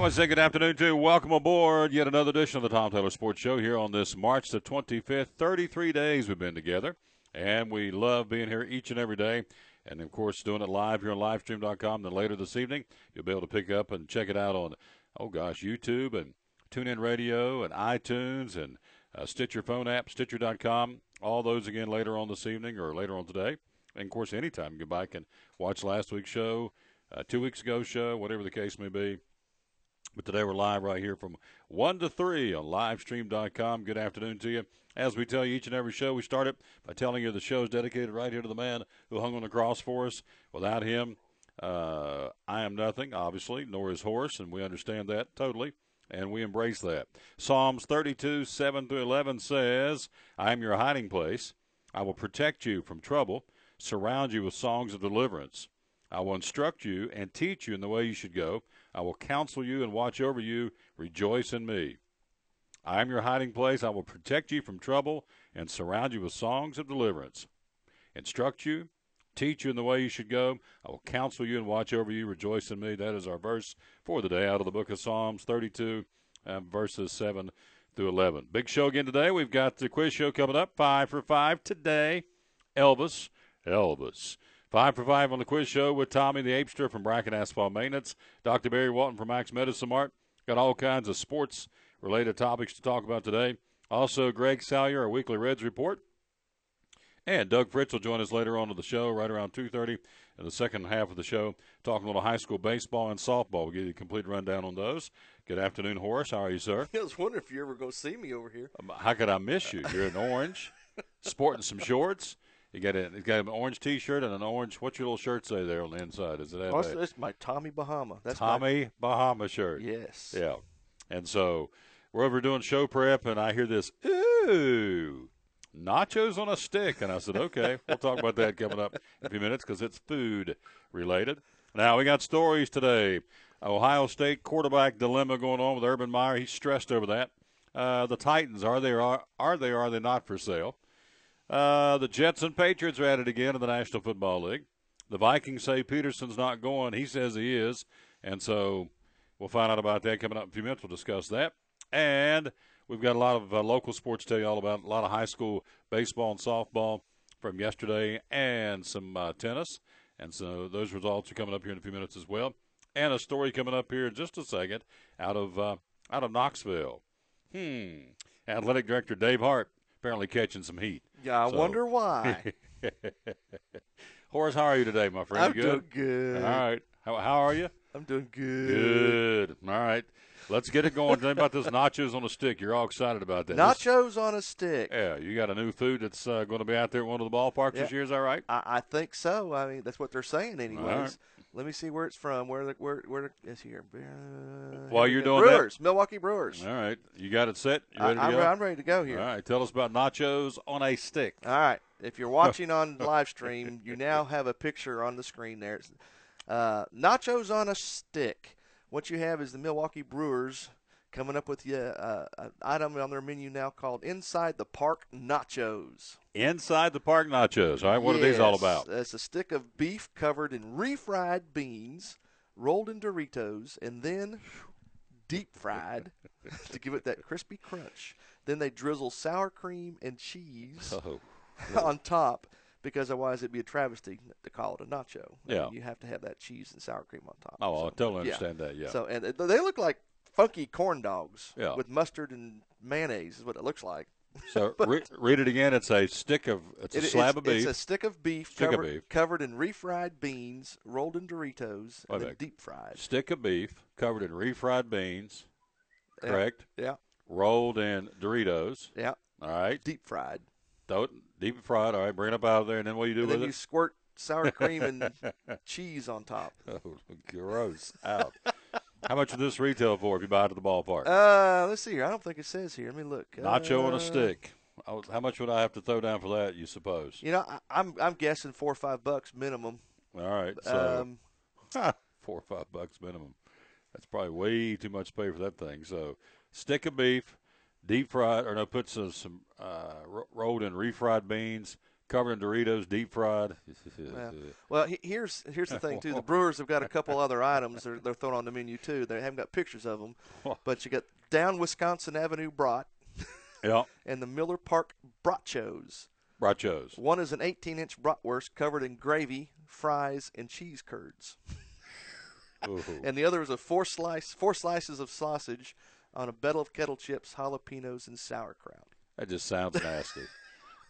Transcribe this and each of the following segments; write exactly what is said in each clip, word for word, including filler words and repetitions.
I want to say good afternoon to you. Welcome aboard yet another edition of the Tom Taylor Sports Show here on this March the twenty-fifth. thirty-three days we've been together, and we love being here each and every day. And, of course, doing it live here on Livestream dot com. Then later this evening, you'll be able to pick up and check it out on, oh, gosh, YouTube and TuneIn Radio and iTunes and uh, Stitcher phone app, Stitcher dot com. All those, again, later on this evening or later on today. And, of course, anytime you can go back and watch last week's show, uh, two weeks ago's show, whatever the case may be. But today we're live right here from one to three on Livestream dot com. Good afternoon to you. As we tell you each and every show, we start it by telling you the show is dedicated right here to the man who hung on the cross for us. Without him, uh, I am nothing, obviously, nor is horse, and we understand that totally, and we embrace that. Psalms thirty-two, seven through eleven says, I am your hiding place. I will protect you from trouble, surround you with songs of deliverance. I will instruct you and teach you in the way you should go. I will counsel you and watch over you. Rejoice in me. I am your hiding place. I will protect you from trouble and surround you with songs of deliverance. Instruct you, teach you in the way you should go. I will counsel you and watch over you. Rejoice in me. That is our verse for the day out of the book of Psalms thirty-two, uh, verses seven through eleven. Big show again today. We've got the quiz show coming up, five for five today. Elvis, Elvis. Five for five on the quiz show with Tommy the Apester from Bracken Asphalt Maintenance, Doctor Barry Walton from Max Medicine Mart. Got all kinds of sports-related topics to talk about today. Also, Greg Salyer, our weekly Reds report. And Doug Fritz will join us later on to the show right around two thirty in the second half of the show, talking a little high school baseball and softball. We'll give you a complete rundown on those. Good afternoon, Horace. How are you, sir? I was wondering if you ever going to see me over here. How could I miss you? You're in orange, sporting some shorts. You got, a, you got an orange T-shirt and an orange. What's your little shirt say there on the inside? Is it? Oh, that's my Tommy Bahama. That's Tommy my... Bahama shirt. Yes. Yeah. And so we're over doing show prep, and I hear this, ooh, nachos on a stick. And I said, okay, we'll talk about that coming up in a few minutes because it's food related. Now, we got stories today. Ohio State quarterback dilemma going on with Urban Meyer. He's stressed over that. Uh, the Titans, are they are, are they are they not for sale? Uh, the Jets and Patriots are at it again in the National Football League. The Vikings say Peterson's not going. He says he is. And so we'll find out about that coming up in a few minutes. We'll discuss that. And we've got a lot of uh, local sports to tell you all about, a lot of high school baseball and softball from yesterday and some uh, tennis. And so those results are coming up here in a few minutes as well. And a story coming up here in just a second out of, uh, out of Knoxville. Hmm. Athletic Director Dave Hart apparently catching some heat. Yeah, I so. wonder why. Horace, how are you today, my friend? I'm you good? doing good. All right. How, how are you? I'm doing good. Good. All right. Let's get it going. Tell me about this nachos on a stick. You're all excited about that. Nachos this, on a stick. Yeah, you got a new food that's uh, going to be out there at one of the ballparks yeah. this year. Is that right? I, I think so. I mean, that's what they're saying anyways. Right. Let me see where it's from. Where the, where where is here? Uh, While you're doing Brewers, that. Milwaukee Brewers. All right. You got it set? You ready I, to go? I'm ready to go here. All right. Tell us about nachos on a stick. All right. If you're watching on live stream, you now have a picture on the screen there. It's, uh, nachos on a stick. What you have is the Milwaukee Brewers coming up with the, uh, an item on their menu now called Inside the Park Nachos. Inside the Park Nachos. All right, what yes, are these all about? It's a stick of beef covered in refried beans, rolled in Doritos, and then deep fried to give it that crispy crunch. Then they drizzle sour cream and cheese oh, on top. Because otherwise it'd be a travesty to call it a nacho. Yeah. I mean, you have to have that cheese and sour cream on top. Oh, so, I totally understand yeah. that, yeah. So, and they look like funky corn dogs yeah. with mustard and mayonnaise is what it looks like. So re read it again. It's a stick of, it's it, a slab it's, of beef. It's a stick of beef, stick covered, of beef covered in refried beans, rolled in Doritos, and then deep fried. Stick of beef covered in refried beans, correct? Yeah. yeah. Rolled in Doritos. Yeah. All right. Deep fried. Don't. Deep fried, all right, bring it up out of there, and then what do you do and with then it? Then you squirt sour cream and cheese on top. Oh, gross. Out. How much would this retail for if you buy it at the ballpark? Uh, let's see here. I don't think it says here. Let me look. Nacho uh, on a stick. How much would I have to throw down for that, you suppose? You know, I, I'm I'm guessing four or five bucks minimum. All right. So um, ha, four or five bucks minimum. That's probably way too much to pay for that thing. So stick of beef. Deep fried, or no, put some, some uh, rolled in refried beans, covered in Doritos, deep fried. Yeah. Well, he, here's here's the thing, too. The Brewers have got a couple other items they're, they're throwing on the menu, too. They haven't got pictures of them. But you got Down Wisconsin Avenue Brat yeah. and the Miller Park Brachos. Brachos. One is an eighteen-inch bratwurst covered in gravy, fries, and cheese curds. And the other is a four slice, four slices of sausage on a bed of kettle chips, jalapenos, and sauerkraut. That just sounds nasty.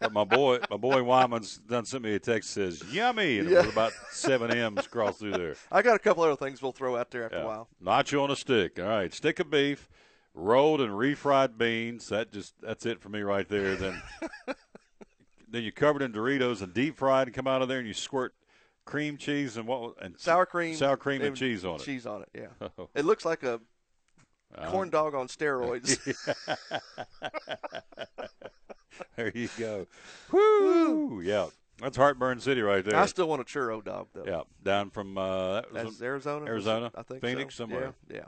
But my boy, my boy Wyman's done sent me a text that says "yummy," and yeah. it was about seven M's crossed through there. I got a couple other things we'll throw out there after yeah. a while. Nacho on a stick. All right, stick of beef, rolled and refried beans. That just that's it for me right there. Then, then you covered in Doritos and deep fried, and come out of there and you squirt cream cheese and what and sour cream, sour cream and, and cheese on it. Cheese on it. Yeah, oh. It looks like a uh, corn dog on steroids. There you go. Woo! Yeah, that's Heartburn City right there. I still want a churro dog, though. Yeah, down from uh, that was Arizona. Arizona, I think Phoenix, so. somewhere. Yeah.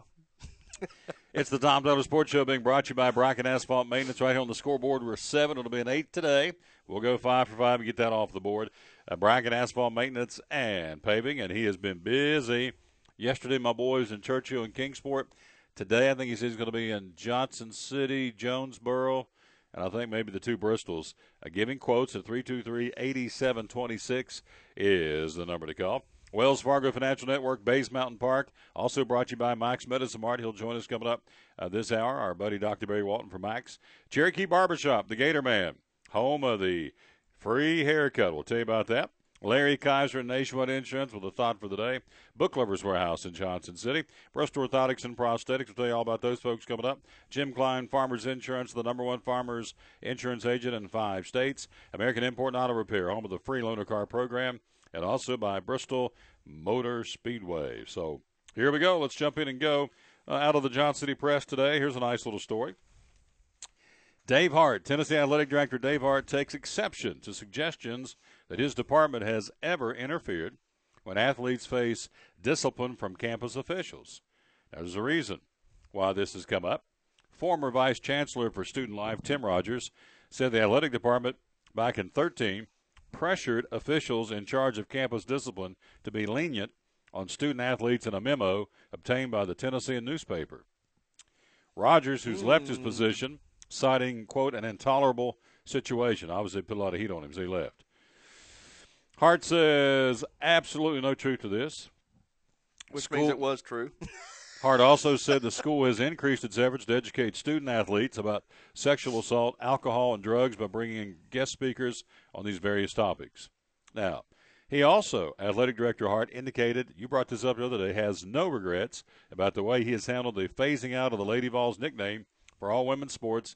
yeah. It's the Tom Taylor Sports Show being brought to you by Bracken Asphalt Maintenance. Right here on the scoreboard, we're seven. It'll be an eight today. We'll go five for five and get that off the board. Uh, Bracken Asphalt Maintenance and Paving, and he has been busy. Yesterday, my boys in Churchill and Kingsport. Today, I think he says he's going to be in Johnson City, Jonesboro. And I think maybe the two Bristols uh, giving quotes at three two three, eight seven two six is the number to call. Wells Fargo Financial Network, Bays Mountain Park, also brought to you by Mike's Medicine Mart. He'll join us coming up uh, this hour, our buddy Doctor Barry Walton from Mike's. Cherokee Barbershop, the Gator Man, home of the free haircut. We'll tell you about that. Larry Kaiser and Nationwide Insurance with a thought for the day. Book Lovers Warehouse in Johnson City. Breast Orthotics and Prosthetics. We'll tell you all about those folks coming up. Jim Klein Farmers Insurance, the number one farmers insurance agent in five states. American Import and Auto Repair, home of the free loaner car program, and also by Bristol Motor Speedway. So here we go. Let's jump in and go uh, out of the Johnson City Press today. Here's a nice little story. Dave Hart, Tennessee Athletic Director Dave Hart, takes exception to suggestions that his department has ever interfered when athletes face discipline from campus officials. Now, there's a reason why this has come up. Former Vice Chancellor for Student Life, Tim Rogers, said the athletic department back in thirteen pressured officials in charge of campus discipline to be lenient on student athletes in a memo obtained by the Tennessean newspaper. Rogers, who's mm. left his position, citing, quote, an intolerable situation. Obviously, put a lot of heat on him, so he left. Hart says absolutely no truth to this. Which school, means it was true. Hart also said the school has increased its efforts to educate student athletes about sexual assault, alcohol, and drugs by bringing in guest speakers on these various topics. Now, he also, Athletic Director Hart, indicated, you brought this up the other day, has no regrets about the way he has handled the phasing out of the Lady Vols nickname for all women's sports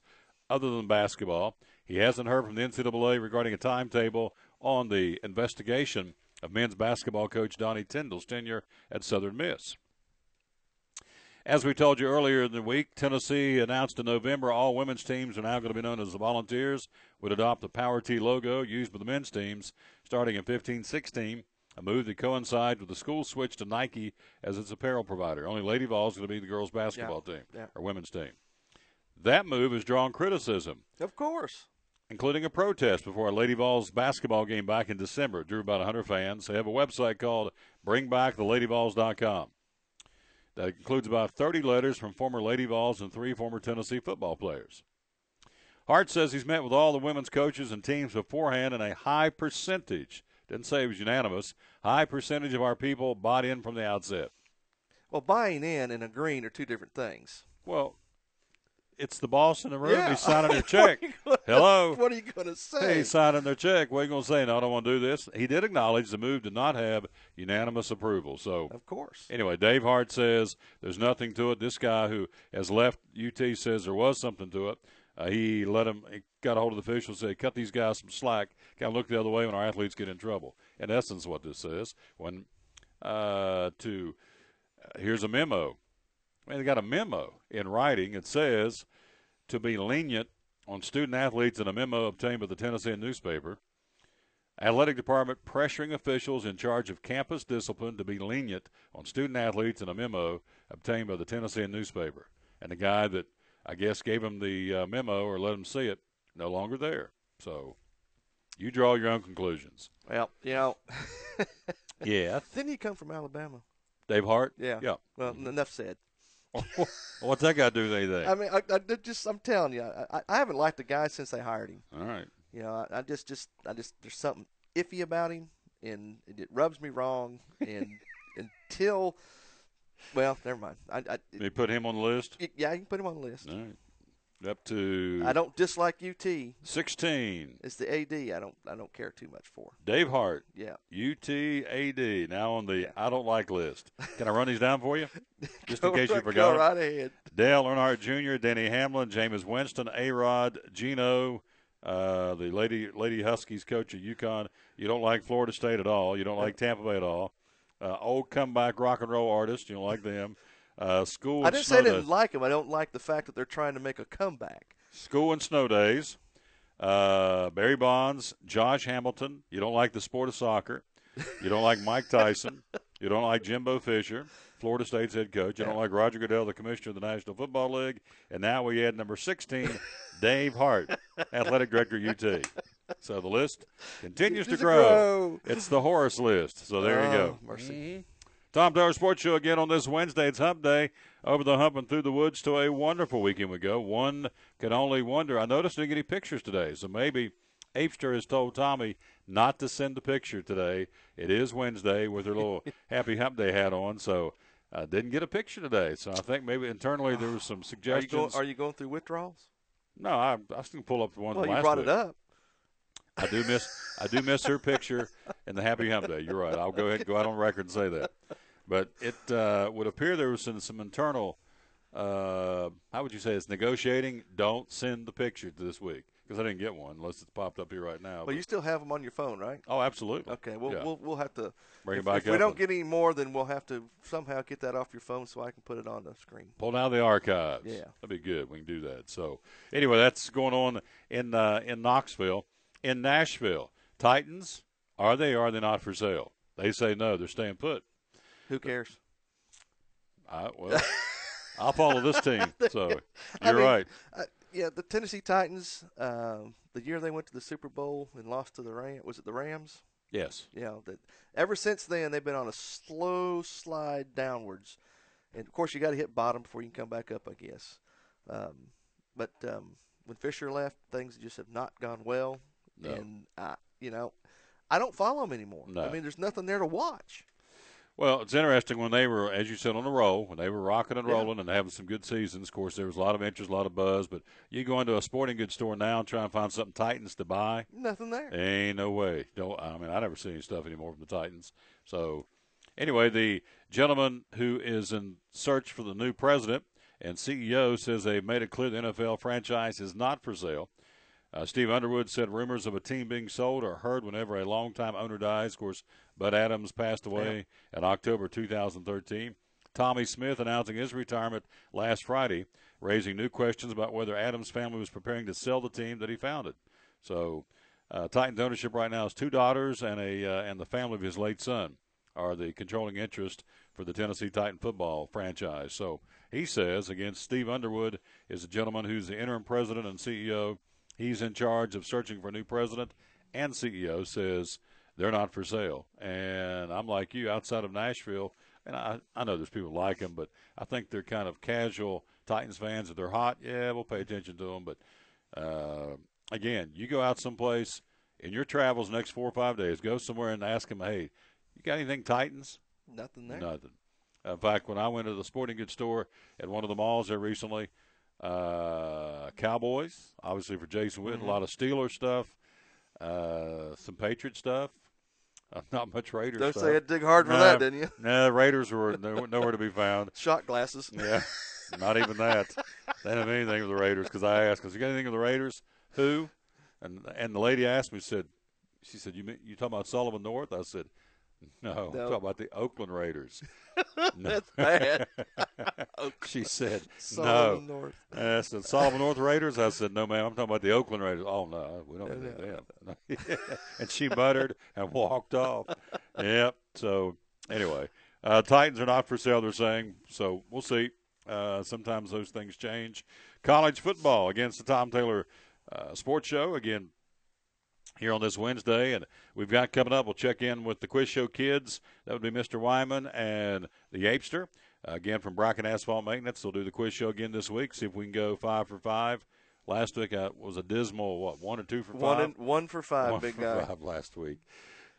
other than basketball. He hasn't heard from the N C double A regarding a timetable on the investigation of men's basketball coach Donnie Tyndall's tenure at Southern Miss. As we told you earlier in the week, Tennessee announced in November all women's teams are now going to be known as the Volunteers, would adopt the Power T logo used by the men's teams starting in fifteen sixteen, a move that coincides with the school switch to Nike as its apparel provider. Only Lady Vols is going to be the girls' basketball yeah, team yeah. or women's team. That move has drawn criticism. Of course. Including a protest before a Lady Vols basketball game back in December. It drew about one hundred fans. They have a website called bring back the lady vols dot com. That includes about thirty letters from former Lady Vols and three former Tennessee football players. Hart says he's met with all the women's coaches and teams beforehand, and a high percentage, didn't say it was unanimous, high percentage of our people bought in from the outset. Well, buying in and agreeing are two different things. Well, it's the boss in the room. Yeah. He's signing their check. What gonna, Hello. What are you going to say? He's signing their check. What are you going to say? No, I don't want to do this. He did acknowledge the move did not have unanimous approval. So, of course. Anyway, Dave Hart says there's nothing to it. This guy who has left U T says there was something to it. Uh, he let him he got a hold of the officials, said cut these guys some slack. Kind of look the other way when our athletes get in trouble. In essence, what this says when uh, to uh, here's a memo. I mean, they got a memo in writing. It says to be lenient on student athletes in a memo obtained by the Tennessee newspaper. Athletic department pressuring officials in charge of campus discipline to be lenient on student athletes in a memo obtained by the Tennessee newspaper. And the guy that I guess gave him the uh, memo or let him see it no longer there. So You draw your own conclusions. Well, you know. Yeah. Didn't he come from Alabama? Dave Hart? Yeah. Yeah. Well, mm-hmm. Enough said. What's that got to do with anything? I mean, I, I just, I'm telling you, I, I haven't liked the guy since they hired him. All right. You know, I, I just, just, I just, there's something iffy about him, and it rubs me wrong. And until, well, never mind. I, I, it, they put him on the list? It, yeah, you can put him on the list. All right. Up to I don't dislike U T. Sixteen. It's the A D. I don't. I don't care too much for Dave Hart. Yeah. U T A D now on the yeah. I don't like list. Can I run these down for you, just in case right, you forgot? Go right ahead. Dale Earnhardt Junior, Denny Hamlin, Jameis Winston, A-Rod, Geno, uh, the Lady Lady Huskies coach at UConn. You don't like Florida State at all. You don't like Tampa Bay at all. Uh, old comeback rock and roll artists. You don't like them. Uh, school. I didn't say I didn't like them. I don't like the fact that they're trying to make a comeback. School and snow days. Uh, Barry Bonds, Josh Hamilton. You don't like the sport of soccer. You don't like Mike Tyson. You don't like Jimbo Fisher, Florida State's head coach. You yeah. don't like Roger Goodell, the commissioner of the National Football League. And now we add number sixteen, Dave Hart, athletic director, U T. So the list continues to grow. grow. It's the Horace list. So there oh, you go. Mercy. Mm-hmm. Tom Taylor Sports Show again on this Wednesday. It's Hump Day. Over the hump and through the woods to a wonderful weekend we go. One can only wonder. I noticed didn't get any pictures today, so maybe Apester has told Tommy not to send the picture today. It is Wednesday with her little happy hump day hat on, so I didn't get a picture today. So I think maybe internally there was some suggestions. Are you going, are you going through withdrawals? No, I, I still pull up the one well, last week. Well, you brought week. it up. I do miss I do miss her picture in the happy hump day. You're right. I'll go ahead and go out on record and say that. But it uh, would appear there was some, some internal, uh, how would you say it's negotiating? Don't send the picture to this week because I didn't get one unless it's popped up here right now. Well, but you still have them on your phone, right? Oh, absolutely. Okay, well, yeah. we'll, we'll have to. Bring if, back if we don't get any more, then we'll have to somehow get that off your phone so I can put it on the screen. Pull down the archives. Yeah. That'd be good. We can do that. So, anyway, that's going on in uh, in Knoxville. In Nashville, Titans, are they or are they not for sale? They say no. They're staying put. Who cares? I, well, I'll follow this team. So you're I mean, right. Uh, yeah, the Tennessee Titans. Uh, the year they went to the Super Bowl and lost to the Rams, was it the Rams? Yes. Yeah. That ever since then they've been on a slow slide downwards, and of course you got to hit bottom before you can come back up, I guess. Um, but um, when Fisher left, things just have not gone well, no. and I, you know, I don't follow them anymore. No. I mean, there's nothing there to watch. Well, it's interesting when they were, as you said, on the roll, when they were rocking and rolling yeah. and having some good seasons. Of course, there was a lot of interest, a lot of buzz. But you go into a sporting goods store now and try and find something Titans to buy. Nothing there. Ain't no way. Don't, I mean, I never see any stuff anymore from the Titans. So, anyway, the gentleman who is in search for the new president and C E O says they've made it clear the N F L franchise is not for sale. Uh, Steve Underwood said rumors of a team being sold are heard whenever a longtime owner dies. Of course, Bud Adams passed away yeah. in October two thousand thirteen. Tommy Smith announcing his retirement last Friday, raising new questions about whether Adams' family was preparing to sell the team that he founded. So uh, Titans ownership right now is two daughters and, a, uh, and the family of his late son are the controlling interest for the Tennessee Titan football franchise. So he says, again, Steve Underwood is a gentleman who's the interim president and C E O. He's in charge of searching for a new president, and C E O says they're not for sale. And I'm like you, outside of Nashville, and I, I know there's people like them, but I think they're kind of casual Titans fans. If they're hot, yeah, we'll pay attention to them. But, uh, again, you go out someplace in your travels the next four or five days, go somewhere and ask them, hey, you got anything Titans? Nothing there. Nothing. In fact, when I went to the sporting goods store at one of the malls there recently, Uh, Cowboys, obviously for Jason Witten, mm-hmm. a lot of Steelers stuff, uh, some Patriot stuff, uh, not much Raiders Don't stuff. Don't say it dig hard for no, that, didn't you? No, Raiders were no, nowhere to be found. Shot glasses. Yeah, not even that. They didn't have anything with the Raiders because I asked, because you got anything with the Raiders? Who? And and the lady asked me, said, she said, you you talking about Sullivan North? I said, no, no. I'm talking about the Oakland Raiders. That's bad. She said, no. North. I said, Solomon North Raiders? I said, no, ma'am, I'm talking about the Oakland Raiders. Oh, no, we don't do no, no. that. And she muttered and walked off. Yep. So, anyway, uh, Titans are not for sale, they're saying. So, we'll see. Uh, sometimes those things change. College football against the Tom Taylor uh, Sports Show. Again, here on this Wednesday. And we've got coming up, we'll check in with the Quiz Show kids. That would be Mister Wyman and the Apester, again, from Bracken Asphalt Maintenance. They'll do the Quiz Show again this week, see if we can go five for five. Last week I was a dismal, what, one or two for five? One, and, one for five, one big for guy. Five last week.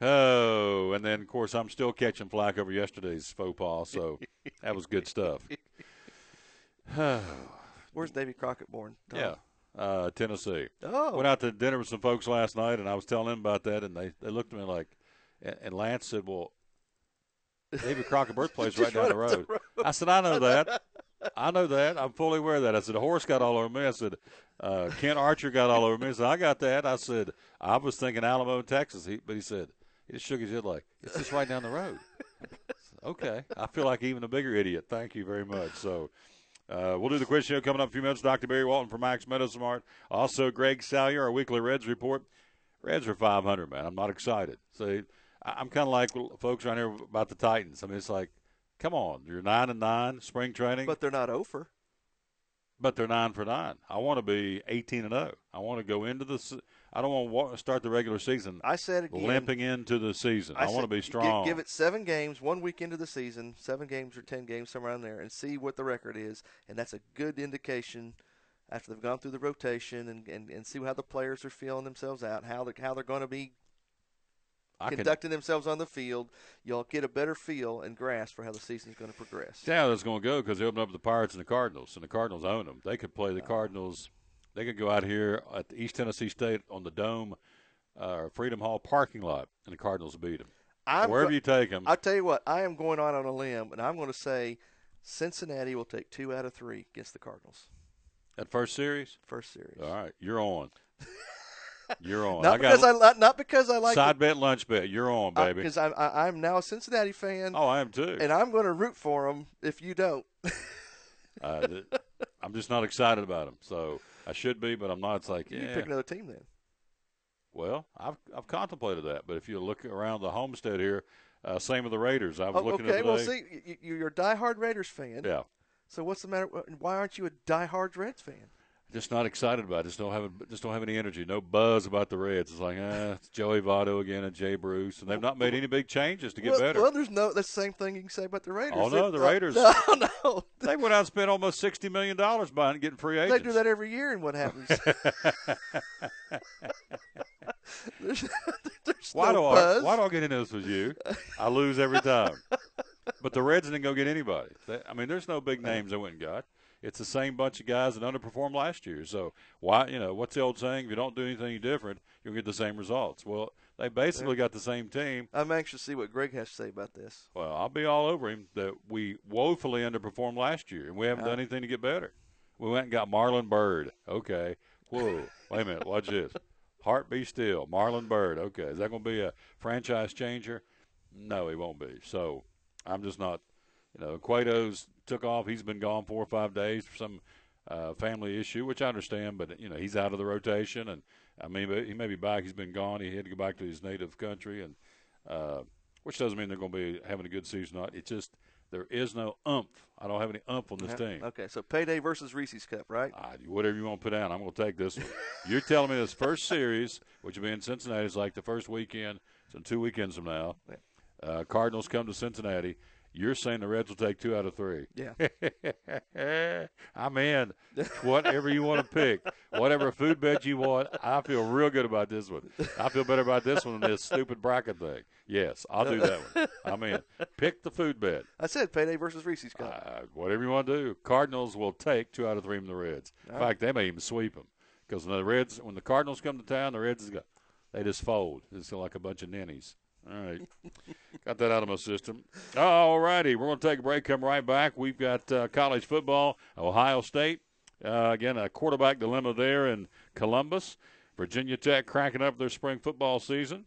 Oh, and then, of course, I'm still catching flack over yesterday's faux pas, so that was good stuff. Where's Davy Crockett born? Tom? Yeah, uh, Tennessee. Oh. Went out to dinner with some folks last night, and I was telling them about that, and they, they looked at me like, and Lance said, well, Davy Crockett's birthplace right down the road. the road. I said, I know that. I know that. I'm fully aware of that. I said, a horse got all over me. I said, uh, Kent Archer got all over me. I said, I got that. I said, I was thinking Alamo, Texas. He, but he said, he just shook his head like, it's just right down the road. Said, okay. I feel like even a bigger idiot. Thank you very much. So uh, we'll do the Quiz Show coming up in a few minutes. Doctor Barry Walton from Max Metasmart. Also, Greg Salyer, our weekly Reds report. Reds are five hundred, man. I'm not excited. See, I, I'm kind of like folks around here about the Titans. I mean, it's like, come on, you're nine and nine, spring training. But they're not over. But they're nine for nine. I want to be eighteen and zero. I want to go into the. I don't want to walk, start the regular season. I said again, limping into the season. I, I want said, to be strong. Give it seven games, one week into the season, seven games or ten games, somewhere around there, and see what the record is. And that's a good indication after they've gone through the rotation and and, and see how the players are feeling themselves out, how they how they're going to be. I conducting can, themselves on the field, you'll get a better feel and grasp for how the season's going to progress. Yeah, that's going to go because they open up the Pirates and the Cardinals, and the Cardinals own them. They could play the Cardinals. They could go out here at the East Tennessee State on the Dome or uh, Freedom Hall parking lot, and the Cardinals beat them. I'm Wherever go- you take them. I'll tell you what, I am going out on a limb, and I'm going to say Cincinnati will take two out of three against the Cardinals. That first series? First series. All right, you're on. You're on. Not I because got, I not because I like side it. Bet, lunch bet. You're on, baby. Because I'm I'm now a Cincinnati fan. Oh, I am too. And I'm going to root for them if you don't. uh, th- I'm just not excited about them. So I should be, but I'm not. It's like you yeah. pick another team then. Well, I've I've contemplated that, but if you look around the homestead here, uh, same with the Raiders. I was oh, looking okay. at okay. Well, see, you, you're a diehard Raiders fan. Yeah. So what's the matter? Why aren't you a diehard Reds fan? Just not excited about it. Just don't have just don't have any energy. No buzz about the Reds. It's like ah, it's Joey Votto again and Jay Bruce, and they've not made any big changes to get well, better. Well, there's no that's the same thing you can say about the Raiders. Oh no, the uh, Raiders. No, no, they went out and spent almost sixty million dollars buying and getting free agents. They do that every year, and what happens? there's, there's why no do buzz. I, why do I get into this with you? I lose every time. But the Reds didn't go get anybody. They, I mean, there's no big names they went and got. It's the same bunch of guys that underperformed last year. So, why, you know, what's the old saying? If you don't do anything different, you'll get the same results. Well, they basically got the same team. I'm anxious to see what Greg has to say about this. Well, I'll be all over him that we woefully underperformed last year, and we haven't uh, done anything to get better. We went and got Marlon Byrd. Okay. Whoa. Wait a minute. Watch this. Heart be still. Marlon Byrd. Okay. Is that going to be a franchise changer? No, he won't be. So, I'm just not, you know, Cueto's – took off. He's been gone four or five days for some uh, family issue, which I understand, but, you know, he's out of the rotation. And, I mean, he may be back. He's been gone. He had to go back to his native country, and uh, which doesn't mean they're going to be having a good season or not. It's just there is no umph. I don't have any umph on this okay. team. Okay, so payday versus Reese's Cup, right? Uh, whatever you want to put down, I'm going to take this one. You're telling me this first series, which will be in Cincinnati, is like the first weekend. It's in two weekends from now. Uh, Cardinals come to Cincinnati. You're saying the Reds will take two out of three. Yeah. I'm in. Whatever you want to pick, whatever food bet you want, I feel real good about this one. I feel better about this one than this stupid bracket thing. Yes, I'll do that one. I'm in. Pick the food bet. I said payday versus Reese's Cup. Uh, whatever you want to do. Cardinals will take two out of three from the Reds. All in fact, right. They may even sweep them because when the Reds, when the Cardinals come to town, the Reds go, they just fold. It's like a bunch of ninnies. All right. Got that out of my system. All righty. We're going to take a break. Come right back. We've got uh, college football, Ohio State. Uh, again, a quarterback dilemma there in Columbus. Virginia Tech cracking up their spring football season.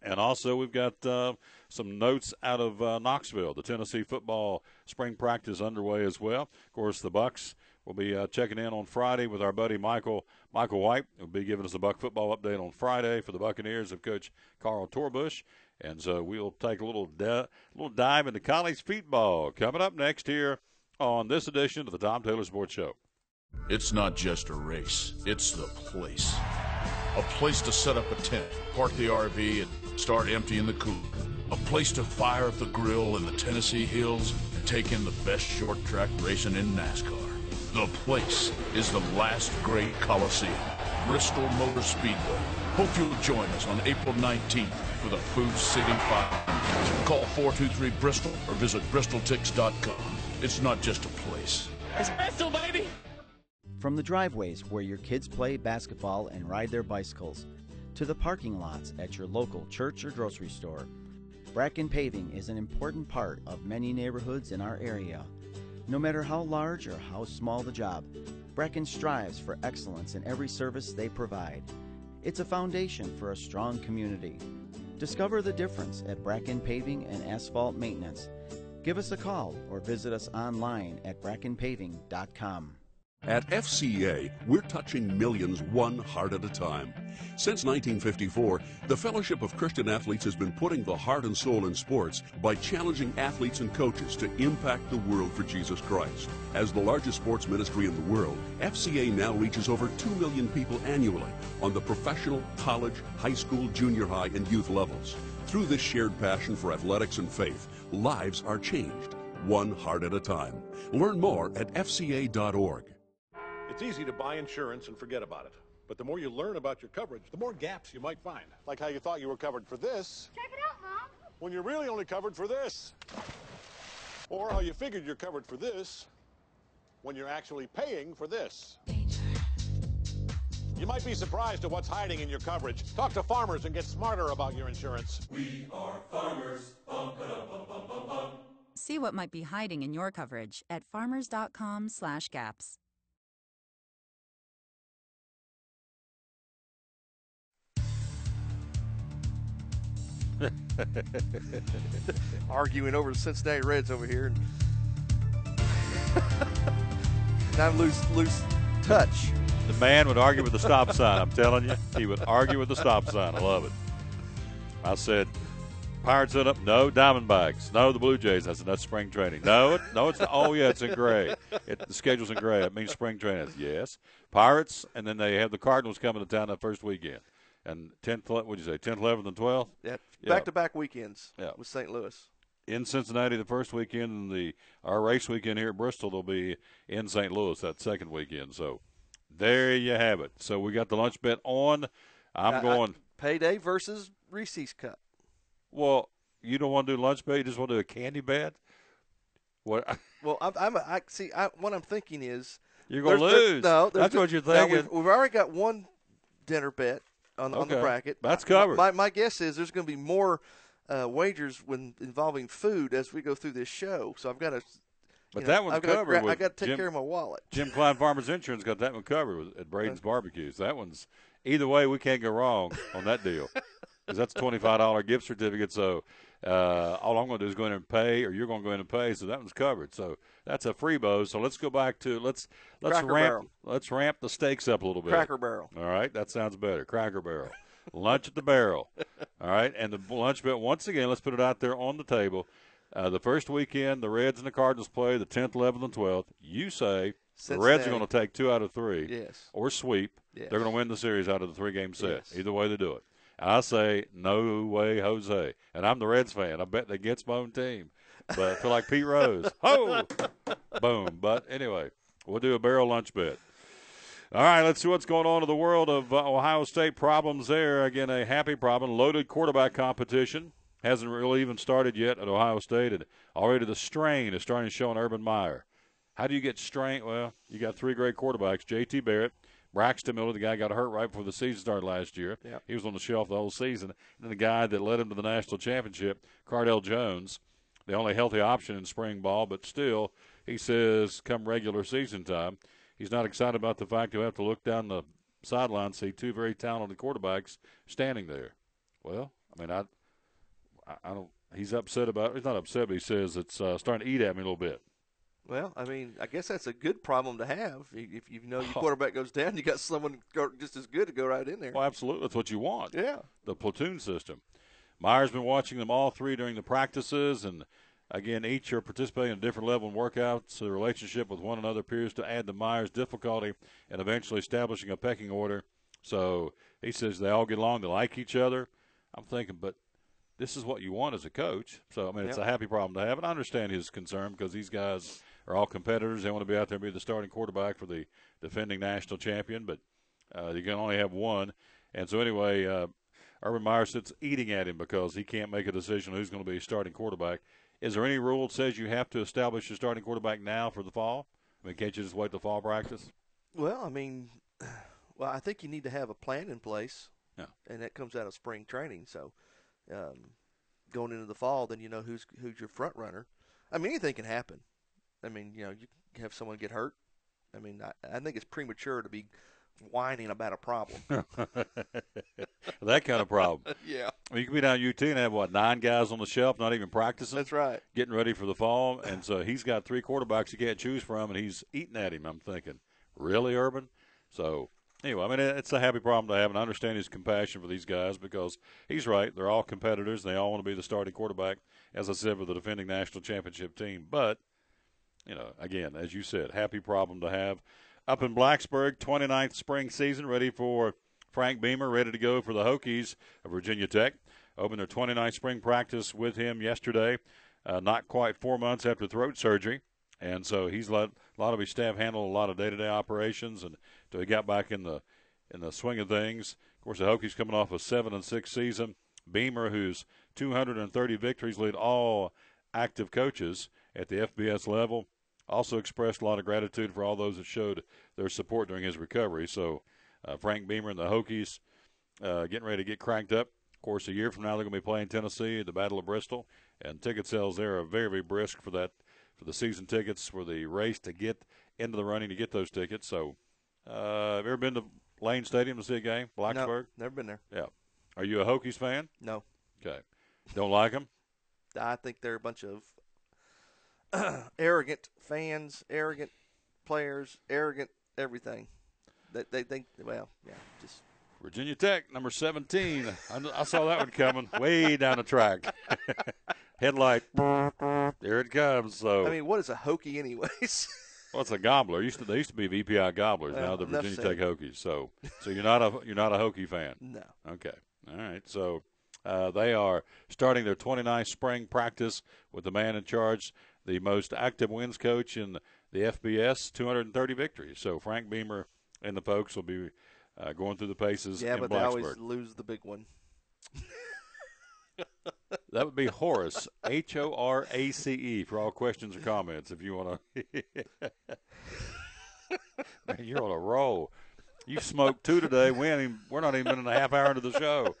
And also we've got uh, some notes out of uh, Knoxville. The Tennessee football spring practice underway as well. Of course, the Bucks will be uh, checking in on Friday with our buddy Michael Michael White. He'll be giving us a Buck football update on Friday for the Buccaneers of Coach Carl Torbush. And so we'll take a little di- little dive into college football coming up next here on this edition of the Tom Taylor Sports Show. It's not just a race, it's the place. a place to set up a tent, park the R V, and start emptying the cooler, a place to fire up the grill in the Tennessee hills and take in the best short track racing in NASCAR. The place is the last great Coliseum, Bristol Motor Speedway. Hope you'll join us on April nineteenth for the Food City Five. Call four two three Bristol or visit bristol ticks dot com. It's not just a place. It's Bristol, baby! From the driveways where your kids play basketball and ride their bicycles, to the parking lots at your local church or grocery store, Bracken Paving is an important part of many neighborhoods in our area. No matter how large or how small the job, Bracken strives for excellence in every service they provide. It's a foundation for a strong community. Discover the difference at Bracken Paving and Asphalt Maintenance. Give us a call or visit us online at bracken paving dot com. At F C A, we're touching millions one heart at a time. Since nineteen fifty-four, the Fellowship of Christian Athletes has been putting the heart and soul in sports by challenging athletes and coaches to impact the world for Jesus Christ. As the largest sports ministry in the world, F C A now reaches over two million people annually on the professional, college, high school, junior high, and youth levels. Through this shared passion for athletics and faith, lives are changed one heart at a time. Learn more at F C A dot org. It's easy to buy insurance and forget about it, but the more you learn about your coverage, the more gaps you might find. Like how you thought you were covered for this. Check it out, Mom. When you're really only covered for this. Or how you figured you're covered for this when you're actually paying for this. Danger. You might be surprised at what's hiding in your coverage. Talk to Farmers and get smarter about your insurance. We are Farmers. Bum, ba-dum, bum, bum, bum, bum. See what might be hiding in your coverage at farmers dot com slash gaps. Arguing over the Cincinnati Reds over here. Now loose, loose touch. The man would argue with the stop sign, I'm telling you. He would argue with the stop sign. I love it. I said, Pirates in up. No, Diamondbacks. No, the Blue Jays. I said, that's spring training. No, it, no, it's the, oh, yeah, it's in gray. It, the schedule's in gray. It means spring training. Said, yes. Pirates, and then they have the Cardinals coming to town that first weekend. And tenth, what did you say, tenth, eleventh, and twelfth? Yeah, back-to-back weekends yeah. with Saint Louis. In Cincinnati the first weekend, and the our race weekend here at Bristol, they'll be in Saint Louis that second weekend. So there you have it. So we got the lunch bet on. I'm I, going. I, payday versus Reese's Cup. Well, you don't want to do lunch bet. You just want to do a candy bet? What? Well, I'm, I'm a, I see, I, what I'm thinking is. You're going to lose. There, no, That's what you're thinking. We've, we've already got one dinner bet. On, okay. on the bracket. That's covered. My, my guess is there's going to be more uh, wagers when involving food as we go through this show. So I've got to – But know, that one's I've covered. Got to, I've got to take Jim, care of my wallet. Jim Klein Farmers Insurance got that one covered with, at Braden's okay. Barbecues. That one's – either way, we can't go wrong on that deal because that's a twenty-five dollar gift certificate. So uh, all I'm going to do is go in and pay or you're going to go in and pay. So that one's covered. So that's a freebo. So let's go back to – let's – Let's Cracker ramp barrel. Let's ramp the stakes up a little bit. Cracker Barrel. All right, that sounds better. Cracker Barrel. Lunch at the Barrel. All right, and the lunch bet, once again, let's put it out there on the table. Uh, the first weekend, the Reds and the Cardinals play the tenth, eleventh, and twelfth. You say Cincinnati. The Reds are going to take two out of three yes. or sweep. Yes. They're going to win the series out of the three-game set. Yes. Either way they do it. I say, no way, Jose. And I'm the Reds fan. I bet against my own team. But I feel like Pete Rose. Ho! Boom. But anyway. We'll do a barrel lunch bet. All right, let's see what's going on in the world of uh, Ohio State problems there. Again, a happy problem. Loaded quarterback competition. Hasn't really even started yet at Ohio State. And already the strain is starting to show on Urban Meyer. How do you get strain? Well, you got three great quarterbacks, J T. Barrett, Braxton Miller, the guy got hurt right before the season started last year. Yeah. He was on the shelf the whole season. And the guy that led him to the national championship, Cardell Jones, the only healthy option in spring ball, but still – he says come regular season time, he's not excited about the fact he'll have to look down the sideline and see two very talented quarterbacks standing there. Well, I mean, I I don't – he's upset about – he's not upset, but he says it's uh, starting to eat at me a little bit. Well, I mean, I guess that's a good problem to have. If you know your quarterback goes down, you got someone just as good to go right in there. Well, absolutely. That's what you want. Yeah. The platoon system. Meyer's been watching them all three during the practices and – again, each are participating at a different level in workouts. The relationship with one another appears to add to Meyer's difficulty in eventually establishing a pecking order So he says they all get along, they like each other. I'm thinking, but this is what you want as a coach. So, I mean, it's yep. a happy problem to have. And I understand his concern because these guys are all competitors. They want to be out there and be the starting quarterback for the defending national champion, but uh, you can only have one. And so, anyway, uh, Urban Meyer sits eating at him because he can't make a decision on who's going to be starting quarterback. Is there any rule that says you have to establish your starting quarterback now for the fall? I mean, can't you just wait till fall practice? Well, I mean, well, I think you need to have a plan in place, yeah. and that comes out of spring training. So, um, going into the fall, then you know who's who's your front runner. I mean, anything can happen. I mean, you know, you can have someone get hurt. I mean, I, I think it's premature to be whining about a problem. That kind of problem. Yeah. Well, you can be down U T and have, what, nine guys on the shelf, not even practicing. That's right. Getting ready for the fall. And so he's got three quarterbacks he can't choose from, and he's eating at him. I'm thinking, really, Urban? So, anyway, I mean, it's a happy problem to have, and I understand his compassion for these guys because he's right. They're all competitors, and they all want to be the starting quarterback, as I said, with the defending national championship team. But, you know, again, as you said, happy problem to have. Up in Blacksburg, twenty-ninth spring season, ready for Frank Beamer, ready to go for the Hokies of Virginia Tech. Opened their twenty-ninth spring practice with him yesterday, uh, not quite four months after throat surgery. And so he's let a lot of his staff handle a lot of day-to-day operations until he got back in the in the swing of things. Of course, the Hokies coming off a seven and six season. Beamer, whose two hundred thirty victories lead all active coaches at the F B S level, also expressed a lot of gratitude for all those that showed their support during his recovery. So uh, Frank Beamer and the Hokies uh, getting ready to get cranked up. Of course, a year from now, they're going to be playing Tennessee at the Battle of Bristol, and ticket sales there are very, very brisk for that, for the season tickets, for the race to get into the running to get those tickets. So uh, have you ever been to Lane Stadium to see a game, Blacksburg? No, never been there. Yeah. Are you a Hokies fan? No. Okay. Don't like them? I think they're a bunch of Uh, arrogant fans, arrogant players, arrogant everything. They, they think, well, yeah, just. Virginia Tech, number seventeen. I, I saw that one coming way down the track. Headlight, there it comes. So I mean, what is a Hokie anyways? Well, it's a gobbler. Used to, they used to be V P I gobblers. Well, now the Virginia Tech Hokies. So, so you're not a you're not a Hokie fan. No. Okay. All right. So uh, they are starting their twenty-ninth spring practice with the man in charge, the most active wins coach in the F B S, two hundred thirty victories. So Frank Beamer and the folks will be uh, going through the paces yeah, in Blacksburg. Yeah, but they always lose the big one. That would be Horace, H O R A C E, for all questions or comments if you want to. Man, you're on a roll. You smoked two today. We ain't even, we're not even in a half hour into the show.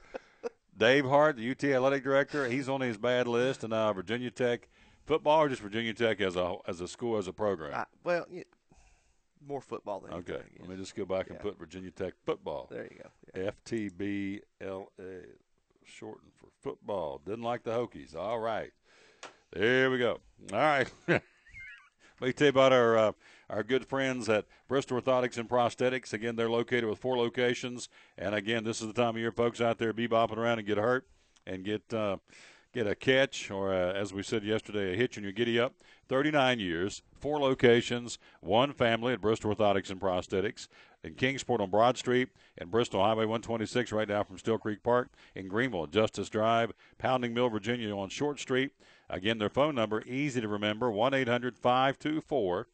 Dave Hart, the U T athletic director, he's on his bad list, and now uh, Virginia Tech football, or just Virginia Tech as a as a school, as a program? I, well, yeah, more football than okay. anything. Okay, let me just go back yeah. and put Virginia Tech football. There you go. Yeah. F T B L A, shortened for football. Didn't like the Hokies. All right. There we go. All right. Let me tell you about our, uh, our good friends at Bristol Orthotics and Prosthetics. Again, they're located with four locations. And, again, this is the time of year folks out there be bopping around and get hurt and get uh, – get a catch or, uh, as we said yesterday, a hitch in your giddy-up. thirty-nine years, four locations, one family at Bristol Orthotics and Prosthetics, in Kingsport on Broad Street, and Bristol Highway one twenty-six right down from Still Creek Park, in Greenville, Justice Drive, Pounding Mill, Virginia on Short Street. Again, their phone number, easy to remember, one eight hundred five two four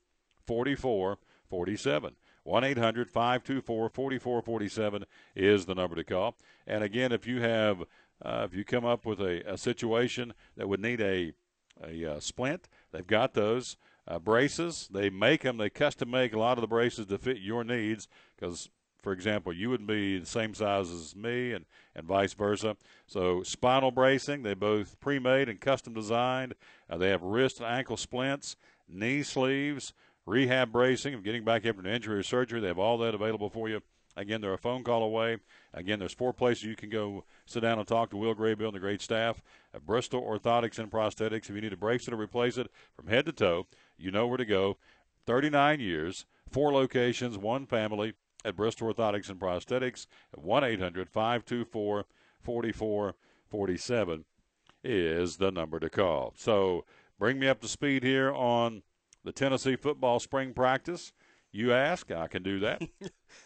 four four four seven. one eight hundred five two four four four four seven is the number to call. And, again, if you have – Uh, if you come up with a, a situation that would need a, a uh, splint, they've got those. Uh, braces, they make them. They custom make a lot of the braces to fit your needs because, for example, you would be the same size as me and, and vice versa. So spinal bracing, they both pre-made and custom designed. Uh, they have wrist and ankle splints, knee sleeves, rehab bracing. If getting back after an injury or surgery, they have all that available for you. Again, they're a phone call away. Again, there's four places you can go sit down and talk to Will Graybill and the great staff at Bristol Orthotics and Prosthetics. If you need to brace it or replace it from head to toe, you know where to go. thirty-nine years, four locations, one family at Bristol Orthotics and Prosthetics at one eight hundred five two four four four four seven is the number to call. So bring me up to speed here on the Tennessee football spring practice. You ask, I can do that.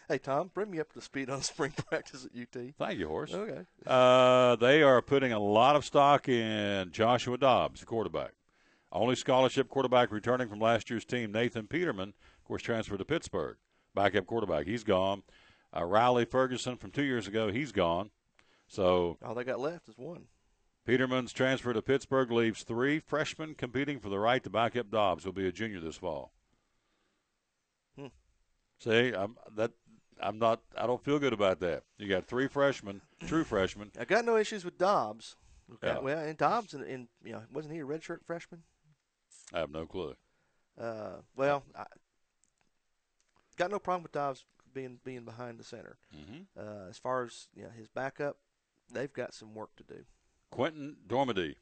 Hey, Tom, bring me up to speed on spring practice at U T. Thank you, Horace. Okay. Uh, they are putting a lot of stock in Joshua Dobbs, the quarterback. Only scholarship quarterback returning from last year's team, Nathan Peterman, of course, transferred to Pittsburgh. Backup quarterback, he's gone. Uh, Riley Ferguson from two years ago, he's gone. So all they got left is one. Peterman's transfer to Pittsburgh leaves three freshmen competing for the right to back up Dobbs, who will be a junior this fall. Hmm. See, I'm that I'm not I don't feel good about that. You got three freshmen, true freshmen. I got no issues with Dobbs. Okay. Yeah. Well, and Dobbs and, and you know, wasn't he a redshirt freshman? I have no clue. Uh, well, I got no problem with Dobbs being being behind the center. Mm-hmm. Uh, as far as you know, his backup, they've got some work to do. Quentin Dormady,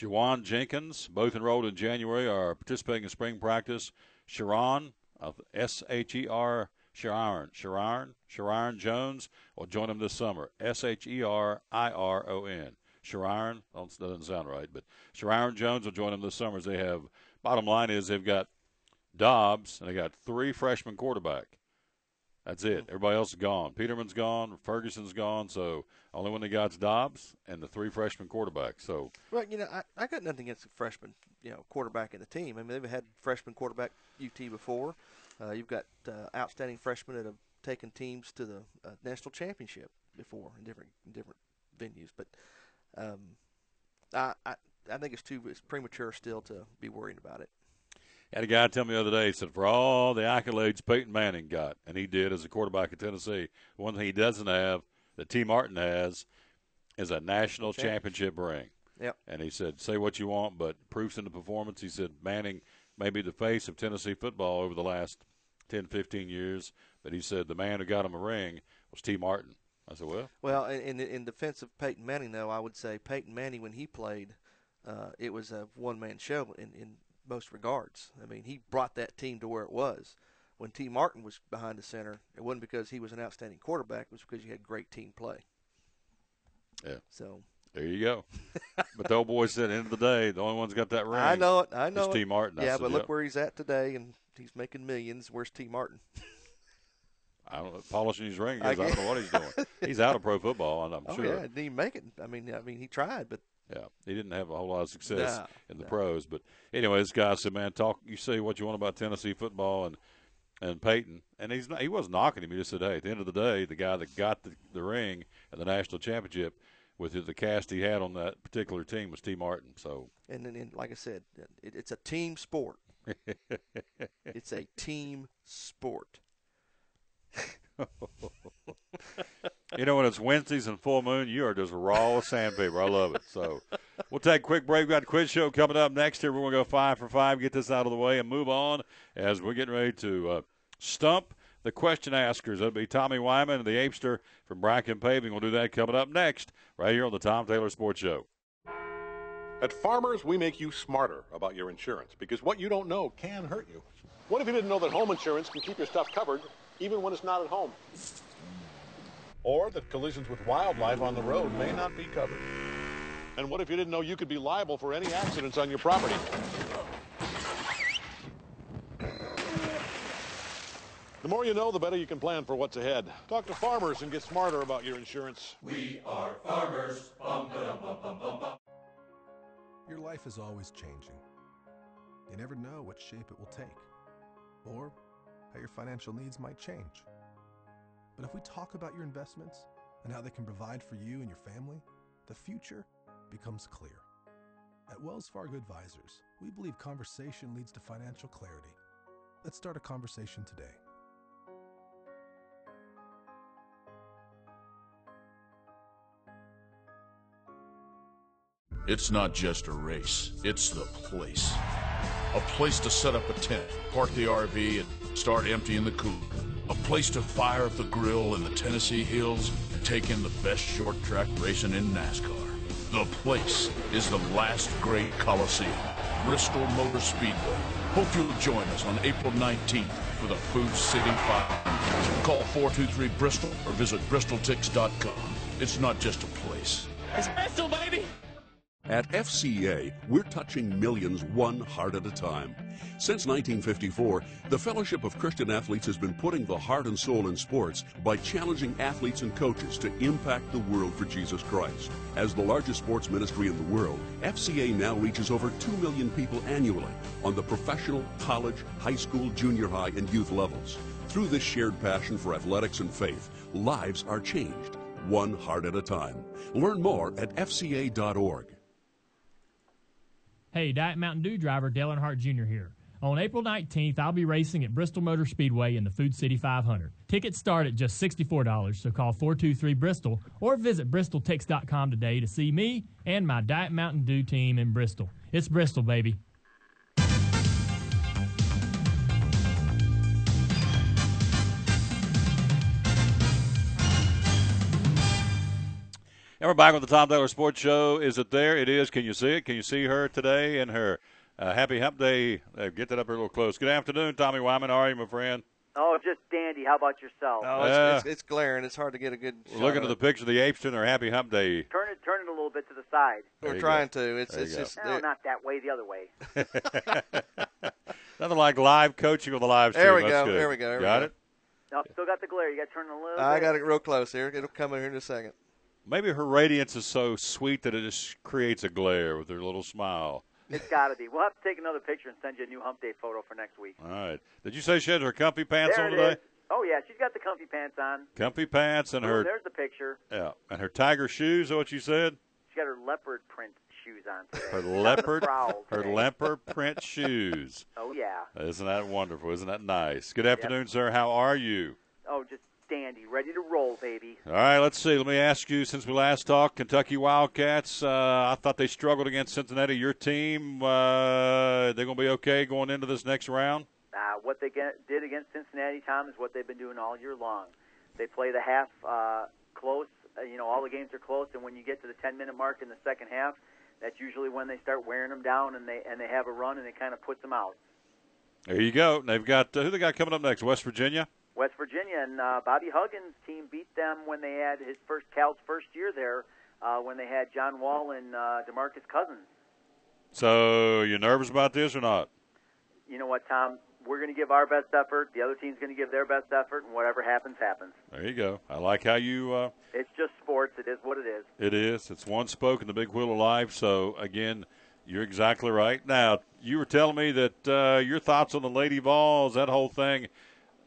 Jawan Jenkins, both enrolled in January, are participating in spring practice. Sharon of S H E R, Sharon, Sharon, Sharon Jones will join them this summer. S H E R I R O N. Sharon, that doesn't sound right, but Sharon Jones will join them this summer. As they have, bottom line is they've got Dobbs, and they got three freshman quarterback. That's it. Everybody else is gone. Peterman's gone. Ferguson's gone. So only one they got is Dobbs and the three freshman quarterbacks. So, well, you know, I, I got nothing against the freshman, you know, quarterback in the team. I mean, they've had freshman quarterback U T before. Uh, you've got uh, outstanding freshmen that have taken teams to the uh, national championship before in different different venues. But um, I, I I think it's too it's premature still to be worried about it. I had a guy tell me the other day, he said, for all the accolades Peyton Manning got, and he did as a quarterback at Tennessee, one thing he doesn't have that Tee Martin has is a national championship, championship ring. Yep. And he said, say what you want, but proofs in the performance. He said Manning may be the face of Tennessee football over the last ten, fifteen years, but he said the man who got him a ring was Tee Martin. I said, well. Well, in, in defense of Peyton Manning, though, I would say Peyton Manning, when he played, uh, it was a one-man show in, in – most regards. I mean, he brought that team to where it was. When Tee Martin was behind the center, it wasn't because he was an outstanding quarterback. It was because you had great team play. Yeah. So there you go. But the old boy said, at the end of the day, the only one's got that ring. I know it. I know it's Tee Martin. Yeah, said, but look yep. where he's at today, and he's making millions. Where's Tee Martin? I don't know. Polishing his ring. I, I don't know what he's doing. He's out of pro football, and I'm oh, sure. Yeah, didn't he make it? I mean, I mean, he tried, but. Yeah, he didn't have a whole lot of success no, in the no. pros. But anyway, this guy said, man, talk. You say what you want about Tennessee football and, and Peyton. And he's not, he wasn't knocking him. He just said, hey, at the end of the day, the guy that got the, the ring and the national championship with the cast he had on that particular team was Tee Martin. So, And, and, and like I said, it, it's a team sport. It's a team sport. You know, when it's Wednesdays and full moon, you are just raw as sandpaper. I love it. So we'll take a quick break. We've got a quiz show coming up next year. We're going to go five for five, get this out of the way, and move on as we're getting ready to uh, stump the question askers. That'll be Tommy Wyman and the Apester from Bracken Paving. We'll do that coming up next right here on the Tom Taylor Sports Show. At Farmers, we make you smarter about your insurance because what you don't know can hurt you. What if you didn't know that home insurance can keep your stuff covered even when it's not at home? Or that collisions with wildlife on the road may not be covered. And what if you didn't know you could be liable for any accidents on your property? The more you know, the better you can plan for what's ahead. Talk to Farmers and get smarter about your insurance. We are Farmers. Bum, ba-dum, bum, bum, bum, bum. Your life is always changing. You never know what shape it will take or how your financial needs might change. But if we talk about your investments and how they can provide for you and your family, the future becomes clear. At Wells Fargo Advisors, we believe conversation leads to financial clarity. Let's start a conversation today. It's not just a race, it's the place. A place to set up a tent, park the R V, and start emptying the coop. A place to fire up the grill in the Tennessee hills and take in the best short track racing in NASCAR. The place is the last great Coliseum, Bristol Motor Speedway. Hope you'll join us on April nineteenth for the Food City Five. Call four two three Bristol or visit bristol tix dot com. It's not just a place. It's Bristol, baby! At F C A, we're touching millions one heart at a time. Since nineteen fifty-four, the Fellowship of Christian Athletes has been putting the heart and soul in sports by challenging athletes and coaches to impact the world for Jesus Christ. As the largest sports ministry in the world, F C A now reaches over two million people annually on the professional, college, high school, junior high, and youth levels. Through this shared passion for athletics and faith, lives are changed one heart at a time. Learn more at F C A dot org. Hey, Diet Mountain Dew driver Dale Earnhardt Junior here. On April nineteenth, I'll be racing at Bristol Motor Speedway in the Food City five hundred. Tickets start at just sixty-four dollars, so call four two three Bristol or visit bristol tex dot com today to see me and my Diet Mountain Dew team in Bristol. It's Bristol, baby. And we're back with the Tom Taylor Sports Show. Is it there? It is. Can you see it? Can you see her today and her uh, happy hump day? Uh, get that up here a little close. Good afternoon, Tommy Wyman. How are you, my friend? Oh, just dandy. How about yourself? Oh, it's, uh, it's, it's glaring. It's hard to get a good shot. Looking at the picture of the apes in their happy hump day. Turn it, turn it a little bit to the side. We're trying to. It's, it's just no, not that way. The other way. Nothing like live coaching with a live stream. There we go. There we go. There got we go. it. No, still got the glare. You got to turn it a little. I bit. got it real close here. It'll come in here in a second. Maybe her radiance is so sweet that it just creates a glare with her little smile. It's got to be. We'll have to take another picture and send you a new hump day photo for next week. All right. Did you say she had her comfy pants there on today? Is. Oh, yeah. She's got the comfy pants on. Comfy pants and oh, her. There's the picture. Yeah. And her tiger shoes, is that what you said? She's got her leopard print shoes on today. Her leopard, her leopard print shoes. Oh, yeah. Isn't that wonderful? Isn't that nice? Good afternoon, yep. sir. How are you? Oh, just. Dandy, ready to roll, baby. All right, let's see. Let me ask you, since we last talked, Kentucky Wildcats, uh, I thought they struggled against Cincinnati. Your team, uh, they're going to be okay going into this next round? Uh, what they get, did against Cincinnati, Tom, is what they've been doing all year long. They play the half uh, close. Uh, you know, all the games are close, and when you get to the ten-minute mark in the second half, that's usually when they start wearing them down and they, and they have a run and it kind of puts them out. There you go. They've got uh, who they got coming up next, West Virginia? West Virginia, and uh, Bobby Huggins' team beat them when they had his first Cal's first year there, uh, when they had John Wall and uh, DeMarcus Cousins. So you nervous about this or not? You know what, Tom? We're going to give our best effort. The other team's going to give their best effort, and whatever happens, happens. There you go. I like how you uh, – It's just sports. It is what it is. It is. It's one spoke in the big wheel of life. So, again, you're exactly right. Now, you were telling me that uh, your thoughts on the Lady Vols, that whole thing –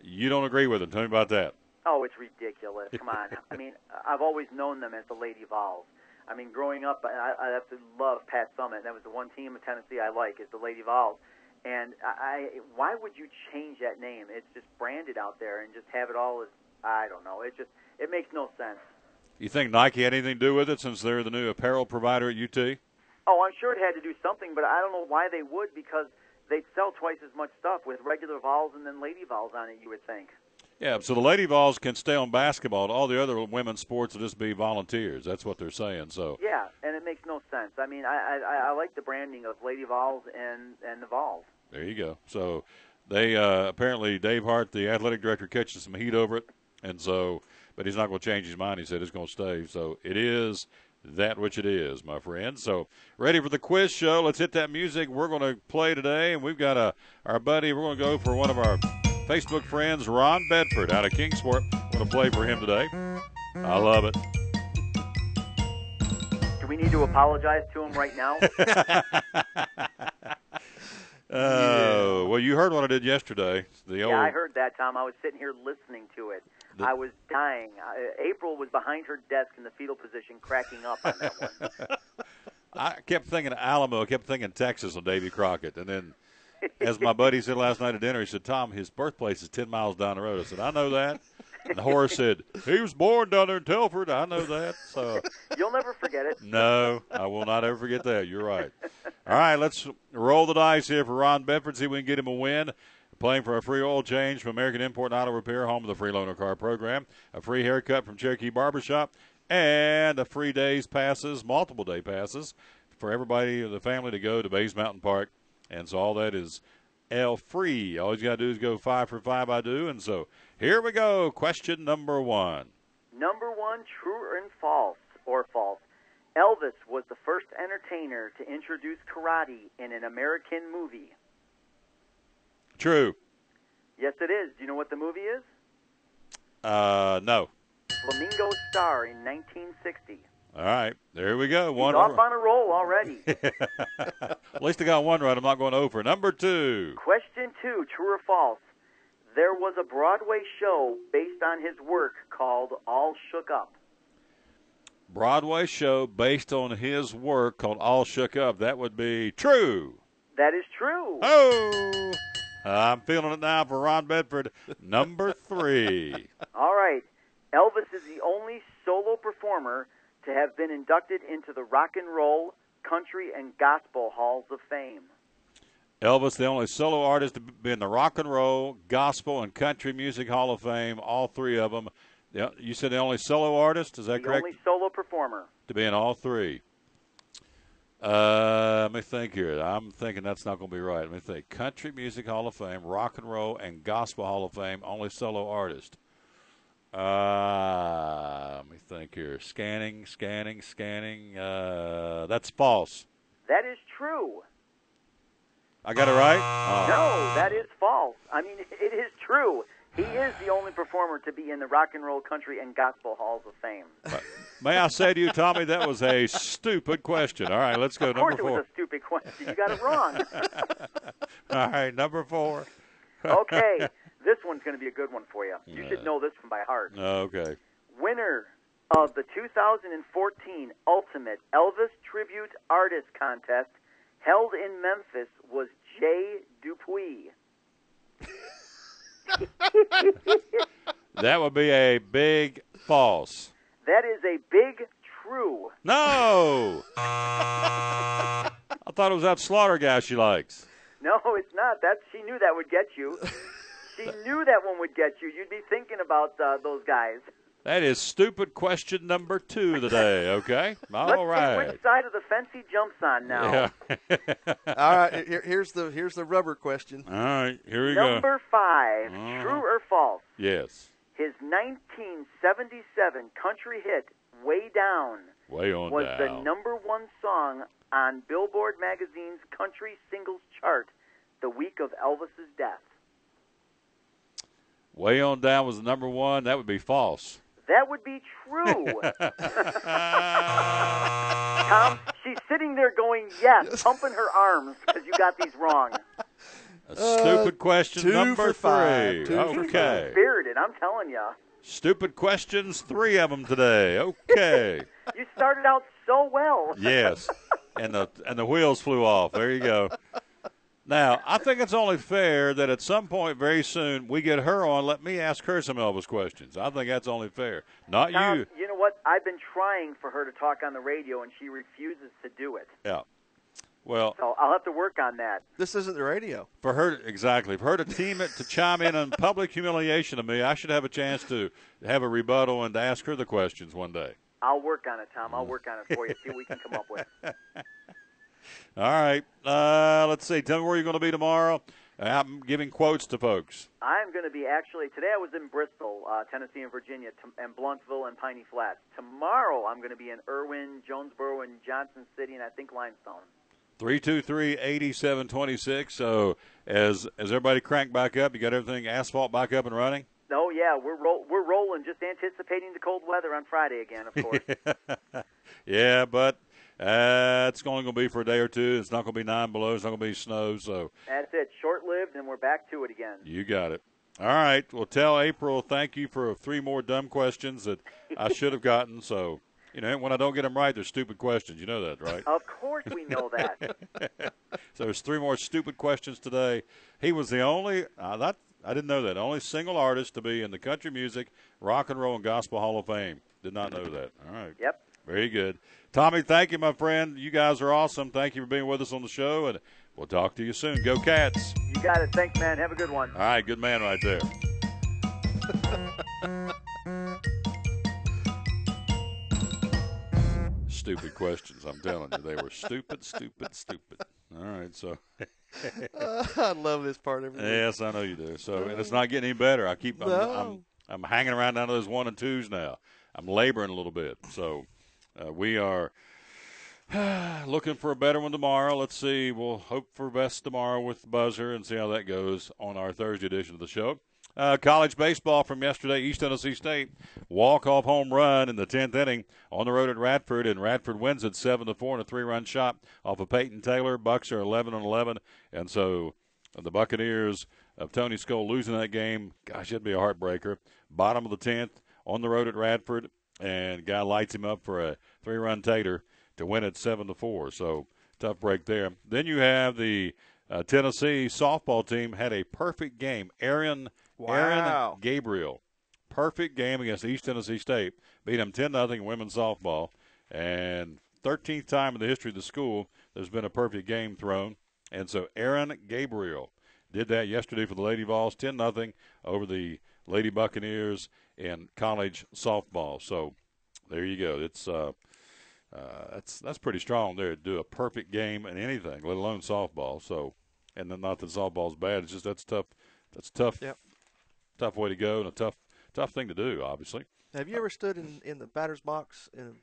you don't agree with them. Tell me about that. Oh, it's ridiculous. Come on. I mean, I've always known them as the Lady Vols. I mean, growing up, I, I have to love Pat Summitt. That was the one team in Tennessee I like is the Lady Vols. And I, I, why would you change that name? It's just branded out there and just have it all as, I don't know. It just, it makes no sense. You think Nike had anything to do with it since they're the new apparel provider at U T? Oh, I'm sure it had to do something, but I don't know why they would because – they'd sell twice as much stuff with regular Vols and then Lady Vols on it, you would think. Yeah, so the Lady Vols can stay on basketball. All the other women's sports will just be volunteers. That's what they're saying. So yeah, and it makes no sense. I mean, I I, I like the branding of Lady Vols and, and the Vols. There you go. So they uh, apparently Dave Hart, the athletic director, catches some heat over it, and so but he's not going to change his mind. He said it's going to stay. So it is that which it is, my friend. So ready for the quiz show. Let's hit that music we're going to play today. And we've got a, our buddy. We're going to go for one of our Facebook friends, Ron Bedford, out of Kingsport. I'm going to play for him today. I love it. Do we need to apologize to him right now? Oh, uh, well, you heard what I did yesterday. The yeah, old... I heard that, Tom. I was sitting here listening to it. The... I was dying. Uh, April was behind her desk in the fetal position, cracking up on that one. I kept thinking Alamo. I kept thinking Texas on Davy Crockett. And then, as my buddy said last night at dinner, he said, Tom, his birthplace is ten miles down the road. I said, I know that. And Horace said, he was born down there in Telford. I know that. So you'll never forget it. No, I will not ever forget that. You're right. All right, let's roll the dice here for Ron Bedford, see if we can get him a win. Playing for a free oil change from American Import and Auto Repair, home of the free loaner car program, a free haircut from Cherokee Barbershop, and a free days passes, multiple day passes, for everybody in the family to go to Bays Mountain Park. And so all that is L free. All you got to do is go five for five, I do. And so here we go. Question number one. Number one, true and false, or false. Elvis was the first entertainer to introduce karate in an American movie. True. Yes, it is. Do you know what the movie is? Uh, no. Flamingo Star in nineteen sixty. All right. There we go. One He's off on a roll already. At least I got one right. I'm not going over. Number two. Question two, true or false. There was a Broadway show based on his work called All Shook Up. Broadway show based on his work called All Shook Up. That would be true. That is true. Oh, I'm feeling it now for Ron Bedford. Number three. All right. Elvis is the only solo performer to have been inducted into the Rock and Roll, Country, and Gospel Halls of Fame. Elvis, the only solo artist to be in the Rock and Roll, Gospel, and Country Music Hall of Fame, all three of them. You said the only solo artist? Is that correct? The only solo performer. To be in all three. Uh, let me think here. I'm thinking that's not going to be right. Let me think. Country Music Hall of Fame, Rock and Roll, and Gospel Hall of Fame, only solo artist. Uh, let me think here. Scanning, scanning, scanning. Uh, that's false. That is true. I got it right? Oh. No, that is false. I mean, it is true. He is the only performer to be in the Rock and Roll, Country, and Gospel Halls of Fame. But may I say to you, Tommy, that was a stupid question. All right, let's go number four. Of course it was a stupid question. You got it wrong. All right, number four. Okay, this one's going to be a good one for you. You uh, should know this one by heart. Okay. Winner of the two thousand fourteen Ultimate Elvis Tribute Artist Contest held in Memphis was Jay Dupuis. That would be a big false. That is a big true. No. I thought it was that Slaughter guy she likes. No, it's not. That she knew that would get you. She knew that one would get you. You'd be thinking about uh, those guys. That is stupid question number two today, okay? All Let's right. Let's see which side of the fence he jumps on now. Yeah. All right, here, here's the here's the rubber question. All right, here we Number go. Number five, uh, true or false? Yes. His nineteen seventy-seven country hit, Way Down, Way on was down. the number one song on Billboard Magazine's country singles chart the week of Elvis's death. Way On Down was the number one. That would be false. That would be true. Tom, she's sitting there going, yes, pumping her arms because you got these wrong. A stupid uh, question two number for three. Five. Two okay. Spirited, I'm telling you. Stupid questions, three of them today. Okay. You started out so well. Yes, and the and the wheels flew off. There you go. Now, I think it's only fair that at some point very soon we get her on. Let me ask her some Elvis questions. I think that's only fair. Not Tom, you. You know what? I've been trying for her to talk on the radio, and she refuses to do it. Yeah. Well. So I'll have to work on that. This isn't the radio. For her, exactly. For her to team it, to chime in on public humiliation of me, I should have a chance to have a rebuttal and to ask her the questions one day. I'll work on it, Tom. I'll work on it for you. See what we can come up with. All right. Uh, let's see. Tell me where you're going to be tomorrow. I'm giving quotes to folks. I'm going to be actually, today I was in Bristol, uh, Tennessee and Virginia, and Bluntsville and Piney Flats. Tomorrow I'm going to be in Irwin, Jonesboro, and Johnson City, and I think Limestone. three two three, eight seven two six. So as, as everybody cranked back up, you got everything asphalt back up and running? Oh, yeah. We're, ro we're rolling, just anticipating the cold weather on Friday again, of course. Yeah, but. Uh, it's only going to be for a day or two. It's not going to be nine below. It's not going to be snow. So that's it. Short-lived, and we're back to it again. You got it. All right. Well, tell April thank you for three more dumb questions that I should have gotten. So, you know, when I don't get them right, they're stupid questions. You know that, right? Of course we know that. So there's three more stupid questions today. He was the only uh, – that I didn't know that. Only single artist to be in the Country Music, Rock and Roll, and Gospel Hall of Fame. Did not know that. All right. Yep. Very good. Tommy, thank you, my friend. You guys are awesome. Thank you for being with us on the show, and we'll talk to you soon. Go Cats. You got it. Thanks, man. Have a good one. All right, good man right there. Stupid questions, I'm telling you. They were stupid, stupid, stupid. All right, so. uh, I love this part every day. Yes, I know you do. So, and it's not getting any better. I keep, I'm, no. I'm, I'm, I'm hanging around down to those one and twos now. I'm laboring a little bit, so. Uh, we are Looking for a better one tomorrow. Let's see. We'll hope for best tomorrow with the buzzer and see how that goes on our Thursday edition of the show. Uh, college baseball from yesterday, East Tennessee State, walk-off home run in the tenth inning on the road at Radford, and Radford wins it seven to four in a three-run shot off of Peyton Taylor. Bucks are eleven and eleven, and so the Buccaneers of Tony Stewart losing that game, gosh, it'd be a heartbreaker. Bottom of the tenth on the road at Radford, and guy lights him up for a three-run tater to win it seven to four, so tough break there. Then you have the uh, Tennessee softball team had a perfect game. Aaron Wow. Aaron Gabriel, perfect game against East Tennessee State. Beat them ten nothing women's softball. And thirteenth time in the history of the school there's been a perfect game thrown. And so Aaron Gabriel did that yesterday for the Lady Vols, ten nothing over the Lady Buccaneers in college softball. So there you go. It's uh, uh, that's that's pretty strong there to do a perfect game in anything, let alone softball. So, and then not that softball's bad. It's just that's tough. That's tough. Yep. Tough way to go and a tough tough thing to do, obviously. Have you ever stood in, in the batter's box and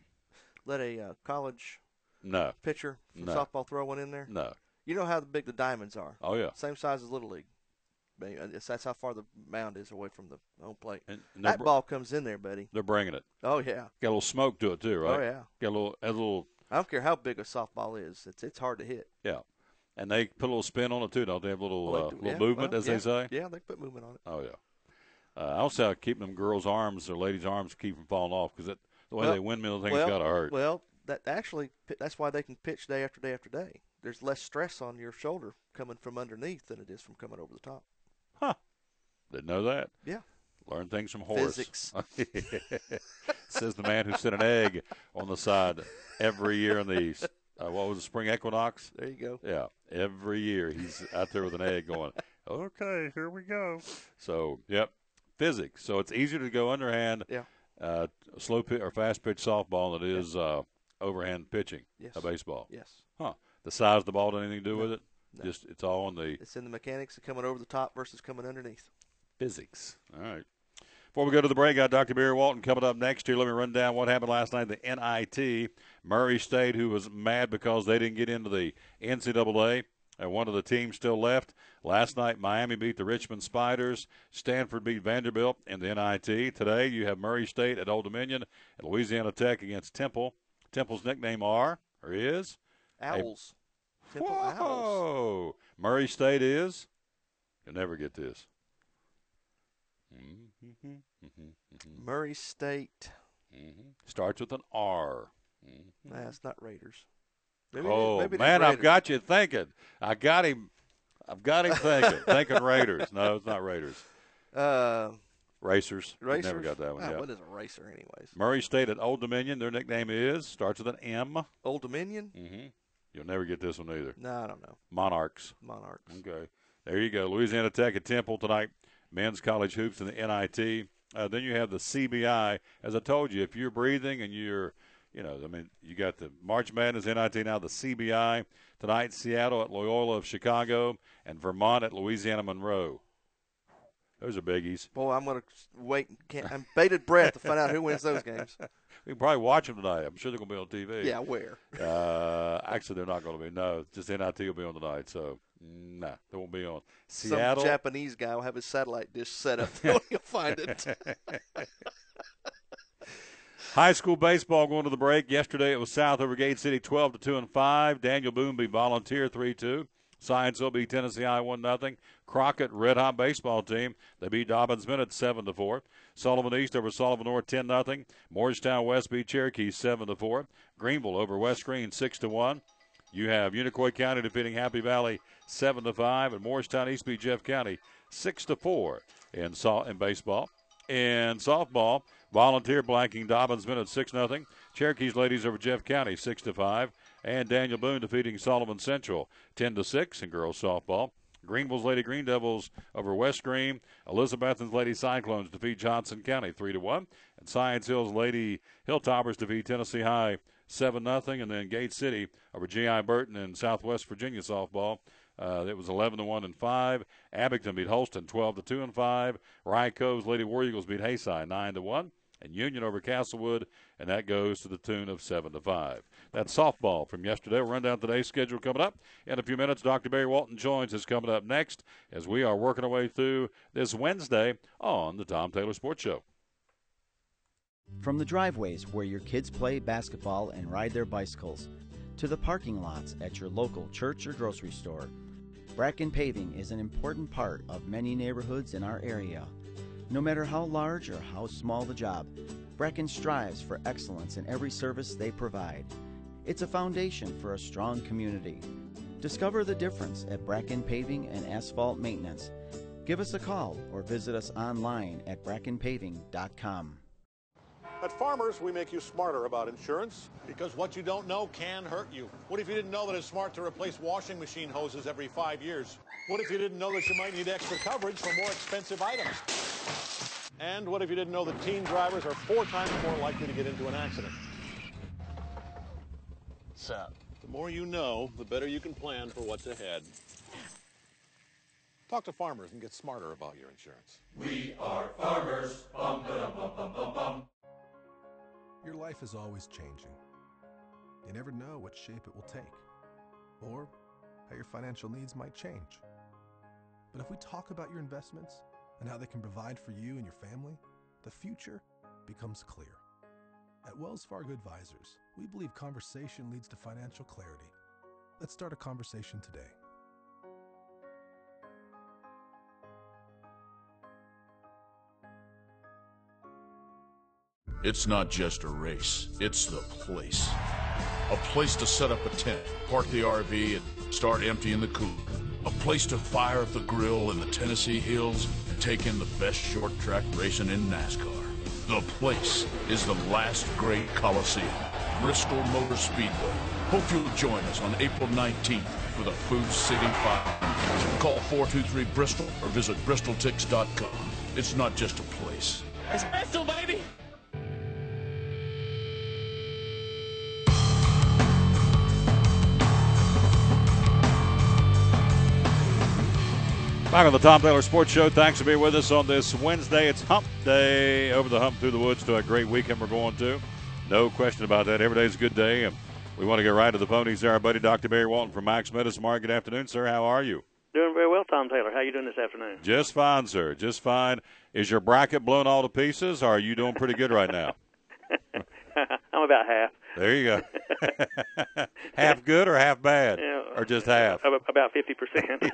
let a uh, college no. pitcher from no. softball throw one in there? No. You know how big the diamonds are. Oh, yeah. Same size as Little League. That's how far the mound is away from the home plate. And that ball comes in there, buddy. They're bringing it. Oh, yeah. Got a little smoke to it, too, right? Oh, yeah. Got a little, a little – I don't care how big a softball is. It's it's hard to hit. Yeah. And they put a little spin on it, too, don't they? Have a little, well, they do, uh, little yeah, movement, well, as yeah, they say? Yeah, they put movement on it. Oh, yeah. Uh, also, keeping them girls' arms or ladies' arms keep from falling off because the way well, they windmill things well, got to hurt. Well, that actually that's why they can pitch day after day after day. There's less stress on your shoulder coming from underneath than it is from coming over the top. Huh? Didn't know that. Yeah. Learn things from Horace. Physics. Says the man who set an egg on the side every year in the East. Uh, what was the spring equinox? There you go. Yeah, every year he's out there with an egg going. Okay, here we go. So, yep. Physics, so it's easier to go underhand, yeah. uh, slow pitch or fast pitch softball than it is uh, overhand pitching yes. a baseball. Yes. Huh. The size of the ball doesn't anything to do no. with it. No. Just it's all in the. It's in the mechanics of coming over the top versus coming underneath. Physics. All right. Before we go to the break, I got Doctor Barry Walton coming up next here. Let me run down what happened last night. The N I T, Murray State, who was mad because they didn't get into the N C double A. And one of the teams still left. Last night, Miami beat the Richmond Spiders. Stanford beat Vanderbilt in the N I T. Today, you have Murray State at Old Dominion and Louisiana Tech against Temple. Temple's nickname are, or is? Owls. A, Temple whoa! Owls. Murray State is? You'll never get this. Mm-hmm, mm-hmm, mm-hmm. Murray State. Mm-hmm. Starts with an R. Mm-hmm. Nah, it's not Raiders. Maybe oh, maybe man, I've got you thinking. I got him. I've got him thinking. thinking Raiders. No, it's not Raiders. Uh, racers. Racers. Never got that one. Oh, yeah. What is a racer anyways? Murray State at Old Dominion. Their nickname is, starts with an M. Old Dominion? Mm-hmm. You'll never get this one either. No, I don't know. Monarchs. Monarchs. Okay. There you go. Louisiana Tech at Temple tonight. Men's college hoops in the N I T. Uh, then you have the C B I. As I told you, if you're breathing and you're – you know, I mean, you got the March Madness, N I T, now the C B I. Tonight, Seattle at Loyola of Chicago and Vermont at Louisiana Monroe. Those are biggies. Boy, I'm going to wait. Can't, I'm bated breath to find out who wins those games. We can probably watch them tonight. I'm sure they're going to be on T V. Yeah, where? Uh, actually, they're not going to be. No, just N I T will be on tonight. So, nah, they won't be on. Seattle. Some Japanese guy will have his satellite dish set up. He'll find it. High school baseball going to the break. Yesterday it was South over Gate City twelve to two and five. Daniel Boomby Volunteer three two. Science will be Tennessee High one nothing. Crockett Red Hot Baseball Team. They beat Dobbins Bennett seven to four. Sullivan East over Sullivan North ten nothing. Morristown West beat Cherokee seven to four. Greenville over West Green six to one. You have Unicoi County defeating Happy Valley seven to five. And Morristown East beat Jeff County six to four in, so- in baseball. In softball, Volunteer blanking Dobbins Bennett six nothing. Cherokee's ladies over Jeff County six to five. And Daniel Boone defeating Sullivan Central ten to six in girls softball. Greenville's Lady Green Devils over West Green. Elizabethan's Lady Cyclones defeat Johnson County three to one. And Science Hill's Lady Hilltoppers defeat Tennessee High seven nothing. And then Gate City over G I Burton in Southwest Virginia softball. Uh, it was eleven to one and five. Abington beat Holston twelve to two and five. Rye Cove's Lady War Eagles beat Hayside nine to one. and Union over Castlewood, and that goes to the tune of seven to five. That's softball from yesterday. We'll run down today's schedule coming up in a few minutes. Doctor Barry Walton joins us coming up next as we are working our way through this Wednesday on the Tom Taylor Sports Show. From the driveways where your kids play basketball and ride their bicycles, to the parking lots at your local church or grocery store, Bracken Paving is an important part of many neighborhoods in our area. No matter how large or how small the job, Bracken strives for excellence in every service they provide. It's a foundation for a strong community. Discover the difference at Bracken Paving and Asphalt Maintenance. Give us a call or visit us online at bracken paving dot com. At Farmers, we make you smarter about insurance. Because what you don't know can hurt you. What if you didn't know that it's smart to replace washing machine hoses every five years? What if you didn't know that you might need extra coverage for more expensive items? And what if you didn't know that teen drivers are four times more likely to get into an accident? So, the more you know, the better you can plan for what's ahead. Talk to Farmers and get smarter about your insurance. We are Farmers. Bum, ba-dum, bum, bum, bum, bum. Your life is always changing. You never know what shape it will take, or how your financial needs might change. But if we talk about your investments and how they can provide for you and your family, the future becomes clear. At Wells Fargo Advisors, we believe conversation leads to financial clarity. Let's start a conversation today. It's not just a race, it's the place. A place to set up a tent, park the R V, and start emptying the cooler. A place to fire up the grill in the Tennessee hills and take in the best short track racing in NASCAR. The place is the last great Coliseum, Bristol Motor Speedway. Hope you'll join us on April nineteenth for the Food City Five. Call four two three Bristol or visit bristol tix dot com. It's not just a place. It's Bristol, baby! Back on the Tom Taylor Sports Show. Thanks for being with us on this Wednesday. It's hump day. Over the hump, through the woods, to a great weekend we're going to. No question about that. Every day's a good day, and we want to get right to the ponies there. Our buddy Doctor Barry Walton from Max Medicine Mart. Good afternoon, sir. How are you? Doing very well, Tom Taylor. How are you doing this afternoon? Just fine, sir. Just fine. Is your bracket blown all to pieces, or are you doing pretty good right now? I'm about half. There you go. Half good or half bad? Yeah, or just half? About fifty percent.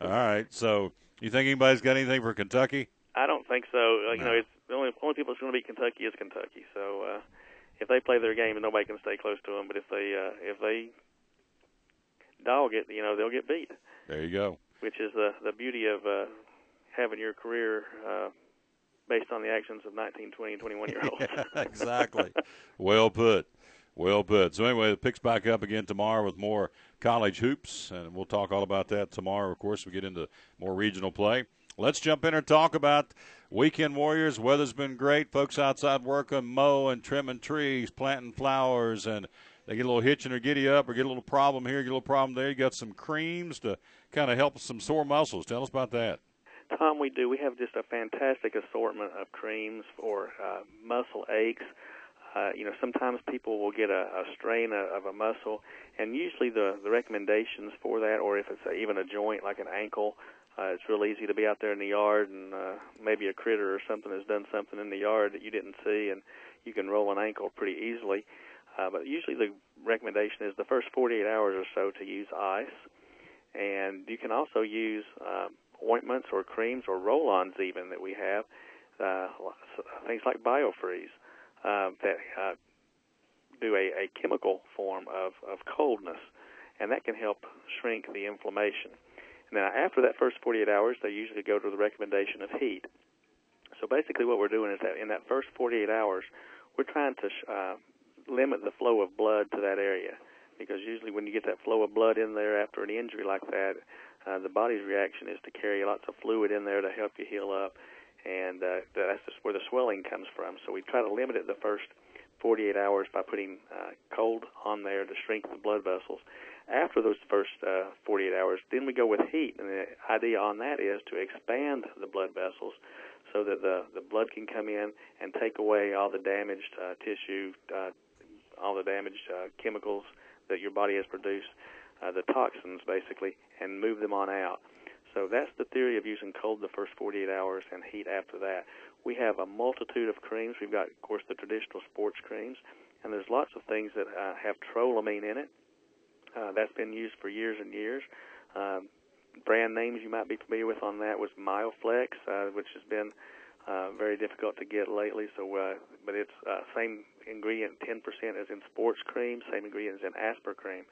All right. So you think anybody's got anything for Kentucky? I don't think so. Uh, you no. know, it's the only, only people that's going to beat Kentucky is Kentucky. So uh, if they play their game, nobody can stay close to them. But if they uh, if they dog it, you know, they'll get beat. There you go. Which is the, the beauty of uh, having your career uh based on the actions of nineteen, twenty, and twenty-one-year-olds. Yeah, exactly. Well put. Well put. So anyway, the picks back up again tomorrow with more college hoops, and we'll talk all about that tomorrow. Of course, we get into more regional play. Let's jump in and talk about Weekend Warriors. Weather's been great. Folks outside working, mowing, trimming trees, planting flowers, and they get a little hitching or giddy up or get a little problem here, get a little problem there. You got some creams to kind of help some sore muscles. Tell us about that. Tom, we do. We have just a fantastic assortment of creams for uh, muscle aches. Uh, you know, sometimes people will get a, a strain of, of a muscle, and usually the, the recommendations for that, or if it's a, even a joint like an ankle, uh, it's real easy to be out there in the yard and uh, maybe a critter or something has done something in the yard that you didn't see, and you can roll an ankle pretty easily. Uh, but usually the recommendation is the first forty-eight hours or so to use ice, and you can also use uh, ointments or creams or roll-ons even that we have, uh, things like Biofreeze uh, that uh, do a, a chemical form of, of coldness, and that can help shrink the inflammation. Now, after that first forty-eight hours, they usually go to the recommendation of heat. So basically what we're doing is that in that first forty-eight hours, we're trying to sh- uh, limit the flow of blood to that area, because usually when you get that flow of blood in there after an injury like that, Uh, the body's reaction is to carry lots of fluid in there to help you heal up, and uh, that's just where the swelling comes from. So we try to limit it the first forty-eight hours by putting uh, cold on there to shrink the blood vessels. after those first uh, forty-eight hours. Then we go with heat, and the idea on that is to expand the blood vessels so that the, the blood can come in and take away all the damaged uh, tissue, uh, all the damaged uh, chemicals that your body has produced, uh, the toxins basically, and move them on out. So that's the theory of using cold the first forty-eight hours and heat after that. We have a multitude of creams. We've got, of course, the traditional sports creams, and there's lots of things that uh, have trolamine in it. Uh, that's been used for years and years. Um, brand names you might be familiar with on that was Myoflex, uh, which has been uh, very difficult to get lately. So, uh, but it's uh, same ingredient, ten percent as in sports cream, same ingredient as in Asper cream.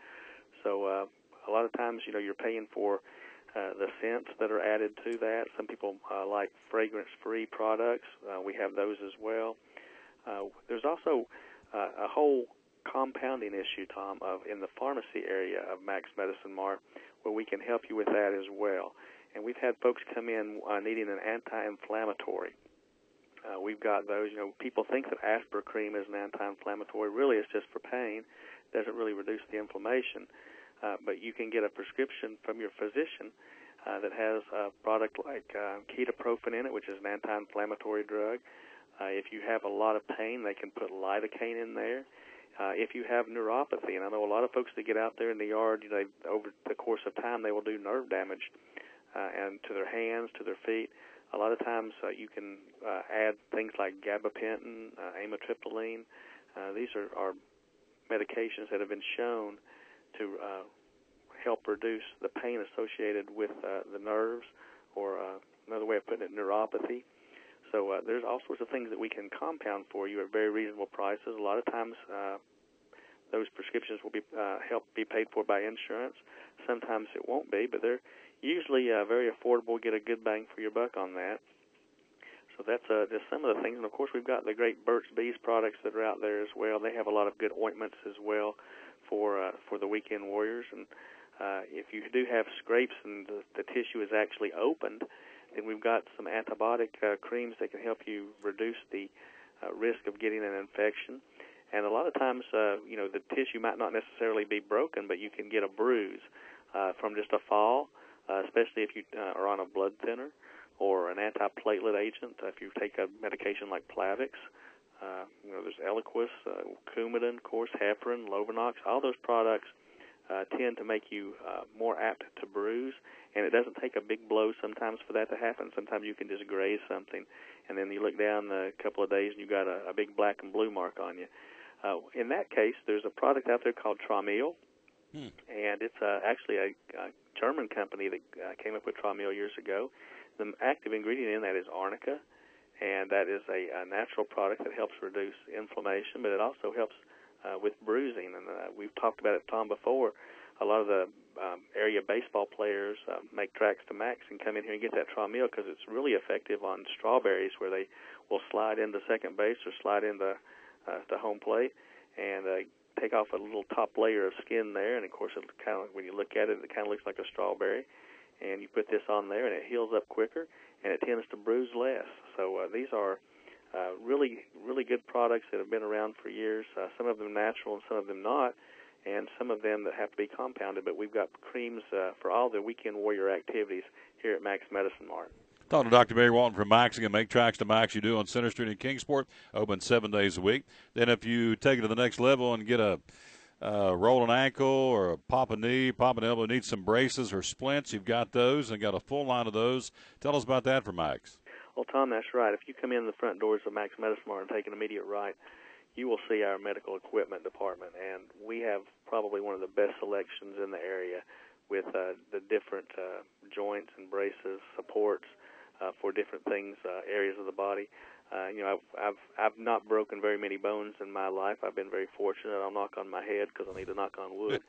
So uh, a lot of times, you know, you're paying for Uh, the scents that are added to that. Some people uh, like fragrance-free products. Uh, we have those as well. Uh, there's also uh, a whole compounding issue, Tom, of in the pharmacy area of Max Medicine Mart, where we can help you with that as well. And we've had folks come in uh, needing an anti-inflammatory. Uh, we've got those. You know, people think that Asper cream is an anti-inflammatory. Really, it's just for pain. It doesn't really reduce the inflammation. Uh, but you can get a prescription from your physician uh, that has a product like uh, ketoprofen in it, which is an anti-inflammatory drug. Uh, if you have a lot of pain, they can put lidocaine in there. Uh, if you have neuropathy, and I know a lot of folks that get out there in the yard, you know, they, over the course of time, they will do nerve damage uh, and to their hands, to their feet. A lot of times uh, you can uh, add things like gabapentin, uh, amitriptyline. Uh, these are, are medications that have been shown to uh, help reduce the pain associated with uh, the nerves, or uh, another way of putting it, neuropathy. So uh, there's all sorts of things that we can compound for you at very reasonable prices. A lot of times uh, those prescriptions will be uh, help be paid for by insurance. Sometimes it won't be, but they're usually uh, very affordable. Get a good bang for your buck on that. So that's uh, just some of the things. And, of course, we've got the great Burt's Bees products that are out there as well. They have a lot of good ointments as well for uh, for the weekend warriors. And uh, if you do have scrapes and the, the tissue is actually opened, then we've got some antibiotic uh, creams that can help you reduce the uh, risk of getting an infection. And a lot of times, uh, you know, the tissue might not necessarily be broken, but you can get a bruise uh, from just a fall, uh, especially if you uh, are on a blood thinner or an antiplatelet agent. If you take a medication like Plavix, Uh, you know, there's Eliquis, uh, Coumadin, of course, heparin, Lovenox. All those products uh, tend to make you uh, more apt to bruise, and it doesn't take a big blow sometimes for that to happen. Sometimes you can just graze something, and then you look down a couple of days and you got a, a big black and blue mark on you. Uh, in that case, there's a product out there called Tramil, hmm. and it's uh, actually a, a German company that uh, came up with Tramil years ago. The active ingredient in that is arnica, and that is a, a natural product that helps reduce inflammation, but it also helps uh, with bruising. And uh, we've talked about it, Tom, before. A lot of the um, area baseball players uh, make tracks to max and come in here and get that Tramil because it's really effective on strawberries, where they will slide into second base or slide into uh, the home plate and uh, take off a little top layer of skin there. And, of course, it kind of, when you look at it, it kind of looks like a strawberry. And you put this on there, and it heals up quicker, and it tends to bruise less. So uh, these are uh, really, really good products that have been around for years, uh, some of them natural and some of them not, and some of them that have to be compounded. But we've got creams uh, for all the weekend warrior activities here at Max Medicine Mart. Talk to Doctor Barry Walton from Max. Again, make tracks to Max. You do on Center Street in Kingsport, open seven days a week. Then if you take it to the next level and get a Uh, roll an ankle or pop a knee, pop an elbow, need some braces or splints, you've got those and got a full line of those. Tell us about that for Max. Well, Tom, that's right. If you come in the front doors of Max Medicine Mart and take an immediate right, you will see our medical equipment department, and we have probably one of the best selections in the area with uh, the different uh, joints and braces, supports uh, for different things, uh, areas of the body. Uh, you know, I've, I've I've not broken very many bones in my life. I've been very fortunate. I'll knock on my head because I need to knock on wood.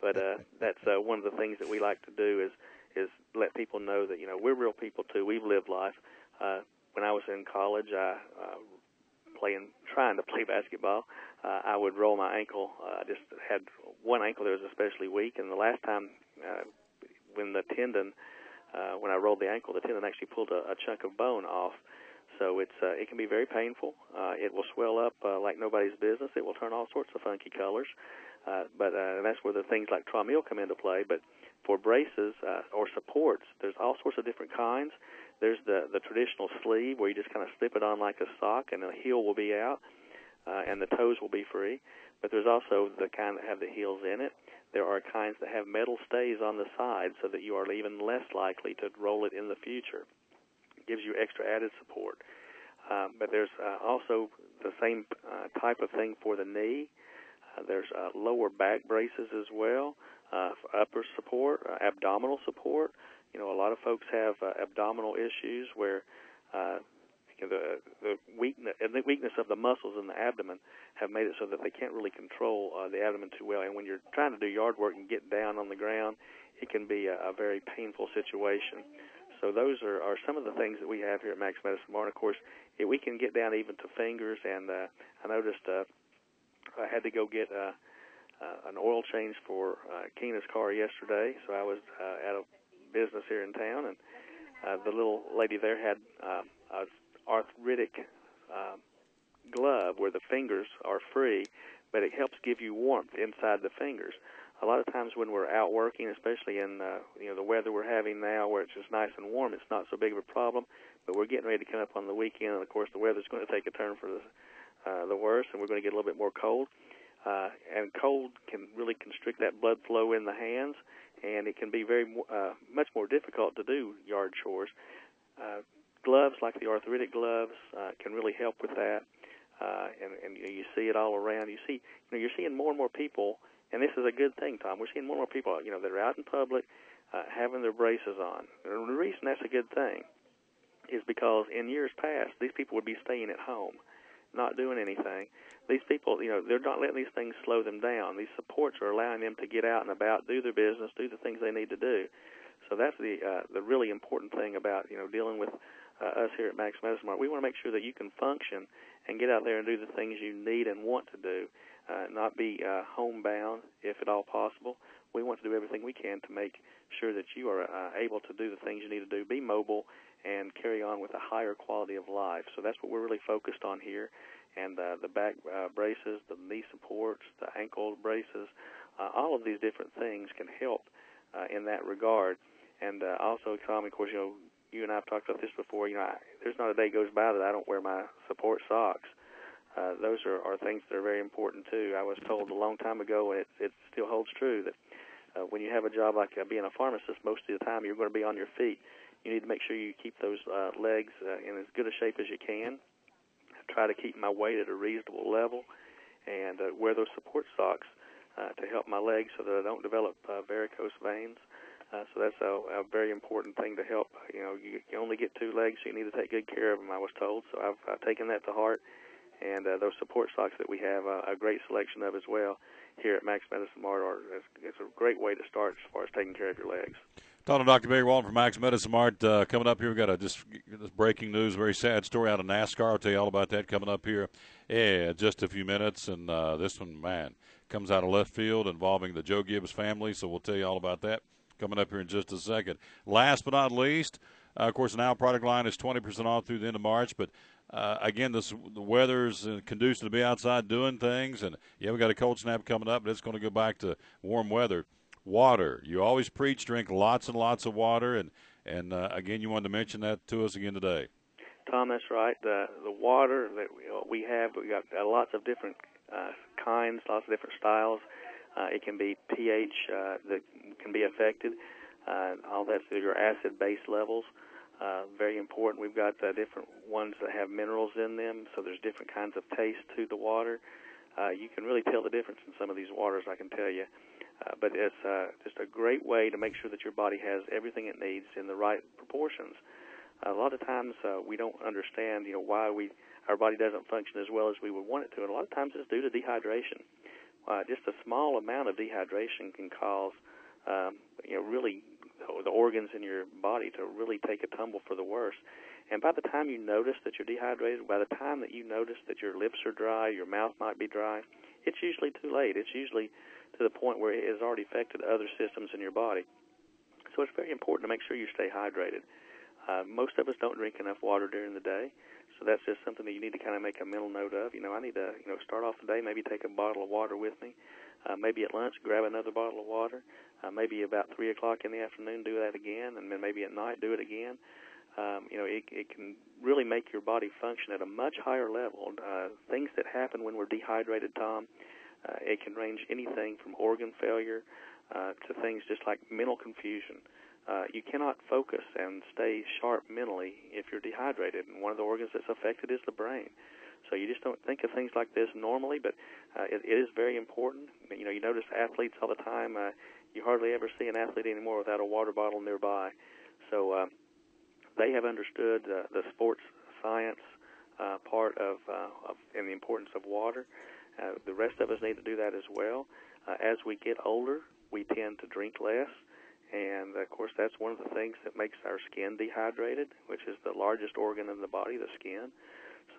But uh, that's uh, one of the things that we like to do is is let people know that, you know, we're real people too. We've lived life. Uh, when I was in college, I uh, playing trying to play basketball, uh, I would roll my ankle. I uh, just had one ankle that was especially weak, and the last time uh, when the tendon uh, when I rolled the ankle, the tendon actually pulled a, a chunk of bone off. So it's uh, it can be very painful. Uh, it will swell up uh, like nobody's business. It will turn all sorts of funky colors. Uh, but uh, that's where the things like Tramil come into play. But for braces uh, or supports, there's all sorts of different kinds. There's the, the traditional sleeve where you just kind of slip it on like a sock and the heel will be out uh, and the toes will be free. But there's also the kind that have the heels in it. There are kinds that have metal stays on the side so that you are even less likely to roll it in the future. It gives you extra added support. Uh, but there's uh, also the same uh, type of thing for the knee. Uh, there's uh, lower back braces as well, uh, upper support, uh, abdominal support. You know, a lot of folks have uh, abdominal issues where uh, you know, the, the, weakness, the weakness of the muscles in the abdomen have made it so that they can't really control uh, the abdomen too well. And when you're trying to do yard work and get down on the ground, it can be a, a very painful situation. So those are, are some of the things that we have here at Max Medicine Bar. Of course, if we can get down even to fingers, and uh, I noticed uh, I had to go get uh, uh, an oil change for uh, Keena's car yesterday, so I was uh, out of business here in town, and uh, the little lady there had um, an arthritic uh, glove where the fingers are free, but it helps give you warmth inside the fingers. A lot of times when we're out working, especially in uh, you know the weather we're having now where it's just nice and warm, it's not so big of a problem, but we're getting ready to come up on the weekend, and, of course, the weather's going to take a turn for the, uh, the worse, and we're going to get a little bit more cold. Uh, and cold can really constrict that blood flow in the hands, and it can be very uh, much more difficult to do yard chores. Uh, gloves like the arthritic gloves uh, can really help with that, uh, and, and you see it all around. You see, you know, you're seeing more and more people. And this is a good thing, Tom. We're seeing more and more people, you know, that are out in public uh, having their braces on. And the reason that's a good thing is because in years past, these people would be staying at home, not doing anything. These people, you know, they're not letting these things slow them down. These supports are allowing them to get out and about, do their business, do the things they need to do. So that's the uh, the really important thing about, you know, dealing with uh, us here at Max Medicine Mart. We want to make sure that you can function and get out there and do the things you need and want to do. Uh, not be uh, homebound, if at all possible. We want to do everything we can to make sure that you are uh, able to do the things you need to do, be mobile, and carry on with a higher quality of life. So that's what we're really focused on here. And uh, the back uh, braces, the knee supports, the ankle braces, uh, all of these different things can help uh, in that regard. And uh, also, Tom, of course, you know, you and I have talked about this before. You know, I, there's not a day goes by that I don't wear my support socks. Uh, those are, are things that are very important, too. I was told a long time ago, and it, it still holds true, that uh, when you have a job like uh, being a pharmacist, most of the time you're going to be on your feet. You need to make sure you keep those uh, legs uh, in as good a shape as you can. I try to keep my weight at a reasonable level and uh, wear those support socks uh, to help my legs so that I don't develop uh, varicose veins. Uh, so that's a, a very important thing to help. You know, you, you only get two legs, so you need to take good care of them, I was told. So I've, I've taken that to heart. And uh, those support socks that we have uh, a great selection of as well here at Max Medicine Mart are it's a great way to start as far as taking care of your legs. Talking to Doctor Barry Walton from Max Medicine Mart. Uh, coming up here, we've got a just this breaking news, very sad story out of NASCAR. I'll tell you all about that coming up here yeah, just a few minutes. And uh, this one, man, comes out of left field involving the Joe Gibbs family. So we'll tell you all about that coming up here in just a second. Last but not least, uh, of course, now product line is twenty percent off through the end of March, but Uh, again, this, the weather's conducive to be outside doing things. And, yeah, we got a cold snap coming up, but it's going to go back to warm weather. Water. You always preach, drink lots and lots of water. And, and uh, again, you wanted to mention that to us again today. Tom, that's right. The, the water that we have, we got lots of different uh, kinds, lots of different styles. Uh, it can be pH uh, that can be affected. Uh, all that's your acid-base levels. Uh, very important. We've got uh, different ones that have minerals in them, so there's different kinds of taste to the water. Uh, you can really tell the difference in some of these waters, I can tell you. Uh, but it's uh, just a great way to make sure that your body has everything it needs in the right proportions. Uh, a lot of times uh, we don't understand, you know, why we our body doesn't function as well as we would want it to, and a lot of times it's due to dehydration. Uh, just a small amount of dehydration can cause, um, you know, really the organs in your body to really take a tumble for the worse. And by the time you notice that you're dehydrated, by the time that you notice that your lips are dry, your mouth might be dry, it's usually too late. It's usually to the point where it has already affected other systems in your body. So it's very important to make sure you stay hydrated. Uh, most of us don't drink enough water during the day, so that's just something that you need to kind of make a mental note of. You know, I need to, you know, start off the day, maybe take a bottle of water with me. uh, maybe at lunch grab another bottle of water, uh, maybe about three o'clock in the afternoon do that again, and then maybe at night do it again. Um, you know, it, it can really make your body function at a much higher level. Uh, things that happen when we're dehydrated, Tom, uh, it can range anything from organ failure uh, to things just like mental confusion. Uh, you cannot focus and stay sharp mentally if you're dehydrated, and one of the organs that's affected is the brain. So you just don't think of things like this normally, but uh, it, it is very important. You know, you notice athletes all the time. Uh, you hardly ever see an athlete anymore without a water bottle nearby. So uh, they have understood uh, the sports science uh, part of, uh, of and the importance of water. Uh, the rest of us need to do that as well. Uh, as we get older, we tend to drink less. And, of course, that's one of the things that makes our skin dehydrated, which is the largest organ in the body, the skin.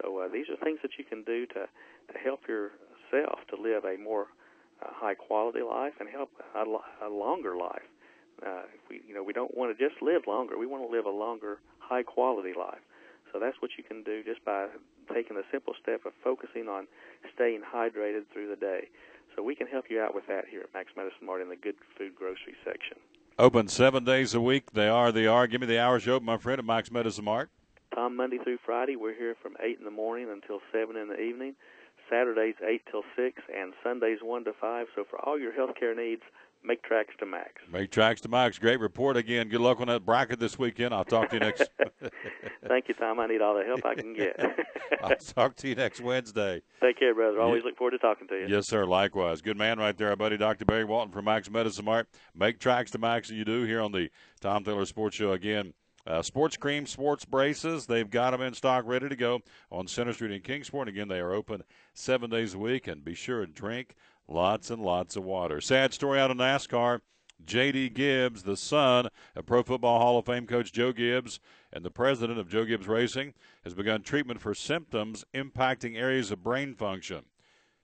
So uh, these are things that you can do to, to help yourself to live a more uh, high-quality life and help a, lo- a longer life. Uh, if we, you know, we don't want to just live longer. We want to live a longer, high-quality life. So that's what you can do just by taking the simple step of focusing on staying hydrated through the day. So we can help you out with that here at Max Medicine Mart in the Good Food Grocery section. Open seven days a week. They are, they are. Give me the hours you open, my friend, at Max Medicine Mart. Tom, Monday through Friday, we're here from eight in the morning until seven in the evening. Saturdays, eight till six, and Sundays, one to five. So for all your healthcare needs, make tracks to Max. Make tracks to Max. Great report again. Good luck on that bracket this weekend. I'll talk to you next. Thank you, Tom. I need all the help I can get. I'll talk to you next Wednesday. Take care, brother. Always yeah. Look forward to talking to you. Yes, sir. Likewise. Good man right there, our buddy Doctor Barry Walton from Max Medicine Mart. Make tracks to Max, and you do here on the Tom Taylor Sports Show again. Uh, sports cream, sports braces, they've got them in stock, ready to go on Center Street in Kingsport. Again, they are open seven days a week, and be sure to drink lots and lots of water. Sad story out of NASCAR. J D. Gibbs, the son of Pro Football Hall of Fame coach Joe Gibbs and the president of Joe Gibbs Racing, has begun treatment for symptoms impacting areas of brain function,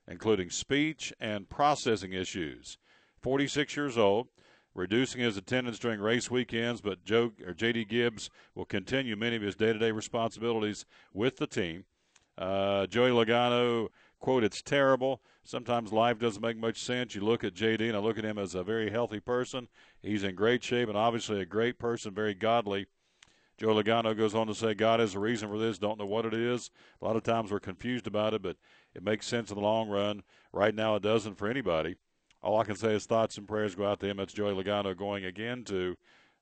including speech and processing issues. forty-six years old. Reducing his attendance during race weekends, but Joe or J D. Gibbs will continue many of his day-to-day responsibilities with the team. Uh, Joey Logano, quote, "It's terrible. Sometimes life doesn't make much sense. You look at J D, and I look at him as a very healthy person. He's in great shape and obviously a great person, very godly." Joe Logano goes on to say, "God has a reason for this. Don't know what it is. A lot of times we're confused about it, but it makes sense in the long run. Right now it doesn't for anybody. All I can say is thoughts and prayers go out to him." That's Joey Logano going again to,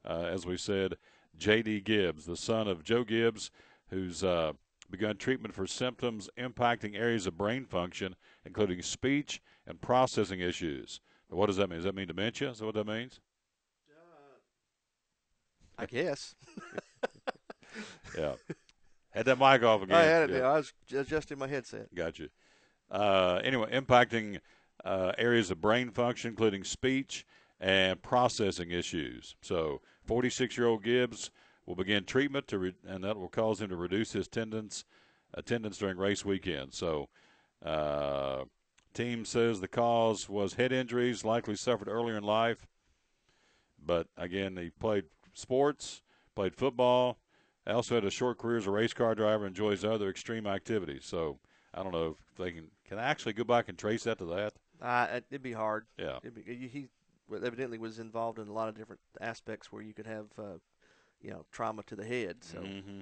uh, as we said, J D. Gibbs, the son of Joe Gibbs, who's uh, begun treatment for symptoms impacting areas of brain function, including speech and processing issues. But what does that mean? Does that mean dementia? Is that what that means? Uh, I guess. Yeah. Had that mic off again. I had it. Yeah. I was adjusting my headset. Gotcha. Uh, anyway, impacting Uh, areas of brain function, including speech and processing issues. So forty-six-year-old Gibbs will begin treatment, to re- and that will cause him to reduce his attendance, attendance during race weekend. So uh, team says the cause was head injuries, likely suffered earlier in life. But, again, he played sports, played football, also had a short career as a race car driver, enjoys other extreme activities. So I don't know if they can – can I actually go back and trace that to that? Uh, it'd be hard. Yeah. It'd be, he evidently was involved in a lot of different aspects where you could have, uh, you know, trauma to the head. So, mm-hmm.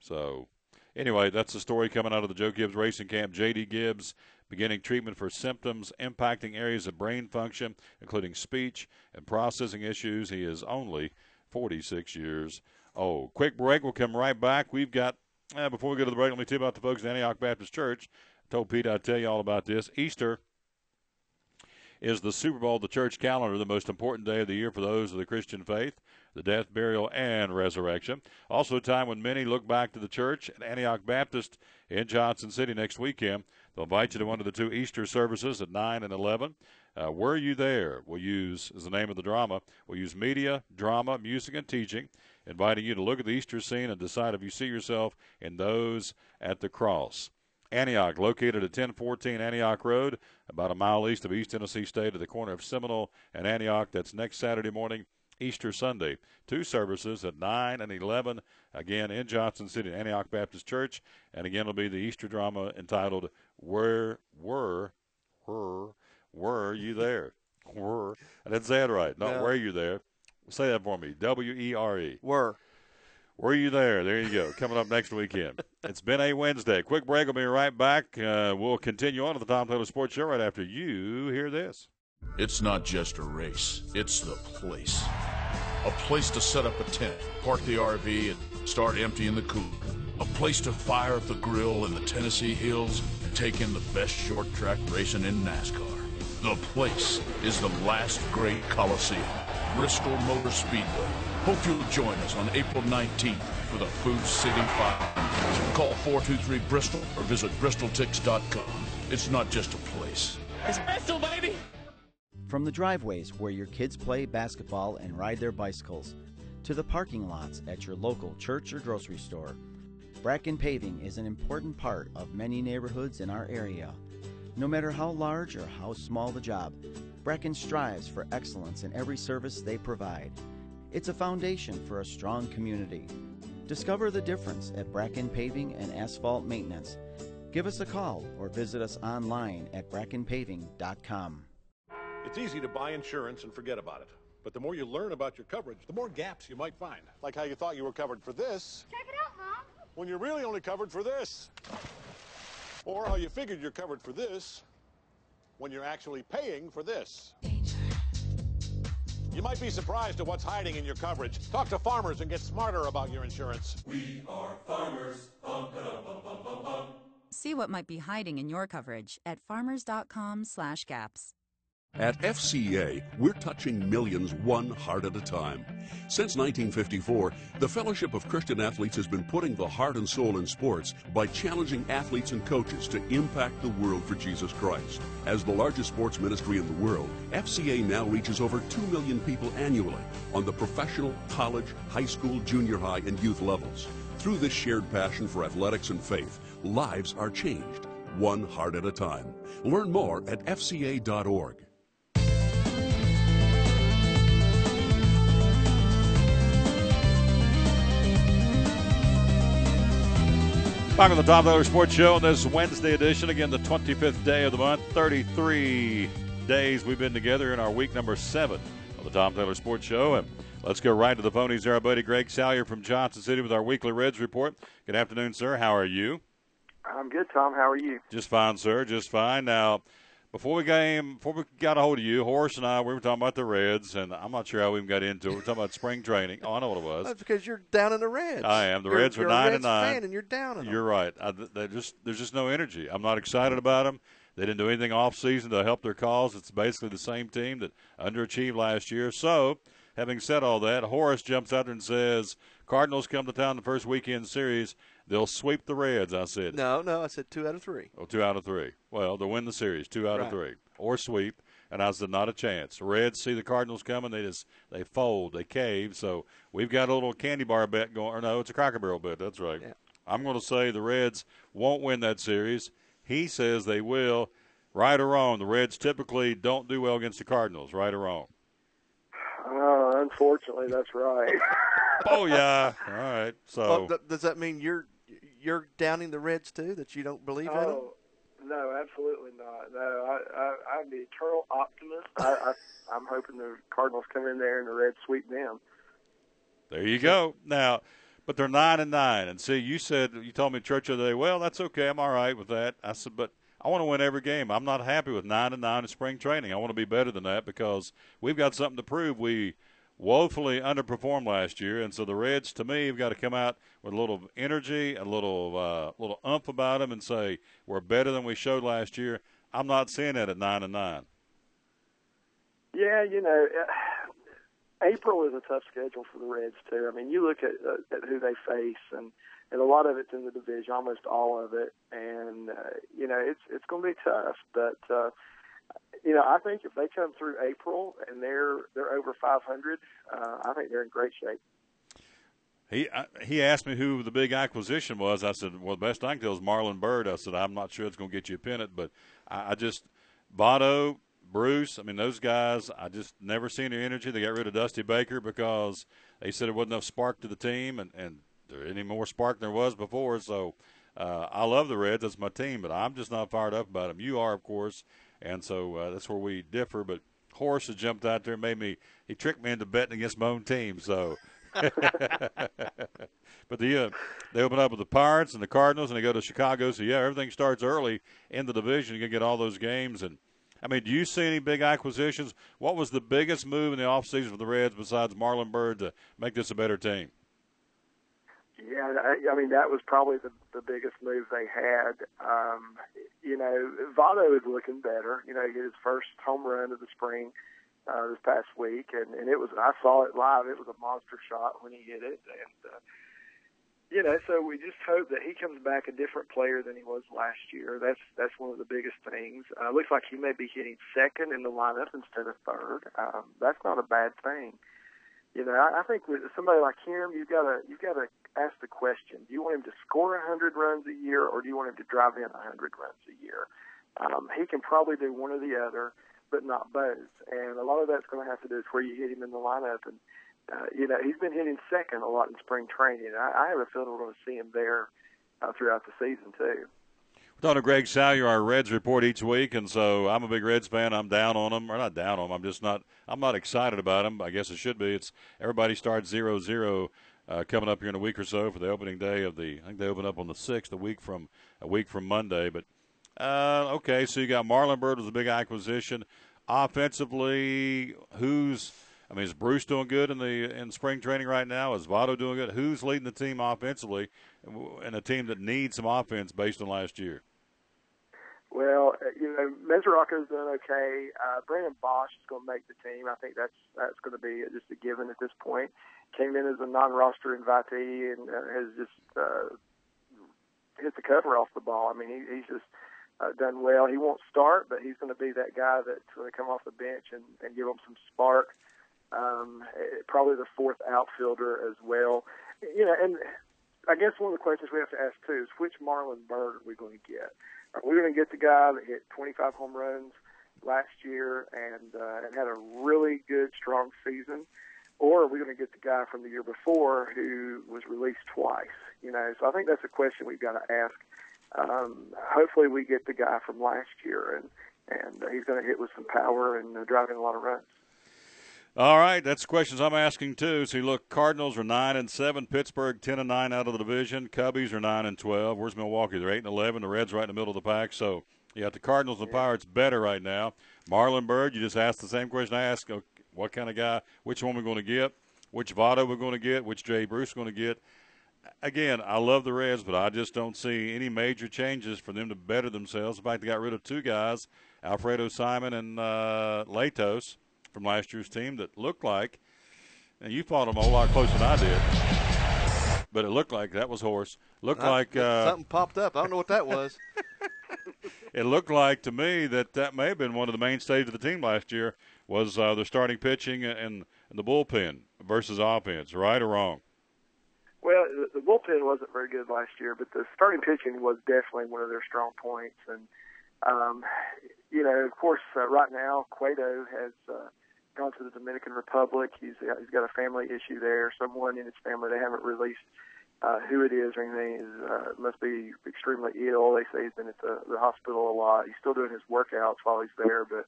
so anyway, that's the story coming out of the Joe Gibbs Racing Camp. J D. Gibbs beginning treatment for symptoms impacting areas of brain function, including speech and processing issues. He is only forty-six years old. Quick break. We'll come right back. We've got, uh, before we go to the break, let me tell you about the folks at Antioch Baptist Church. I told Pete I'd tell you all about this. Easter is the Super Bowl of the church calendar, the most important day of the year for those of the Christian faith, the death, burial, and resurrection. Also a time when many look back to the church at Antioch Baptist in Johnson City next weekend. They'll invite you to one of the two Easter services at nine and eleven. Uh, Were You There? We'll use, is the name of the drama. We'll use media, drama, music, and teaching, inviting you to look at the Easter scene and decide if you see yourself in those at the cross. Antioch, located at ten fourteen Antioch Road, about a mile east of East Tennessee State at the corner of Seminole and Antioch. That's next Saturday morning, Easter Sunday. Two services at nine and eleven, again, in Johnson City, Antioch Baptist Church. And again, it'll be the Easter drama entitled Were, Were, Were, Were you there? Were. I didn't say it right. Not no. Were you there. Say that for me. W E R E. Were. Were you there? There you go. Coming up next weekend. It's been a Wednesday. Quick break. We'll be right back. Uh, we'll continue on to the Tom Taylor Sports Show right after you hear this. It's not just a race. It's the place. A place to set up a tent, park the R V, and start emptying the coop. A place to fire up the grill in the Tennessee hills and take in the best short track racing in NASCAR. The place is the last great Coliseum, Bristol Motor Speedway. Hope you'll join us on April nineteenth for the Food City Five. Call four two three Bristol or visit bristol ticks dot com. It's not just a place. It's Bristol, baby! From the driveways where your kids play basketball and ride their bicycles, to the parking lots at your local church or grocery store, Bracken Paving is an important part of many neighborhoods in our area. No matter how large or how small the job, Bracken strives for excellence in every service they provide. It's a foundation for a strong community. Discover the difference at Bracken Paving and Asphalt Maintenance. Give us a call or visit us online at bracken paving dot com. It's easy to buy insurance and forget about it. But the more you learn about your coverage, the more gaps you might find. Like how you thought you were covered for this. Check it out, Mom. When you're really only covered for this. Or how you figured you're covered for this when you're actually paying for this. Danger. You might be surprised at what's hiding in your coverage. Talk to Farmers and get smarter about your insurance. We are Farmers. Bum, ba-dum, bum, bum, bum, bum. See what might be hiding in your coverage at farmers dot com slash gaps. At F C A, we're touching millions one heart at a time. Since nineteen fifty-four, the Fellowship of Christian Athletes has been putting the heart and soul in sports by challenging athletes and coaches to impact the world for Jesus Christ. As the largest sports ministry in the world, F C A now reaches over two million people annually on the professional, college, high school, junior high, and youth levels. Through this shared passion for athletics and faith, lives are changed one heart at a time. Learn more at F C A dot org. Back on the Tom Taylor Sports Show on this Wednesday edition, again, the twenty-fifth day of the month, thirty-three days we've been together in our week number seven of the Tom Taylor Sports Show. And let's go right to the ponies there, our buddy Greg Salyer from Johnson City with our weekly Reds report. Good afternoon, sir. How are you? I'm good, Tom. How are you? Just fine, sir. Just fine. Now, before we came, before we got a hold of you, Horace and I, we were talking about the Reds, and I'm not sure how we even got into it. We're talking about spring training. Oh, I know what it was. That's because you're down in the Reds. I am. The you're, Reds are nine and nine. You're a Reds fan, and you're down in them. You're right. I, they just there's just no energy. I'm not excited about them. They didn't do anything off season to help their cause. It's basically the same team that underachieved last year. So, having said all that, Horace jumps out there and says, "Cardinals come to town the first weekend series. They'll sweep the Reds," I said. No, no, I said two out of three. Oh, two out of three. Well, they'll win the series, two out right. of three, or sweep. And I said, not a chance. Reds see the Cardinals coming. They just they fold, they cave. So we've got a little candy bar bet going. Or no, it's a Cracker Barrel bet. That's right. Yeah. I'm going to say the Reds won't win that series. He says they will. Right or wrong, the Reds typically don't do well against the Cardinals. Right or wrong? Uh, unfortunately, that's right. Oh, yeah. All right. So well, th- does that mean you're you're downing the Reds too? That you don't believe oh, in them? No, absolutely not. No, I, I, I'm the eternal optimist. I, I, I'm hoping the Cardinals come in there and the Reds sweep them. There you go. Now, but they're nine and nine. And see, you said you told me at church the other day, well, that's okay. I'm all right with that. I said, but I want to win every game. I'm not happy with nine and nine in spring training. I want to be better than that because we've got something to prove. We woefully underperformed last year, and so the Reds, to me, have got to come out with a little energy, a little uh, little umph about them, and say we're better than we showed last year. I'm not seeing that at nine and nine. Yeah, you know, uh, April is a tough schedule for the Reds too. I mean, you look at, uh, at who they face, and, and a lot of it's in the division, almost all of it, and uh, you know, it's it's going to be tough, but. Uh, You know, I think if they come through April and they're they're over five hundred, uh, I think they're in great shape. He I, he asked me who the big acquisition was. I said, well, the best I can tell is Marlon Byrd. I said, I'm not sure it's going to get you a pennant, but I, I just Votto, Bruce, I mean, those guys, I just never seen their energy. They got rid of Dusty Baker because they said there wasn't enough spark to the team, and, and there any more spark than there was before. So uh, I love the Reds. That's my team, but I'm just not fired up about them. You are, of course. And so uh, that's where we differ. But Horace had jumped out there and made me – he tricked me into betting against my own team. So, But the, uh, they open up with the Pirates and the Cardinals, and they go to Chicago. So, yeah, everything starts early in the division. You can get all those games. And, I mean, do you see any big acquisitions? What was the biggest move in the offseason for the Reds besides Marlon Byrd to make this a better team? Yeah, I, I mean, that was probably the, the biggest move they had. Um, you know, Votto is looking better. You know, he hit his first home run of the spring uh, this past week, and, and it was I saw it live. It was a monster shot when he hit it. And, uh, you know, so we just hope that he comes back a different player than he was last year. That's that's one of the biggest things. Uh, looks like he may be hitting second in the lineup instead of third. Um, that's not a bad thing. You know, I, I think with somebody like him, you've got to you've got to ask the question: do you want him to score one hundred runs a year, or do you want him to drive in one hundred runs a year? Um, he can probably do one or the other, but not both. And a lot of that's going to have to do with where you hit him in the lineup. And uh, you know, he's been hitting second a lot in spring training. I, I have a feeling we're going to see him there uh, throughout the season too. We're talking to Greg Salyer, our Reds report each week, and so I'm a big Reds fan. I'm down on them, or not down on them. I'm just not. I'm not excited about them. I guess it should be. It's everybody starts zero zero uh, coming up here in a week or so for the opening day of the. I think they open up on the sixth, a week from a week from Monday. But uh, okay, so you got Marlon Byrd was a big acquisition. Offensively, who's? I mean, is Bruce doing good in the in spring training right now? Is Votto doing good? Who's leading the team offensively, and a team that needs some offense based on last year? Well, you know, Mesoraco's doing okay. Uh, Brandon Bosch is going to make the team. I think that's that's going to be just a given at this point. Came in as a non-roster invitee and uh, has just uh, hit the cover off the ball. I mean, he, he's just uh, done well. He won't start, but he's going to be that guy that's going to come off the bench and, and give them some spark. Um, probably the fourth outfielder as well. You know, and I guess one of the questions we have to ask, too, is which Marlon Byrd are we going to get? Are we going to get the guy that hit twenty-five home runs last year and uh, and had a really good, strong season? Or are we going to get the guy from the year before who was released twice? You know, so I think that's a question we've got to ask. Um, hopefully we get the guy from last year, and, and he's going to hit with some power and uh, drive in a lot of runs. All right, that's questions I'm asking, too. So, you look, Cardinals are nine and seven, Pittsburgh ten and nine out of the division, Cubbies are nine and twelve. Where's Milwaukee? They're eight and eleven, the Reds right in the middle of the pack. So, you got the Cardinals and the Pirates better right now. Marlon Byrd, you just asked the same question I asked. What kind of guy, which one we're going to get, which Votto we're going to get, which Jay Bruce we're going to get. Again, I love the Reds, but I just don't see any major changes for them to better themselves. In fact, they got rid of two guys, Alfredo Simon and uh, Latos, from last year's team that looked like, and you followed them a whole lot closer than I did, but it looked like that was Horace. Looked I, like uh, something popped up. I don't know what that was. It looked like to me that that may have been one of the mainstays of the team last year was uh, their starting pitching and, and the bullpen versus offense. Right or wrong? Well, the bullpen wasn't very good last year, but the starting pitching was definitely one of their strong points. And um, you know, of course, uh, right now Cueto has. Uh, gone to the Dominican Republic. He's he's got a family issue there. Someone in his family, they haven't released uh, who it is or anything. He uh, must be extremely ill. They say he's been at the, the hospital a lot. He's still doing his workouts while he's there, but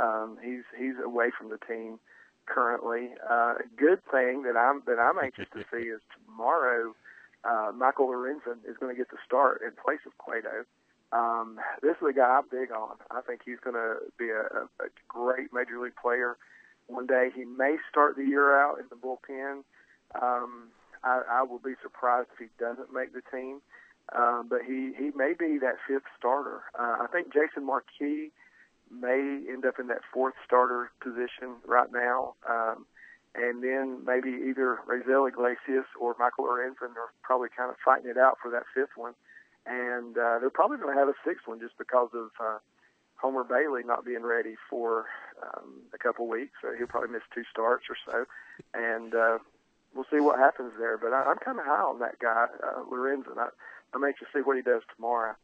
um, he's he's away from the team currently. Uh, a good thing that I'm that I'm anxious to see is tomorrow uh, Michael Lorenzen is going to get the start in place of Cueto. Um, this is a guy I'm big on. I think he's going to be a, a great major league player one day. He may start the year out in the bullpen. Um, I, I will be surprised if he doesn't make the team, um, but he, he may be that fifth starter. Uh, I think Jason Marquis may end up in that fourth starter position right now, um, and then maybe either Raisel Iglesias or Michael Lorenzen are probably kind of fighting it out for that fifth one. And uh, they're probably going to have a sixth one just because of uh, Homer Bailey not being ready for um, a couple weeks. So he'll probably miss two starts or so. And uh, we'll see what happens there. But I, I'm kind of high on that guy, uh, Lorenzen. I, I'm anxious to see what he does tomorrow.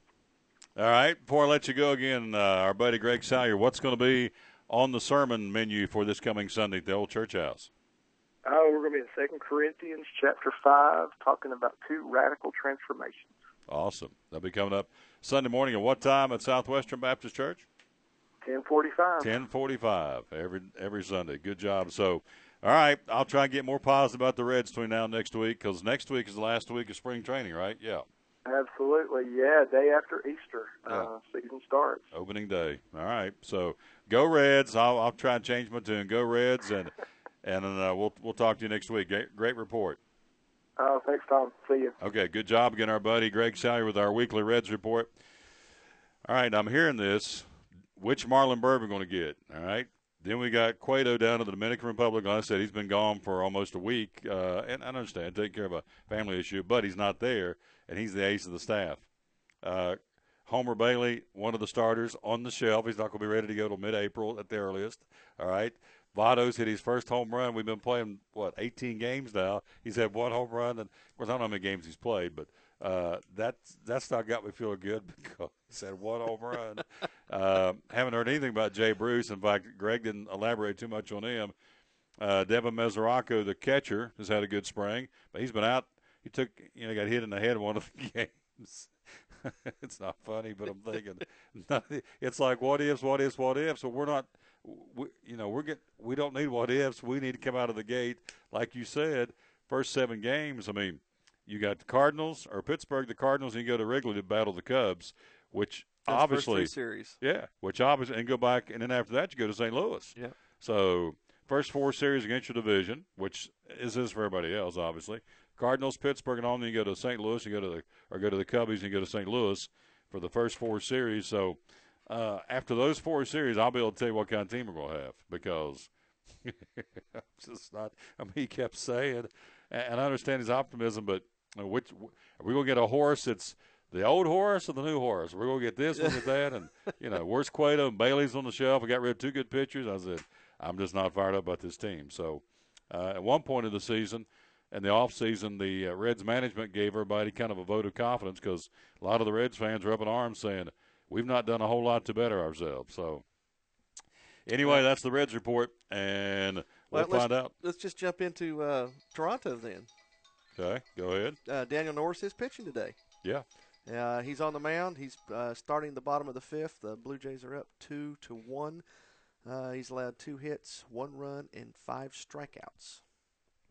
All right. Before I let you go again, uh, our buddy Greg Salyer, what's going to be on the sermon menu for this coming Sunday at the old church house? Oh, we're going to be in Second Corinthians chapter five talking about two radical transformations. Awesome. That'll be coming up Sunday morning at what time at Southwestern Baptist Church? ten forty-five. ten forty-five every, every Sunday. Good job. So, all right, I'll try and get more positive about the Reds between now and next week, because next week is the last week of spring training, right? Yeah. Absolutely, yeah, day after Easter, yeah. uh, season starts. Opening day. All right, so go Reds. I'll, I'll try and change my tune. Go Reds, and and uh, we'll we'll talk to you next week. Great, great report. Uh, thanks, Tom. See you. Okay, good job again, our buddy Greg Salyer with our weekly Reds report. All right, I'm hearing this. Which Marlin Byrd are we going to get? All right. Then we got Cueto down to the Dominican Republic. Like I said, he's been gone for almost a week. Uh, and I understand, taking care of a family issue, but he's not there, and he's the ace of the staff. Uh, Homer Bailey, one of the starters, on the shelf. He's not going to be ready to go till mid-April at the earliest. All right. Votto's hit his first home run. We've been playing, what, eighteen games now. He's had one home run. And, of course, I don't know how many games he's played, but uh, that's, that's not got me feeling good because he's had one home run. Uh, haven't heard anything about Jay Bruce. In fact, Greg didn't elaborate too much on him. Uh, Devin Mesoraco, the catcher, has had a good spring, but he's been out. He took, you know, got hit in the head in one of the games. It's not funny, but I'm thinking, it's like what ifs, what ifs, what ifs. So we're not, we, you know, we're get, we don't need what ifs. We need to come out of the gate, like you said, first seven games. I mean, you got the Cardinals or Pittsburgh, the Cardinals, and you go to Wrigley to battle the Cubs, which That's obviously first three series, yeah, which obviously, and go back, and then after that you go to Saint Louis. Yeah. So first four series against your division, which is this for everybody else, obviously. Cardinals, Pittsburgh, and on. Then you go to Saint Louis, you go to the, or go to the Cubbies, and you go to Saint Louis for the first four series. So uh, after those four series, I'll be able to tell you what kind of team we're going to have, because I'm just not. I mean, he kept saying, and I understand his optimism, but which are we going to get a horse that's the old horse or the new horse? We're going to get this, we'll get that, and you know, where's Cueto and Bailey's on the shelf? We got rid of two good pitchers. I said, I'm just not fired up about this team. So uh, at one point in the season. And the offseason, the uh, Reds management gave everybody kind of a vote of confidence, because a lot of the Reds fans are up in arms saying, we've not done a whole lot to better ourselves. So, anyway, that's the Reds report, and we'll, well find out. Let's just jump into uh, Toronto then. Okay, go ahead. Uh, Daniel Norris is pitching today. Yeah. Uh, he's on the mound. He's uh, starting the bottom of the fifth. The Blue Jays are up two to one. Uh, he's allowed two hits, one run, and five strikeouts.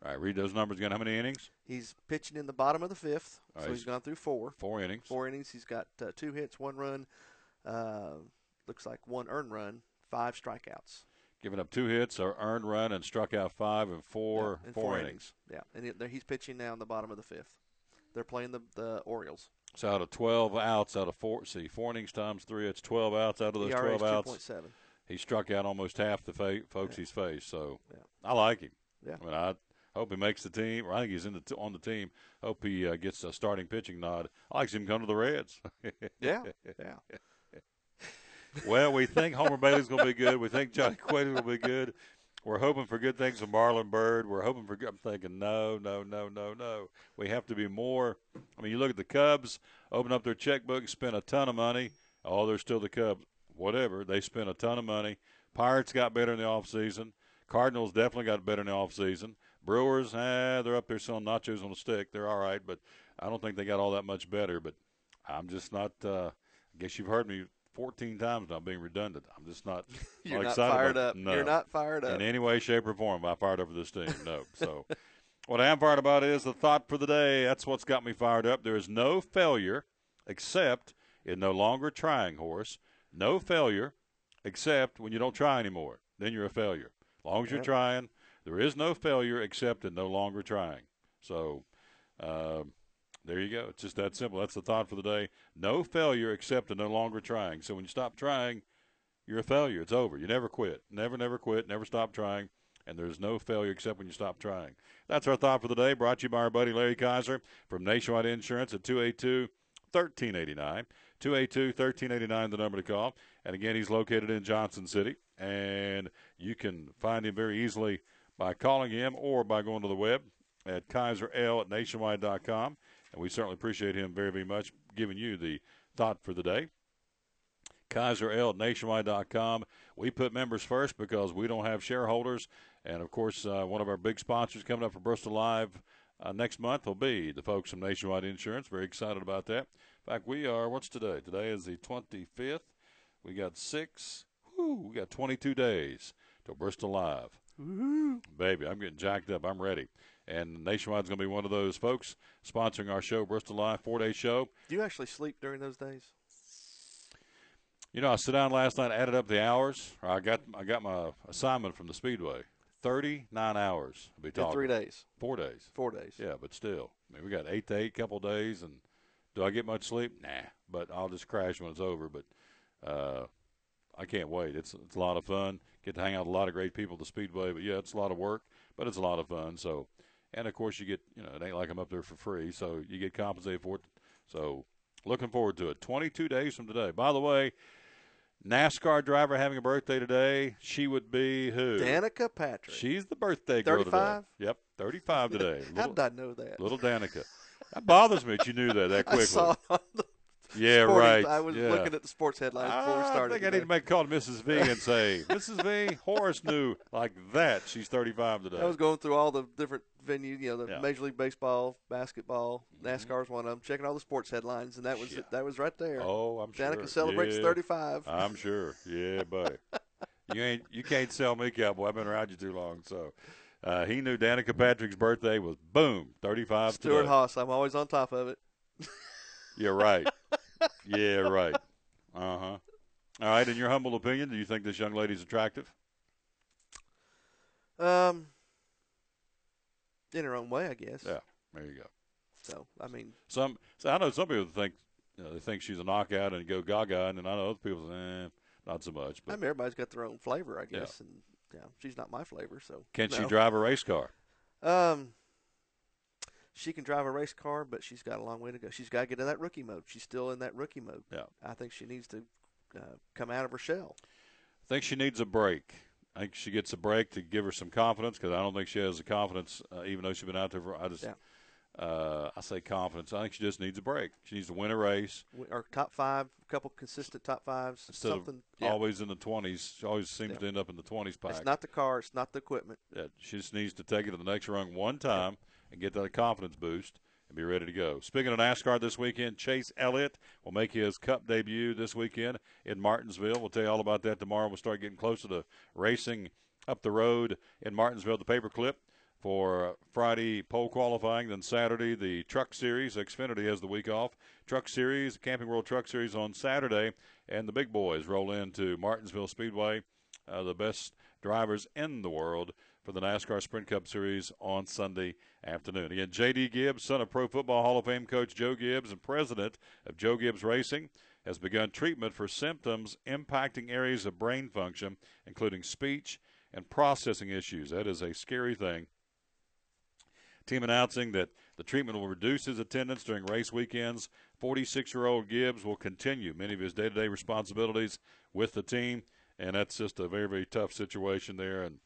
All right, read those numbers again. How many innings? He's pitching in the bottom of the fifth, right, so he's gone through four. Four innings. Four innings. He's got uh, two hits, one run, uh, looks like one earned run, five strikeouts. Giving up two hits, or earned run, and struck out five and four, yeah, and four, four innings. innings. Yeah, and it, he's pitching now in the bottom of the fifth. They're playing the, the Orioles. So out of twelve outs, out of four, see, four innings times three, it's twelve outs. Out of those E R A's twelve outs, two point seven. He struck out almost half the fa folks yeah. he's faced. So yeah. I like him. Yeah. I mean, I hope he makes the team. Or I think he's in the t on the team. Hope he uh, gets a starting pitching nod. I like him to come to the Reds. Yeah, yeah. Well, we think Homer Bailey's going to be good. We think Johnny Cueto will be good. We're hoping for good things from Marlin Byrd. We're hoping for good. I'm thinking, no, no, no, no, no. We have to be more. I mean, you look at the Cubs, open up their checkbook, spend a ton of money. Oh, they're still the Cubs. Whatever. They spent a ton of money. Pirates got better in the offseason. Cardinals definitely got better in the offseason. Brewers, eh, they're up there selling nachos on a stick. They're all right, but I don't think they got all that much better. But I'm just not uh, – I guess you've heard me fourteen times now being redundant. I'm just not – You're not fired up. No. You're not fired up. In any way, shape, or form, I fired up for this team. No. So what I am fired about is the thought for the day. That's what's got me fired up. There is no failure except in no longer trying, Horace. No failure except when you don't try anymore. Then you're a failure. As long as you're trying. There is no failure except in no longer trying. So uh, there you go. It's just that simple. That's the thought for the day. No failure except in no longer trying. So when you stop trying, you're a failure. It's over. You never quit. Never, never quit. Never stop trying. And there's no failure except when you stop trying. That's our thought for the day, brought to you by our buddy Larry Kaiser from Nationwide Insurance at two eight two, one three eight nine. two eight two, one three eight nine, the number to call. And, again, he's located in Johnson City. And you can find him very easily by calling him or by going to the web at Kaiser L at nationwide dot com. And we certainly appreciate him very, very much giving you the thought for the day. Kaiser L at nationwide dot com. We put members first because we don't have shareholders. And, of course, uh, one of our big sponsors coming up for Bristol Live uh, next month will be the folks from Nationwide Insurance. Very excited about that. In fact, we are, what's today? Today is the twenty-fifth. We got six. Woo! We got twenty-two days till Bristol Live. Woo-hoo. Baby, I'm getting jacked up. I'm ready. And Nationwide's going to be one of those folks sponsoring our show, Bristol Live, four-day show. Do you actually sleep during those days? You know, I sat down last night, added up the hours. I got I got my assignment from the Speedway. Thirty-nine hours. We'll be talking. In three days. Four days. Four days. Yeah, but still. I mean, we got eight to eight couple days, and do I get much sleep? Nah, but I'll just crash when it's over. But uh, I can't wait. It's it's a lot of fun. Get to hang out with a lot of great people at the Speedway. But, yeah, it's a lot of work, but it's a lot of fun. So, and, of course, you get, you know, it ain't like I'm up there for free, so you get compensated for it. So looking forward to it. twenty-two days from today. By the way, NASCAR driver having a birthday today. She would be who? Danica Patrick. She's the birthday girl thirty-five? Today. Yep, thirty-five today. Little, how did I know that? Little Danica. That bothers me that you knew that that quickly. I saw it on the yeah, sporting, right. I was yeah. looking at the sports headlines before I we started. I think today. I need to make a call to Missus V and say, Missus V, Horace knew like that. She's thirty-five today. I was going through all the different venues, you know, the yeah. Major League Baseball, basketball, mm-hmm. NASCAR's one of them, checking all the sports headlines, and that was yeah. that was right there. Oh, I'm Danica sure. Danica celebrates yeah. thirty-five. I'm sure. Yeah, buddy. you ain't you can't sell me, Cowboy. I've been around you too long, so. Uh, he knew Danica Patrick's birthday was, boom, thirty-five Stewart today. Stewart-Haas, I'm always on top of it. Yeah, right. Yeah, right. Uh-huh. All right, in your humble opinion, do you think this young lady's attractive? Um, in her own way, I guess. Yeah, there you go. So, I mean. some. So I know some people think, you know, they think she's a knockout and go gaga, and then I know other people say, eh, not so much. But I mean, everybody's got their own flavor, I guess, yeah. and. Yeah, she's not my flavor, so. Can no. she drive a race car? Um, she can drive a race car, but she's got a long way to go. She's got to get in that rookie mode. She's still in that rookie mode. Yeah. I think she needs to uh, come out of her shell. I think she needs a break. I think she gets a break to give her some confidence, because I don't think she has the confidence, uh, even though she's been out there for. I just, yeah. uh, I say confidence. I think she just needs a break. She needs to win a race. Or top five, a couple consistent top fives. Instead something, of yeah. always in the twenties. She always seems yeah. to end up in the twenties pack. It's not the car. It's not the equipment. Yeah, she just needs to take it to the next rung one time yeah. and get that confidence boost and be ready to go. Speaking of NASCAR this weekend, Chase Elliott will make his Cup debut this weekend in Martinsville. We'll tell you all about that tomorrow. We'll start getting closer to racing up the road in Martinsville, the paperclip. For Friday pole qualifying, then Saturday the Truck Series. Xfinity has the week off. Truck Series, Camping World Truck Series on Saturday, and the big boys roll into Martinsville Speedway, uh, the best drivers in the world, for the NASCAR Sprint Cup Series on Sunday afternoon. Again, J D. Gibbs, son of Pro Football Hall of Fame coach Joe Gibbs and president of Joe Gibbs Racing, has begun treatment for symptoms impacting areas of brain function, including speech and processing issues. That is a scary thing. Team announcing that the treatment will reduce his attendance during race weekends. forty-six-year-old Gibbs will continue many of his day-to-day responsibilities with the team, and that's just a very, very tough situation there. And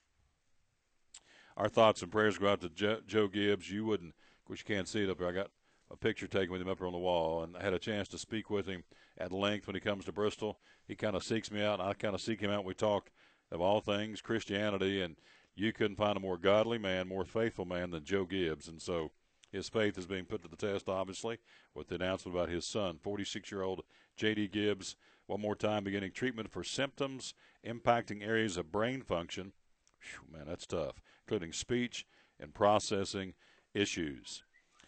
our thoughts and prayers go out to Jo- Joe Gibbs. You wouldn't, of course, you can't see it up there. I got a picture taken with him up here on the wall, and I had a chance to speak with him at length when he comes to Bristol. He kind of seeks me out, and I kind of seek him out. We talked of all things Christianity, and you couldn't find a more godly man, more faithful man than Joe Gibbs. And so his faith is being put to the test, obviously, with the announcement about his son, forty-six-year-old J D. Gibbs, one more time beginning treatment for symptoms impacting areas of brain function. Whew, man, that's tough, including speech and processing issues.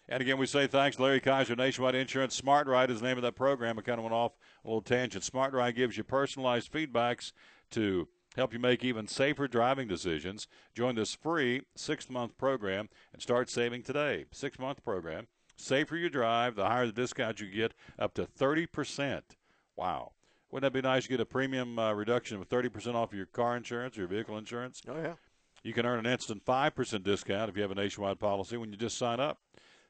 And, again, we say thanks to Larry Kaiser, Nationwide Insurance. Smart Ride is the name of that program. I kind of went off a little tangent. Smart Ride gives you personalized feedbacks to help you make even safer driving decisions. Join this free six-month program and start saving today. Six-month program. Safer you drive, the higher the discount you get, up to thirty percent. Wow. Wouldn't that be nice to get a premium uh, reduction of thirty percent off your car insurance, your vehicle insurance? Oh, yeah. You can earn an instant five percent discount if you have a Nationwide policy when you just sign up.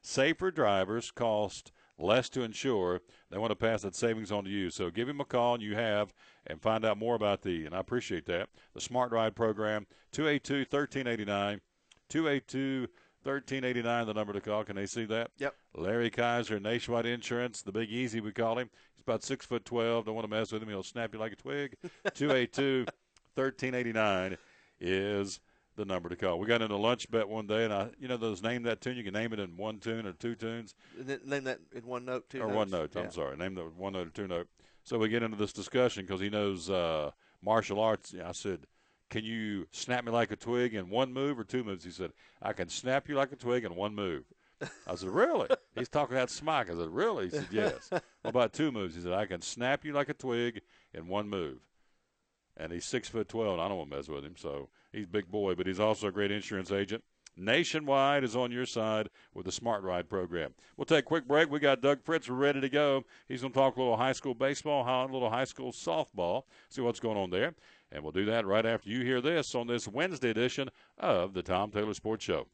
Safer drivers cost less to insure. They want to pass that savings on to you. So give him a call, and you have, and find out more about the, and I appreciate that, the Smart Ride program, two eight two, one three eight nine, two eight two, one three eight nine, the number to call. Can they see that? Yep. Larry Kaiser, Nationwide Insurance, the Big Easy we call him. He's about six foot twelve. Don't want to mess with him. He'll snap you like a twig. two eight two, one three eight nine is the number to call. We got into lunch bet one day, and I, you know, those name that tune. You can name it in one tune or two tunes. Name that in one note, two. Or notes. one note. Yeah. I'm sorry. Name that one note or two note. So we get into this discussion because he knows uh, martial arts. I said, can you snap me like a twig in one move or two moves? He said, I can snap you like a twig in one move. I said, really? He's talking about smack. I said, really? He said, yes. What about two moves? He said, I can snap you like a twig in one move. And he's six foot twelve, and I don't want to mess with him, so he's a big boy, but he's also a great insurance agent. Nationwide is on your side with the Smart Ride program. We'll take a quick break. We got Doug Fritz ready to go. He's going to talk a little high school baseball, a little high school softball, see what's going on there. And we'll do that right after you hear this on this Wednesday edition of the Tom Taylor Sports Show.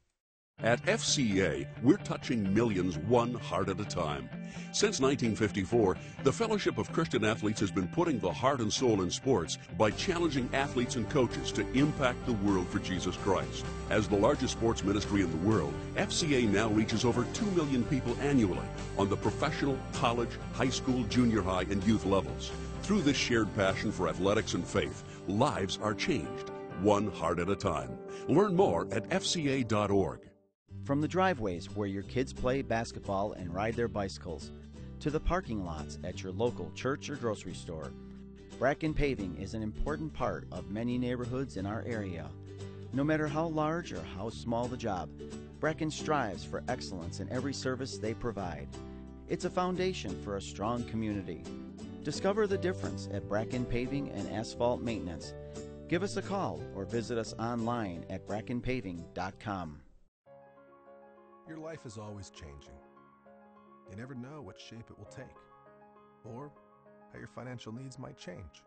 At F C A, we're touching millions one heart at a time. Since nineteen fifty-four, the Fellowship of Christian Athletes has been putting the heart and soul in sports by challenging athletes and coaches to impact the world for Jesus Christ. As the largest sports ministry in the world, F C A now reaches over two million people annually on the professional, college, high school, junior high, and youth levels. Through this shared passion for athletics and faith, lives are changed one heart at a time. Learn more at F C A dot org. From the driveways where your kids play basketball and ride their bicycles, to the parking lots at your local church or grocery store, Bracken Paving is an important part of many neighborhoods in our area. No matter how large or how small the job, Bracken strives for excellence in every service they provide. It's a foundation for a strong community. Discover the difference at Bracken Paving and Asphalt Maintenance. Give us a call or visit us online at bracken paving dot com. Your life is always changing. You never know what shape it will take, or how your financial needs might change.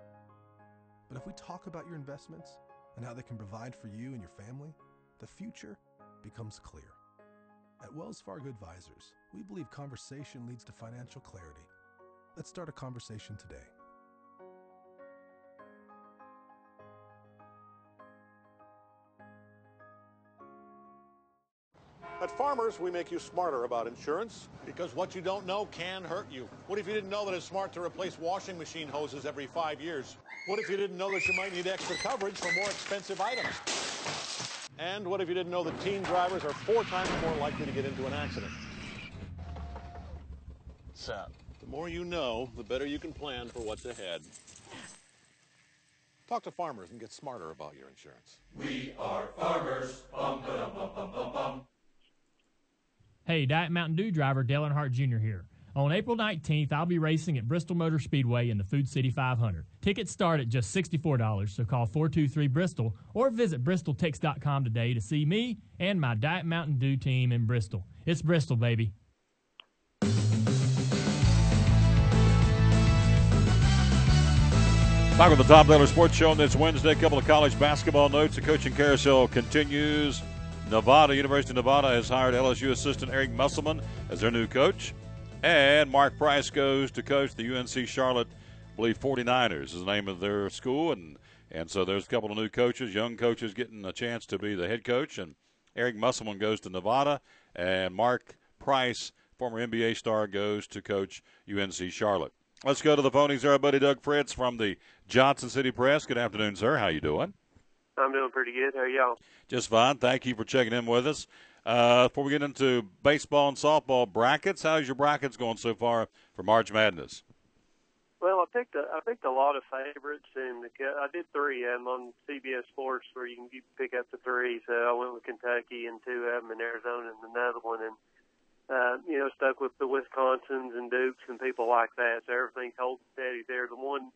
But if we talk about your investments and how they can provide for you and your family, the future becomes clear. At Wells Fargo Advisors, we believe conversation leads to financial clarity. Let's start a conversation today. At Farmers, we make you smarter about insurance. Because what you don't know can hurt you. What if you didn't know that it's smart to replace washing machine hoses every five years? What if you didn't know that you might need extra coverage for more expensive items? And what if you didn't know that teen drivers are four times more likely to get into an accident? So, the more you know, the better you can plan for what's ahead. Talk to Farmers and get smarter about your insurance. We are Farmers. Bum, ba-dum, bum, bum, bum, bum. Hey, Diet Mountain Dew driver Dale Earnhardt Junior here. On April nineteenth, I'll be racing at Bristol Motor Speedway in the Food City five hundred. Tickets start at just sixty-four dollars, so call four two three Bristol or visit bristol ticks dot com today to see me and my Diet Mountain Dew team in Bristol. It's Bristol, baby. Back with the Tom Taylor Sports Show on this Wednesday. A couple of college basketball notes. The coaching carousel continues. Nevada, University of Nevada has hired L S U assistant Eric Musselman as their new coach. And Mark Price goes to coach the U N C Charlotte, I believe, forty-niners is the name of their school. And, and so there's a couple of new coaches, young coaches getting a chance to be the head coach. And Eric Musselman goes to Nevada. And Mark Price, former N B A star, goes to coach U N C Charlotte. Let's go to the phonies there, our buddy Doug Fritz from the Johnson City Press. Good afternoon, sir. How you doing? I'm doing pretty good. How are y'all? Just fine. Thank you for checking in with us. Uh, before we get into baseball and softball brackets, how's your brackets going so far for March Madness? Well, I picked a, I picked a lot of favorites, and I did three of them on C B S Sports where you can pick up the three. So I went with Kentucky and two of them, and Arizona and another one, and uh, you know, stuck with the Wisconsins and Dukes and people like that. So everything's holding steady there. The one.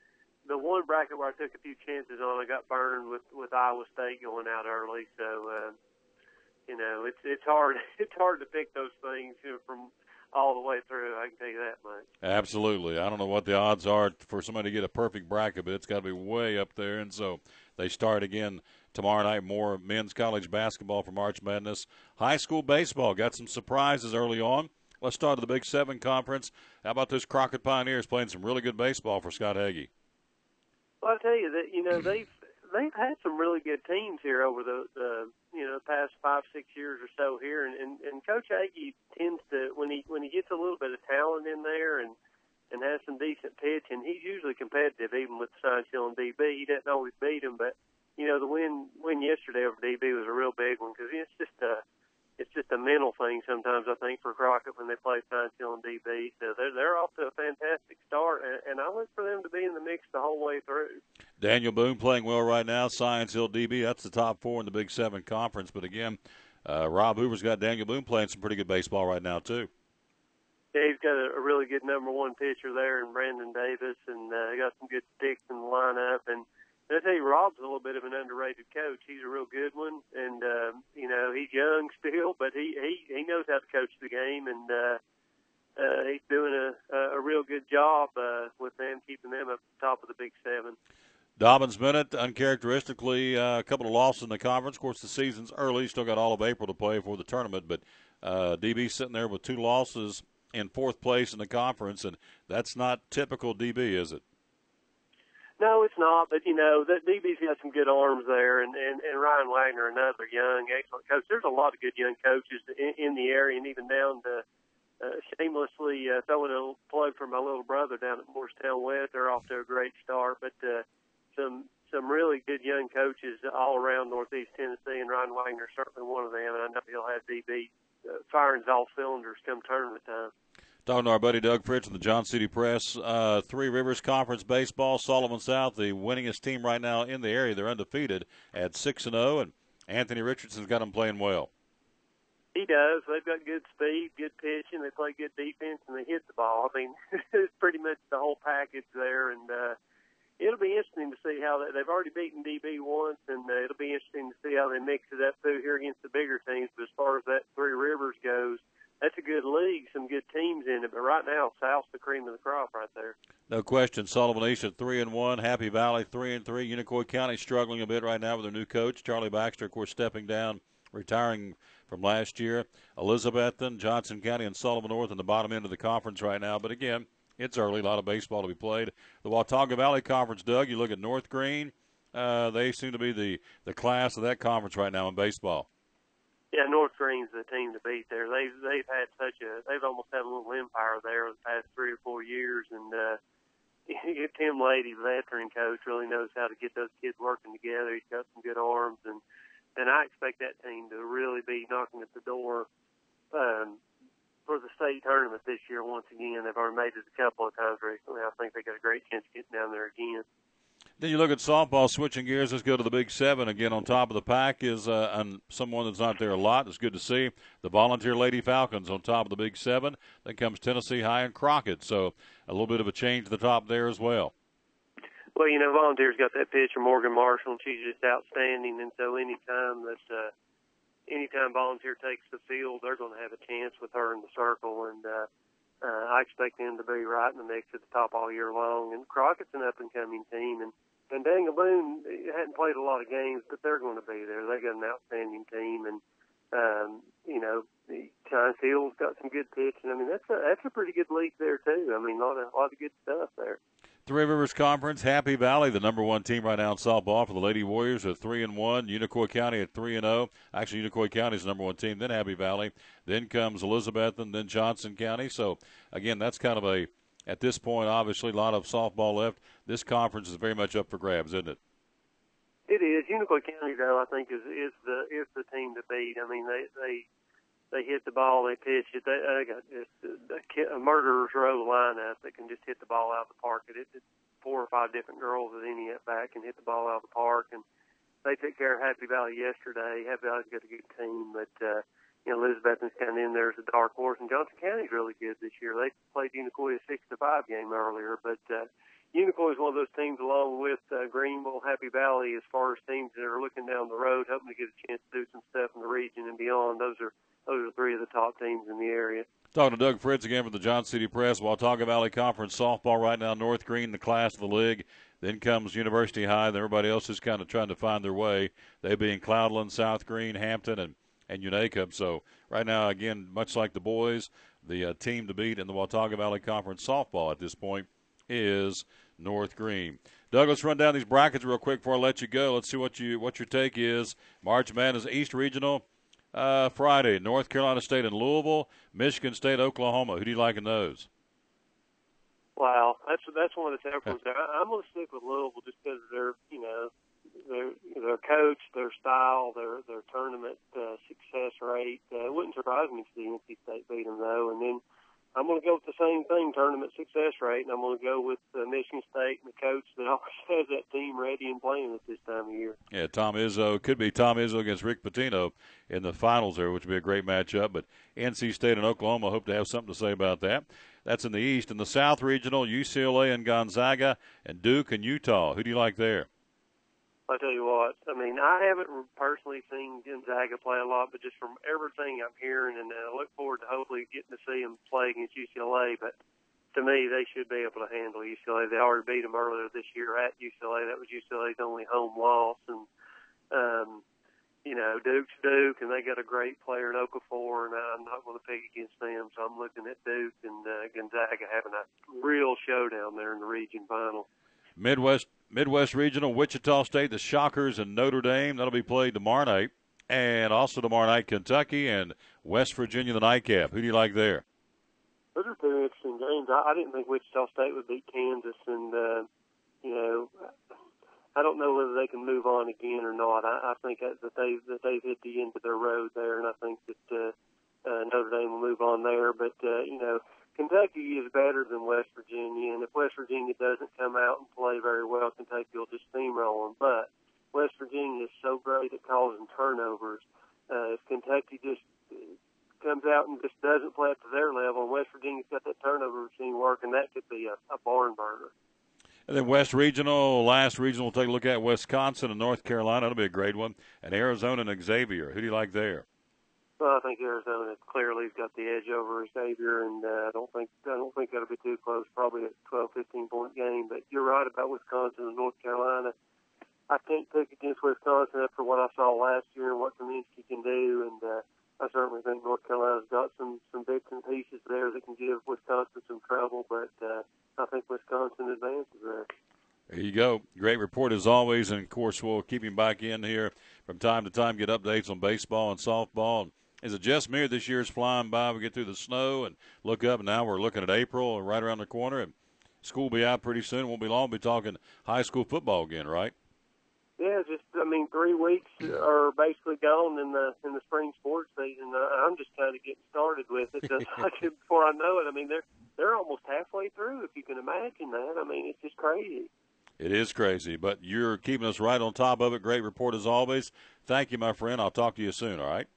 The one bracket where I took a few chances on, I got burned with, with Iowa State going out early. So, uh, you know, it's it's hard it's hard to pick those things from all the way through. I can tell you that much. Absolutely. I don't know what the odds are for somebody to get a perfect bracket, but it's got to be way up there. And so they start again tomorrow night. More men's college basketball for March Madness. High school baseball got some surprises early on. Let's start with the Big Seven Conference. How about those Crockett Pioneers playing some really good baseball for Scott Hagee? Well, I tell you that you know they've they've had some really good teams here over the, the you know past five six years or so here, and, and, and Coach Aggie tends to when he when he gets a little bit of talent in there and and has some decent pitch, and he's usually competitive even with Seinfeld and D B. He doesn't always beat him, but you know the win win yesterday over D B was a real big one because it's just a it's just a mental thing sometimes I think for Crockett when they play Seinfeld and D B. So they're they're off to a fantastic start, and, and I look for them to be in the mix the whole way through. Daniel Boone playing well right now. Science Hill D B, that's the top four in the Big Seven Conference. But, again, uh, Rob Hoover's got Daniel Boone playing some pretty good baseball right now, too. Yeah, he's got a, a really good number one pitcher there in Brandon Davis, and uh, got some good sticks in the lineup. And I tell you, Rob's a little bit of an underrated coach. He's a real good one, and, uh, you know, he's young still, but he, he, he knows how to coach the game, and uh, uh, he's doing a, a real good job uh, with them, keeping them up at the top of the Big Seven. Dobbins Bennett, uncharacteristically, uh, a couple of losses in the conference. Of course, the season's early. Still got all of April to play for the tournament, but uh, D B sitting there with two losses in fourth place in the conference, and that's not typical D B, is it? No, it's not, but, you know, the D B's got some good arms there, and, and, and Ryan Wagner, another young, excellent coach. There's a lot of good young coaches in, in the area, and even down to uh, shamelessly uh, throwing a plug for my little brother down at Morristown West. They're off to a great start, but uh, some some really good young coaches all around Northeast Tennessee, and Ryan Wagner is certainly one of them, and I know he'll have D B uh, firing all cylinders come tournament time. Talking to our buddy Doug Fritz of the John City Press. Uh, Three Rivers Conference Baseball, Solomon South, the winningest team right now in the area. They're undefeated at six and oh, and Anthony Richardson's got them playing well. He does. They've got good speed, good pitching. They play good defense, and they hit the ball. I mean, it's pretty much the whole package there, and uh, it'll be interesting to see how they, they've already beaten D B once, and uh, it'll be interesting to see how they mix it up through here against the bigger teams. But as far as that Three Rivers goes, that's a good league, some good teams in it, but right now, South's the cream of the crop right there. No question. Sullivan East at three and one, Happy Valley three and three, Unicoi County struggling a bit right now with their new coach, Charlie Baxter, of course, stepping down, retiring from last year. Elizabethton, Johnson County, and Sullivan North in the bottom end of the conference right now, but again, it's early, a lot of baseball to be played. The Watauga Valley Conference, Doug, you look at North Green, uh, they seem to be the, the class of that conference right now in baseball. Yeah, North Green's the team to beat there. They've they've had such a they've almost had a little empire there the past three or four years, and uh, Tim Lady, the veteran coach, really knows how to get those kids working together. He's got some good arms, and and I expect that team to really be knocking at the door um, for the state tournament this year once again. They've already made it a couple of times recently. I think they got a great chance of getting down there again. Then you look at softball, switching gears. Let's go to the Big Seven. Again, on top of the pack is uh, and someone that's not there a lot. It's good to see. The Volunteer Lady Falcons on top of the Big Seven. Then comes Tennessee High and Crockett. So a little bit of a change to the top there as well. Well, you know, Volunteer's got that pitcher, Morgan Marshall, and she's just outstanding. And so anytime that, uh, anytime Volunteer takes the field, they're going to have a chance with her in the circle. And, uh, Uh, I expect them to be right in the mix at the top all year long. And Crockett's an up-and-coming team. And, and Daniel Boone hadn't played a lot of games, but they're going to be there. They've got an outstanding team. And, um, you know, Chine Field's got some good pitching. I mean, that's a, that's a pretty good league there, too. I mean, a lot of, a lot of good stuff there. Three Rivers Conference, Happy Valley, the number one team right now in softball for the Lady Warriors at three and one. Unicoi County at three and oh. Actually, Unicoi County is the number one team, then Happy Valley. Then comes Elizabethton, then Johnson County. So, again, that's kind of a, at this point, obviously, a lot of softball left. This conference is very much up for grabs, isn't it? It is. Unicoi County, though, I think is, is the is the team to beat. I mean, they they – They hit the ball, they pitch it. They, they got just a, a murderer's row lineup that can just hit the ball out of the park. It's four or five different girls at any at back and hit the ball out of the park. And they took care of Happy Valley yesterday. Happy Valley's got a good team, but uh, you know, Elizabethton's kind of in there as a dark horse. And Johnson County's really good this year. They played Unicoi a six to five game earlier, but uh, Unicoi is one of those teams along with uh, Greenville, Happy Valley, as far as teams that are looking down the road, hoping to get a chance to do some stuff in the region and beyond. Those are Those are three of the top teams in the area. Talking to Doug Fritz again for the John City Press. Watauga Valley Conference softball right now. North Green, the class of the league. Then comes University High. Then everybody else is kind of trying to find their way. They being Cloudland, South Green, Hampton, and, and Unacop. So right now, again, much like the boys, the uh, team to beat in the Watauga Valley Conference softball at this point is North Green. Doug, let's run down these brackets real quick before I let you go. Let's see what you what your take is. March Madness East Regional. Uh, Friday, North Carolina State and Louisville, Michigan State, Oklahoma. Who do you like in those? Wow, that's that's one of the tough ones there. I, I'm going to stick with Louisville just because of their, you know, their their coach, their style, their their tournament uh, success rate. Uh, it wouldn't surprise me to see N C State beat them though. And then I'm going to go with the same thing, tournament success rate, and I'm going to go with uh, Michigan State and the coach that always has that team ready and playing at this time of year. Yeah, Tom Izzo. Could be Tom Izzo against Rick Pitino in the finals there, which would be a great matchup. But N C State and Oklahoma hope to have something to say about that. That's in the East. In the South Regional, U C L A and Gonzaga and Duke and Utah. Who do you like there? I tell you what, I mean, I haven't personally seen Gonzaga play a lot, but just from everything I'm hearing, and I look forward to hopefully getting to see them play against U C L A, but to me, they should be able to handle U C L A. They already beat them earlier this year at U C L A. That was U C L A's only home loss, and, um, you know, Duke's Duke, and they got a great player in Okafor, and I'm not going to pick against them, so I'm looking at Duke and uh, Gonzaga having a real showdown there in the region final. Midwest Midwest Regional, Wichita State, the Shockers, and Notre Dame. That'll be played tomorrow night. And also tomorrow night, Kentucky and West Virginia, the nightcap. Who do you like there? Those are two interesting games. I, I didn't think Wichita State would beat Kansas. And, uh, you know, I don't know whether they can move on again or not. I, I think that they've, that they've hit the end of their road there, and I think that uh, uh, Notre Dame will move on there. But, uh, you know, Kentucky is better than West Virginia, and if West Virginia doesn't come out and play very well, Kentucky will just steamroll them. But West Virginia is so great at causing turnovers. Uh, if Kentucky just comes out and just doesn't play up to their level, and West Virginia's got that turnover machine working, that could be a, a barn burner. And then West Regional, last regional, we'll take a look at Wisconsin and North Carolina. That'll be a great one. And Arizona and Xavier. Who do you like there? Well, I think Arizona clearly has got the edge over Xavier, and uh, I don't think I don't think that'll be too close. Probably a twelve, fifteen point game. But you're right about Wisconsin and North Carolina. I can't pick against Wisconsin after what I saw last year and what Kaminsky can do, and uh, I certainly think North Carolina's got some some bits and pieces there that can give Wisconsin some trouble. But uh, I think Wisconsin advances there. There you go. Great report as always, and of course we'll keep him back in here from time to time. Get updates on baseball and softball. Is it just me or this year's flying by? We get through the snow and look up, and now we're looking at April right around the corner, and school will be out pretty soon. Won't be long. We'll be talking high school football again, right? Yeah, just, I mean, three weeks yeah. are basically gone in the in the spring sports season. I'm just kind of getting started with it. Just like before I know it, I mean, they're, they're almost halfway through, if you can imagine that. I mean, it's just crazy. It is crazy, but you're keeping us right on top of it. Great report as always. Thank you, my friend. I'll talk to you soon, all right?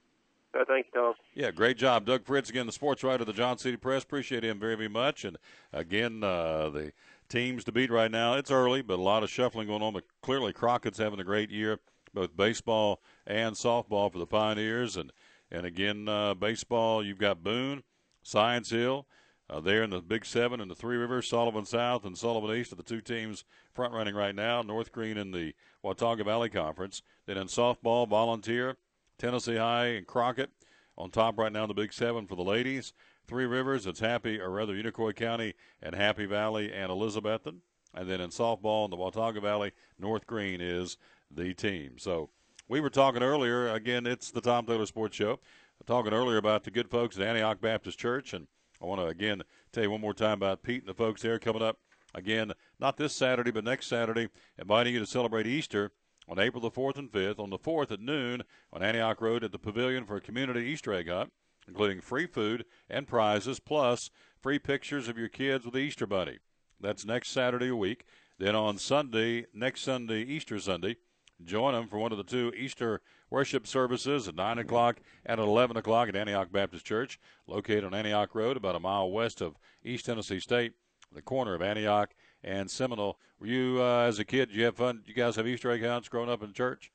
Uh, thank you, Tom. Yeah, great job. Doug Fritz, again, the sports writer of the John City Press. Appreciate him very, very much. And, again, uh, the teams to beat right now. It's early, but a lot of shuffling going on. But clearly Crockett's having a great year, both baseball and softball for the Pioneers. And, and again, uh, baseball, you've got Boone, Science Hill. Uh, there in the Big Seven and the Three Rivers, Sullivan South and Sullivan East are the two teams front-running right now. North Green in the Watauga Valley Conference. Then in softball, Volunteer, Tennessee High and Crockett on top right now in the Big Seven for the ladies. Three Rivers, it's Happy, or rather Unicoi County and Happy Valley and Elizabethan. And then in softball in the Watauga Valley, North Green is the team. So we were talking earlier, again, it's the Tom Taylor Sports Show, talking earlier about the good folks at Antioch Baptist Church. And I want to, again, tell you one more time about Pete and the folks there coming up. Again, not this Saturday, but next Saturday, inviting you to celebrate Easter on April the fourth and fifth, on the fourth at noon on Antioch Road at the Pavilion for a community Easter egg hunt, including free food and prizes, plus free pictures of your kids with the Easter Bunny. That's next Saturday a week. Then on Sunday, next Sunday, Easter Sunday, join them for one of the two Easter worship services at nine o'clock and at eleven o'clock at Antioch Baptist Church, located on Antioch Road, about a mile west of East Tennessee State, the corner of Antioch and Seminole. Were you, uh, as a kid, did you have fun? Did you guys have Easter egg hunts growing up in church?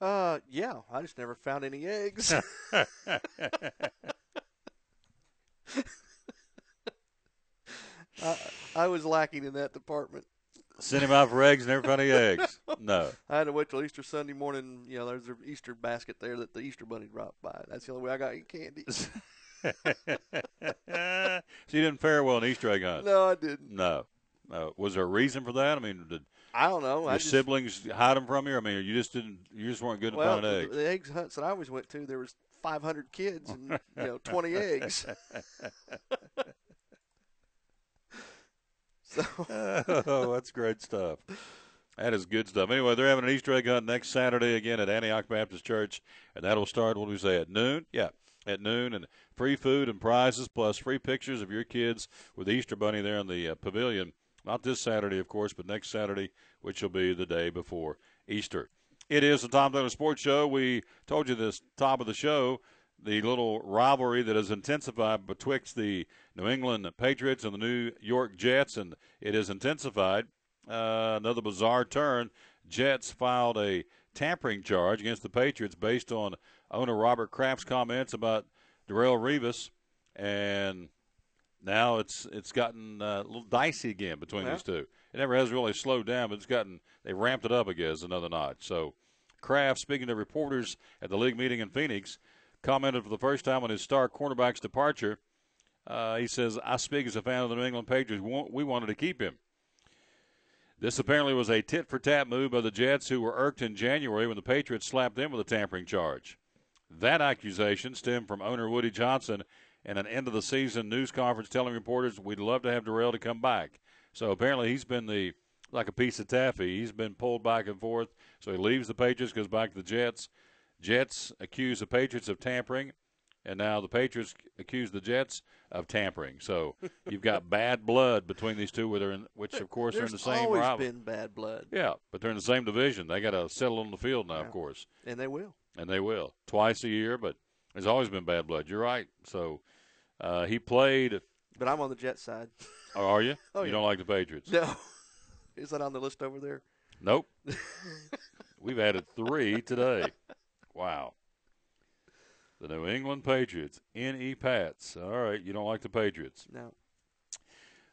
Uh, yeah. I just never found any eggs. I, I was lacking in that department. Send him out for eggs, never found any eggs. No. I had to wait till Easter Sunday morning. You know, there's an Easter basket there that the Easter Bunny dropped by. That's the only way I got any candy. So you didn't fare well in Easter egg hunt? No, I didn't. No. Uh, was there a reason for that? I mean, did I don't know. Your I just, siblings hide them from you? I mean, you just didn't. You just weren't good well, at finding eggs. The eggs hunts that I always went to, there was five hundred kids and you know twenty eggs. So oh, that's great stuff. That is good stuff. Anyway, they're having an Easter egg hunt next Saturday again at Antioch Baptist Church, and that'll start, what do we say, at noon? Yeah, at noon, and free food and prizes, plus free pictures of your kids with the Easter Bunny there in the uh, pavilion. Not this Saturday, of course, but next Saturday, which will be the day before Easter. It is the Tom Taylor Sports Show. We told you this top of the show, the little rivalry that has intensified betwixt the New England Patriots and the New York Jets, and it has intensified. Uh, another bizarre turn. Jets filed a tampering charge against the Patriots based on owner Robert Kraft's comments about Darrelle Revis, and now it's it's gotten uh, a little dicey again between yeah. these two. It never has really slowed down, but it's gotten they ramped it up again another notch. So Kraft, speaking to reporters at the league meeting in Phoenix, commented for the first time on his star cornerback's departure. Uh, he says, "I speak as a fan of the New England Patriots. We wanted to keep him." This apparently was a tit-for-tat move by the Jets, who were irked in January when the Patriots slapped them with a tampering charge. That accusation stemmed from owner Woody Johnson and an end-of-the-season news conference telling reporters, "We'd love to have Darrelle to come back." So apparently he's been the like a piece of taffy. He's been pulled back and forth. So he leaves the Patriots, goes back to the Jets. Jets accuse the Patriots of tampering, and now the Patriots accuse the Jets of tampering. So you've got bad blood between these two, in, which, of course, There's are in the same rivalry. There's always been bad blood. Yeah, but they're in the same division. They got to settle on the field now, yeah. of course. And they will. And they will. Twice a year, but there's always been bad blood. You're right. So uh, he played. But I'm on the Jets side. Oh, are you? Oh, you yeah. don't like the Patriots? No. Is that on the list over there? Nope. We've added three today. Wow. The New England Patriots, N E Pats. All right, you don't like the Patriots. No.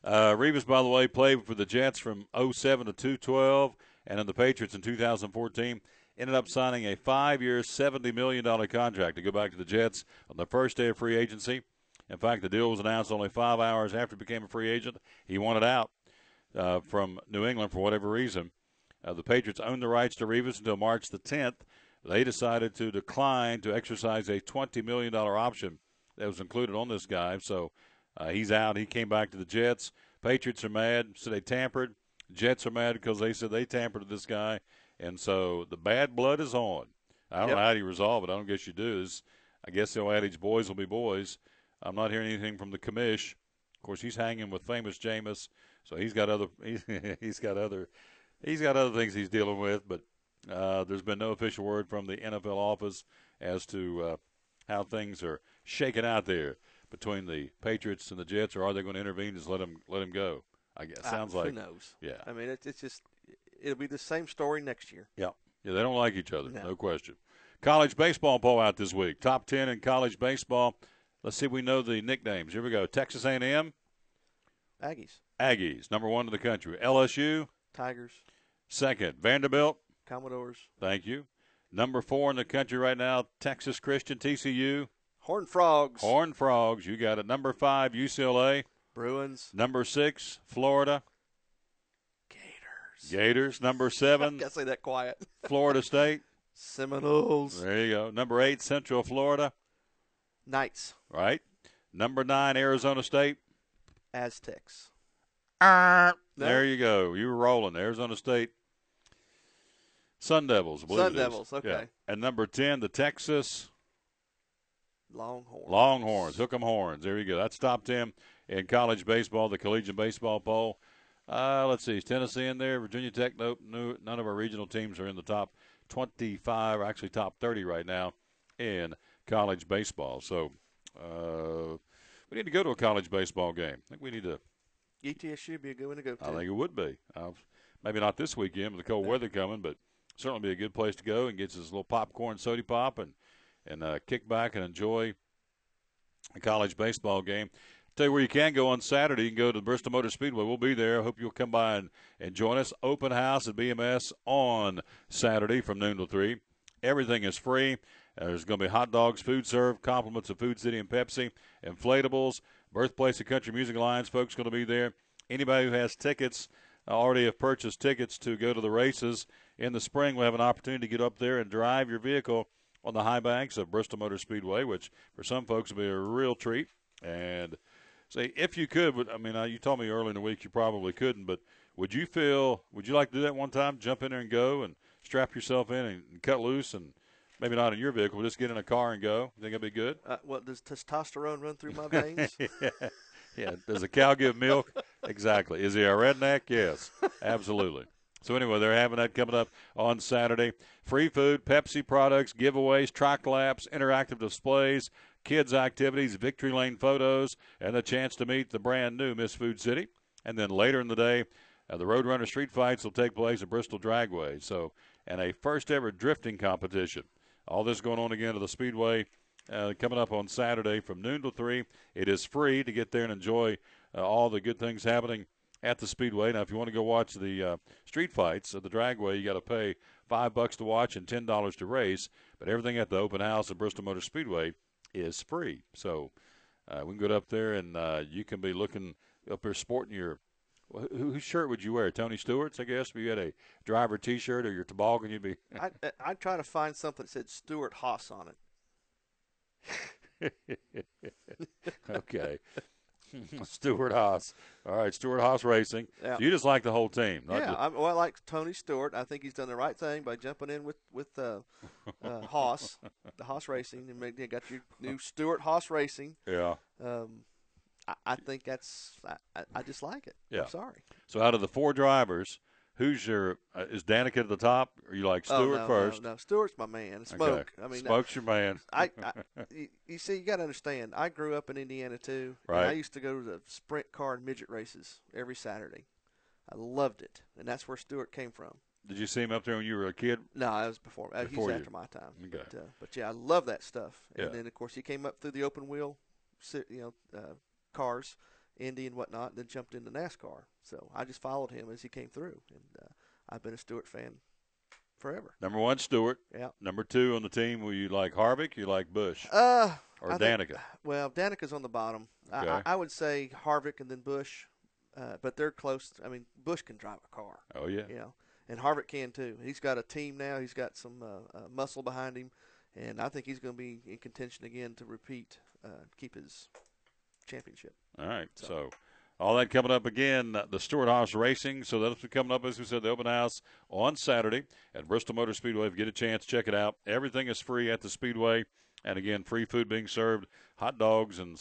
Uh, Revis, by the way, played for the Jets from oh seven to two twelve, and in the Patriots in two thousand fourteen, ended up signing a five-year, seventy million dollars contract to go back to the Jets on the first day of free agency. In fact, the deal was announced only five hours after he became a free agent. He wanted out uh, from New England for whatever reason. Uh, the Patriots owned the rights to Revis until March the tenth. They decided to decline to exercise a twenty million dollars option that was included on this guy. So uh, he's out. He came back to the Jets. Patriots are mad, so they tampered. Jets are mad because they said they tampered with this guy. And so the bad blood is on. I don't yep. know how you resolve it. I don't guess you do. This, I guess the old adage, boys will be boys. I'm not hearing anything from the commish. Of course, he's hanging with famous Jameis, so he's got other he's, he's got other he's got other things he's dealing with. But Uh, there's been no official word from the N F L office as to uh, how things are shaking out there between the Patriots and the Jets, or are they going to intervene and just let them, let them go? I guess. Sounds uh, who like. Who knows? Yeah. I mean, it, it's just, it'll be the same story next year. Yeah. Yeah, they don't like each other, no, no question. College baseball poll out this week. Top ten in college baseball. Let's see if we know the nicknames. Here we go. Texas A and M. Aggies. Aggies, number one in the country. L S U. Tigers. Second, Vanderbilt. Commodores. Thank you. Number four in the country right now, Texas Christian, T C U. Horned Frogs. Horned Frogs. You got it. Number five, U C L A. Bruins. Number six, Florida. Gators. Gators. Number seven. I gotta say that quiet. Florida State. Seminoles. There you go. Number eight, Central Florida. Knights. Right. Number nine, Arizona State. Aztecs. Arr, no. There you go. You were rolling. Arizona State. Sun Devils, I believe Sun it Devils, is. okay. Yeah. And number ten, the Texas Longhorns. Longhorns, hook 'em horns. There you go. That's top ten in college baseball, the collegiate baseball poll. Uh, let's see, is Tennessee in there? Virginia Tech, nope. No, none of our regional teams are in the top twenty-five, or actually top thirty right now in college baseball. So uh, we need to go to a college baseball game. I think we need to. E T S U would be a good one to go to. I think it would be. I'll, maybe not this weekend with the cold weather coming, but certainly be a good place to go and get his little popcorn, soda pop, and and uh, kick back and enjoy a college baseball game. I'll tell you where you can go on Saturday. You can go to the Bristol Motor Speedway. We'll be there. I hope you'll come by and, and join us. Open house at B M S on Saturday from noon to three. Everything is free. Uh, there's going to be hot dogs, food served, compliments of Food City and Pepsi, inflatables, Birthplace of Country Music Alliance. Folks going to be there. Anybody who has tickets uh, already have purchased tickets to go to the races. In the spring, we'll have an opportunity to get up there and drive your vehicle on the high banks of Bristol Motor Speedway, which for some folks will be a real treat. And say, if you could, but, I mean, you told me early in the week you probably couldn't, but would you feel, would you like to do that one time, jump in there and go and strap yourself in and cut loose and Maybe not in your vehicle. Just get in a car and go. You think that'd be good? Uh, what, does testosterone run through my veins? yeah. yeah. Does a cow give milk? Exactly. Is he a redneck? Yes. Absolutely. So, anyway, they're having that coming up on Saturday. Free food, Pepsi products, giveaways, track laps, interactive displays, kids' activities, victory lane photos, and a chance to meet the brand-new Miss Food City. And then later in the day, uh, the Roadrunner Street Fights will take place at Bristol Dragway. So, and a first-ever drifting competition. All this going on again at the Speedway uh, coming up on Saturday from noon to three. It is free to get there and enjoy uh, all the good things happening at the Speedway. Now, if you want to go watch the uh, street fights at the Dragway, you got to pay five bucks to watch and ten dollars to race. But everything at the open house at Bristol Motor Speedway is free. So uh, we can go up there, and uh, you can be looking up there sporting your wh- whose shirt would you wear? Tony Stewart's, I guess. If you had a driver T-shirt or your toboggan, you'd be. I I'd try to find something that said Stewart-Haas on it. Okay. Stewart-Haas. All right, Stewart-Haas Racing. Yeah. So you just like the whole team. Not yeah, just... I, well, I like Tony Stewart. I think he's done the right thing by jumping in with, with uh, uh, Haas, the Haas Racing. And you got your new Stewart-Haas Racing. Yeah. Um, I, I think that's I, – I just like it. Yeah. I'm sorry. So out of the four drivers, who's your uh, – is Danica at the top? Or you like Stewart oh, no, first? No, no, Stewart's my man. Spoke. Okay. I mean, Spoke's I, your man. I, I you, you see, you got to understand, I grew up in Indiana too. Right. And I used to go to the sprint car and midget races every Saturday. I loved it, and that's where Stewart came from. Did you see him up there when you were a kid? No, it was before. before he was you. after my time. Okay. But, uh, but, yeah, I love that stuff. And yeah. then, of course, he came up through the open wheel, you know, uh, cars, Indy and whatnot, and then jumped into NASCAR. So I just followed him as he came through, and uh, I've been a Stewart fan forever. Number one, Stewart. Yeah. Number two on the team, will you like Harvick? You like Busch? Uh, or I Danica? Think, well, Danica's on the bottom. Okay. I, I would say Harvick and then Busch, uh, but they're close. I mean, Busch can drive a car. Oh yeah. You know, and Harvick can too. He's got a team now. He's got some uh, uh, muscle behind him, and I think he's going to be in contention again to repeat, uh, keep his championship. All right. So. so All that coming up again, the Stewart-Haas Racing. So that's coming up, as we said, the open house on Saturday at Bristol Motor Speedway. If you get a chance, check it out. Everything is free at the Speedway. And, again, free food being served, hot dogs and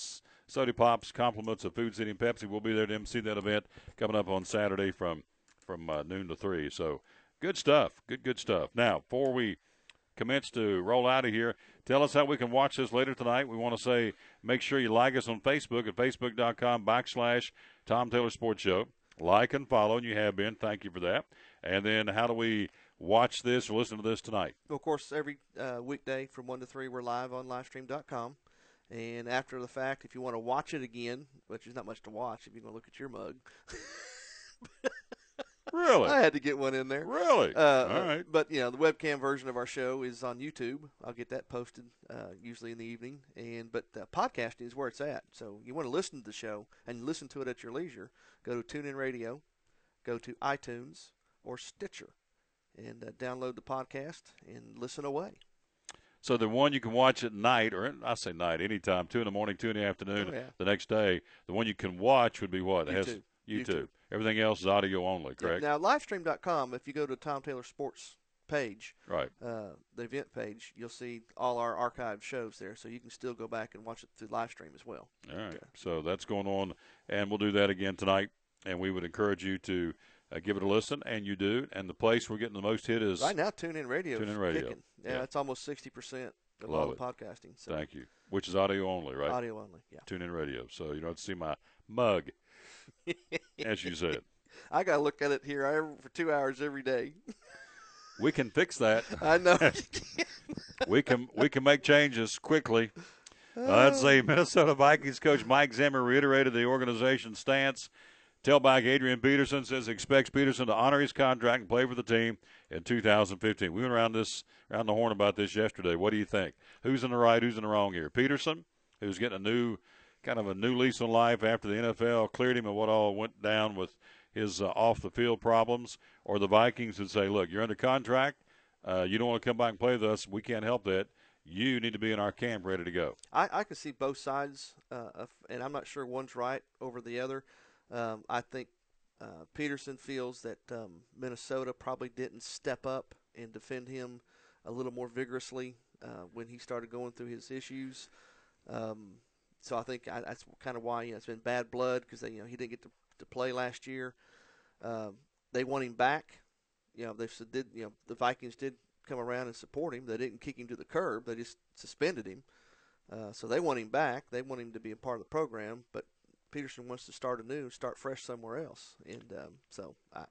soda pops, compliments of Food City and Pepsi. We'll be there to emcee that event coming up on Saturday from, from uh, noon to three. So good stuff, good, good stuff. Now, before we commence to roll out of here, tell us how we can watch this later tonight. We want to say make sure you like us on Facebook at facebook.com backslash Tom Taylor Sports Show. Like and follow, and you have been. Thank you for that. And then how do we watch this or listen to this tonight? Well, of course, every uh, weekday from one to three, we're live on livestream dot com. And after the fact, if you want to watch it again, which is not much to watch if you're going to look at your mug. Really? I had to get one in there. Really? Uh, All right. But, you know, the webcam version of our show is on YouTube. I'll get that posted uh, usually in the evening. And But uh, podcasting is where it's at. So you want to listen to the show and listen to it at your leisure, go to TuneIn Radio, go to iTunes or Stitcher, and uh, download the podcast and listen away. So the one you can watch at night, or I say night, anytime, two in the morning, two in the afternoon, oh, yeah. the next day, the one you can watch would be what? YouTube. It has YouTube. YouTube. Everything else is audio only, correct? Yeah. Now, livestream dot com, if you go to Tom Taylor Sports page, right, uh, the event page, you'll see all our archived shows there, so you can still go back and watch it through live stream as well. All right. Okay. So that's going on, and we'll do that again tonight, and we would encourage you to uh, give it a listen, and you do. And the place we're getting the most hit is right now, TuneIn Radio. TuneIn Radio. Kicking. Yeah, yeah, it's almost sixty percent of Love all the it. podcasting. So. Thank you. Which is audio only, right? Audio only, yeah. TuneIn Radio. So you don't have to see my mug. As you said, I gotta look at it here every, for two hours every day. We can fix that. I know. we can we can make changes quickly. Uh, let's see. Minnesota Vikings coach Mike Zimmer reiterated the organization's stance. Tailback Adrian Peterson says he expects Peterson to honor his contract and play for the team in two thousand fifteen. We went around this around the horn about this yesterday. What do you think? Who's in the right? Who's in the wrong here? Peterson, who's getting a new. Kind of a new lease on life after the N F L cleared him and what all went down with his uh, off-the-field problems, or the Vikings would say, look, you're under contract. Uh, you don't want to come back and play with us. We can't help that. You need to be in our camp ready to go. I, I can see both sides, uh, of, and I'm not sure one's right over the other. Um, I think uh, Peterson feels that um, Minnesota probably didn't step up and defend him a little more vigorously uh, when he started going through his issues. Um, so I think I, that's kind of why, you know, it's been bad blood, because you know, he didn't get to, to play last year. Um, they want him back. You know, they did. You know, the Vikings did come around and support him. They didn't kick him to the curb. They just suspended him. Uh, so they want him back. They want him to be a part of the program. But Peterson wants to start anew, start fresh somewhere else. And um, so I,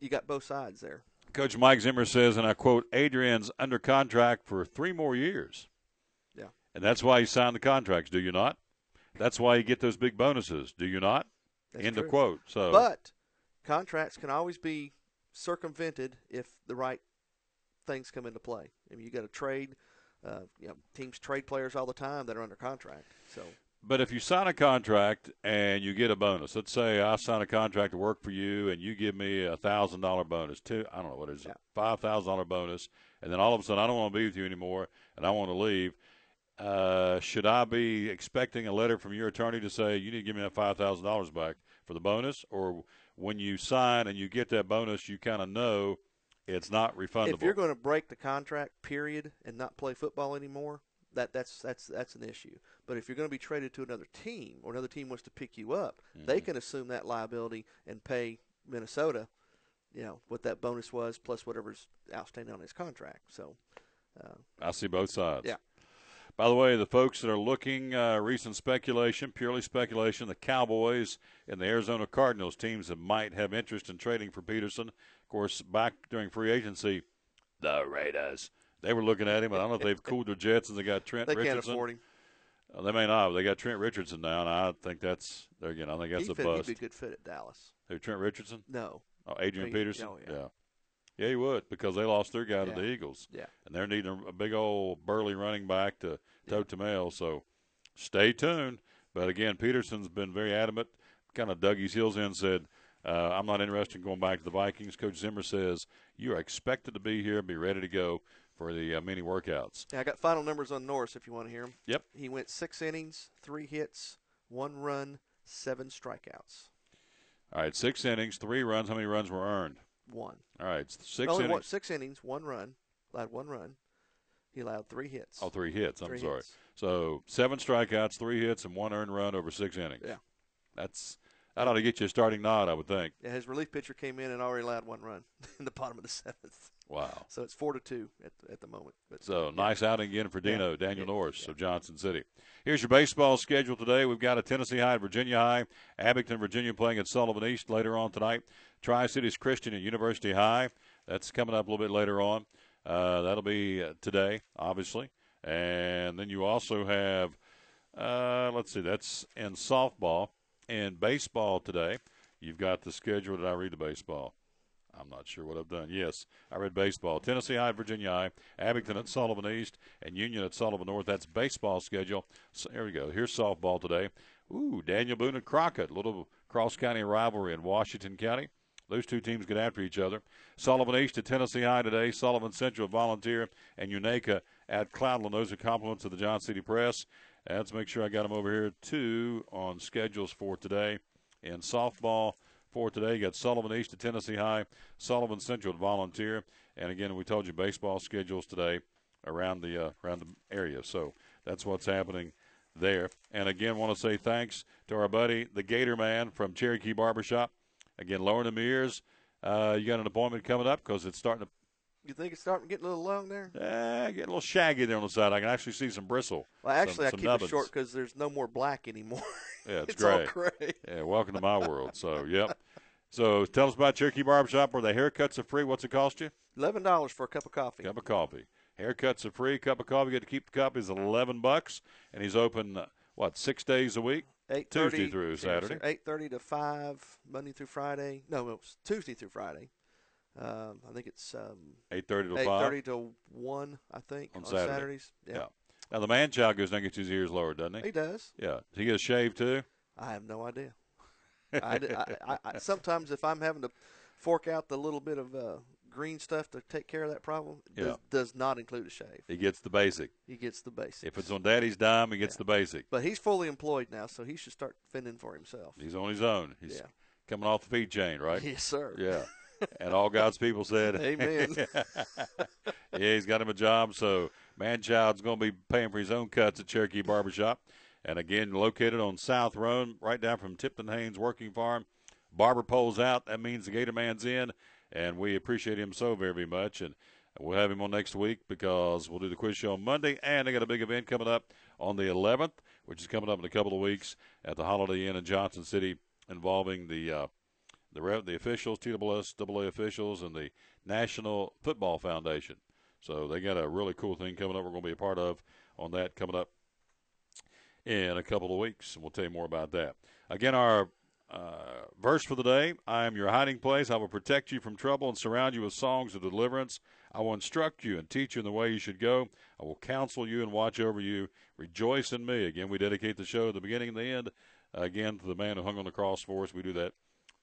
you got both sides there. Coach Mike Zimmer says, and I quote, "Adrian's under contract for three more years." Yeah. And that's why you sign the contracts, do you not? That's why you get those big bonuses, do you not? That's End true. of quote. So, but contracts can always be circumvented if the right things come into play. I mean, you got to trade. Uh, you know, teams trade players all the time that are under contract. So, but if you sign a contract and you get a bonus, let's say I sign a contract to work for you, and you give me a thousand dollar bonus, two I don't know what it is, yeah. five thousand dollar bonus, and then all of a sudden I don't want to be with you anymore, and I want to leave. Uh, should I be expecting a letter from your attorney to say you need to give me that five thousand dollars back for the bonus, or when you sign and you get that bonus, you kind of know it's not refundable? If you're going to break the contract, period, and not play football anymore, that that's that's that's an issue. But if you're going to be traded to another team, or another team wants to pick you up, mm-hmm. they can assume that liability and pay Minnesota, you know, what that bonus was plus whatever's outstanding on his contract. So, uh, I see both sides. Yeah. By the way, the folks that are looking, uh, recent speculation, purely speculation, the Cowboys and the Arizona Cardinals, teams that might have interest in trading for Peterson. Of course, back during free agency, the Raiders, they were looking at him. I don't know if they've cooled their jets and they got Trent they Richardson. They can't afford him. Uh, they may not. But they got Trent Richardson now, and I think that's there again. I think that's he a fit, bust. He'd be a good fit at Dallas. Who, Trent Richardson? No. Oh, Adrian I mean, Peterson? Oh, yeah. yeah. Yeah, he would, because they lost their guy yeah. to the Eagles. Yeah. And they're needing a big old burly running back to toe yeah. to mail. So stay tuned. But, again, Peterson's been very adamant, kind of dug his heels in and said, uh, I'm not interested in going back to the Vikings. Coach Zimmer says, you are expected to be here, be ready to go for the uh, mini workouts. Yeah, I got final numbers on Norris if you want to hear him. Yep. He went six innings, three hits, one run, seven strikeouts. All right, six innings, three runs. How many runs were earned? One. All right, six Only innings. One, six innings, one run. Allowed one run. He allowed three hits. Oh, three hits. I'm three sorry. Hits. So seven strikeouts, three hits, and one earned run over six innings. Yeah, that's that ought to get you a starting nod, I would think. Yeah, his relief pitcher came in and already allowed one run in the bottom of the seventh. Wow. So it's four to two at at the moment. But so yeah. nice outing again for Dino yeah. Daniel yeah. Norris yeah. of Johnson City. Here's your baseball schedule today. We've got a Tennessee High, Virginia High, Abington, Virginia playing at Sullivan East later on tonight. Tri-Cities Christian and University High. That's coming up a little bit later on. Uh, that'll be uh, today, obviously. And then you also have, uh, let's see, that's in softball. In baseball today, you've got the schedule. Did I read the baseball? I'm not sure what I've done. Yes, I read baseball. Tennessee High, Virginia High, Abington at Sullivan East, and Union at Sullivan North. That's baseball schedule. So here we go. Here's softball today. Ooh, Daniel Boone and Crockett, little cross-county rivalry in Washington County. Those two teams get after each other. Sullivan East at Tennessee High today. Sullivan Central Volunteer and Unaka at Cloudland. Those are compliments of the Johnson City Press. And let's make sure I got them over here, too, on schedules for today. In softball for today, you got Sullivan East at Tennessee High, Sullivan Central at Volunteer. And, again, we told you baseball schedules today around the, uh, around the area. So that's what's happening there. And, again, want to say thanks to our buddy, the Gator Man from Cherokee Barbershop. Again, lowering them ears. Uh, you got an appointment coming up because it's starting to. You think it's starting to get a little long there? Uh, getting a little shaggy there on the side. I can actually see some bristle. Well, actually, some, I some keep nubbins. It short because there's no more black anymore. Yeah, it's, it's gray. All gray. Yeah, welcome to my world. So, yep. So, tell us about Cherokee Barbershop where the haircuts are free. What's it cost you? eleven dollars for a cup of coffee. Cup of coffee. Haircuts are free. Cup of coffee. You get to keep the cup. Is eleven bucks, and he's open, uh, what, six days a week? Tuesday through Saturday. eight thirty to five, Monday through Friday. No, it was Tuesday through Friday. Um, I think it's um, eight thirty to five. eight thirty to one, I think, on, on Saturday. Saturdays. Yeah. yeah. Now, the man-child goes down and gets his ears lowered, doesn't he? He does. Yeah. Does he get a shave, too? I have no idea. I, I, I, sometimes if I'm having to fork out the little bit of uh, green stuff to take care of that problem, yeah. does, does not include a shave. He gets the basic. He gets the basic. If it's on Daddy's dime, he gets yeah. the basic. But he's fully employed now, so he should start fending for himself. He's on his own. He's yeah. coming off the feed chain, right? Yes, sir. Yeah. And all God's people said, amen. Yeah, he's got him a job. So Manchild's going to be paying for his own cuts at Cherokee Barbershop. And, again, located on South Road, right down from Tipton Haynes Working Farm. Barber pole's out. That means the Gator Man's in. And we appreciate him so very, very much. And we'll have him on next week because we'll do the quiz show on Monday. And they got a big event coming up on the eleventh, which is coming up in a couple of weeks at the Holiday Inn in Johnson City, involving the uh, the the officials, T S S A A officials, and the National Football Foundation. So they got a really cool thing coming up we're going to be a part of on that coming up in a couple of weeks. And we'll tell you more about that. Again, our uh, verse for the day, I am your hiding place. I will protect you from trouble and surround you with songs of deliverance. I will instruct you and teach you in the way you should go. I will counsel you and watch over you. Rejoice in me. Again, we dedicate the show at the beginning and the end, again, to the man who hung on the cross for us. We do that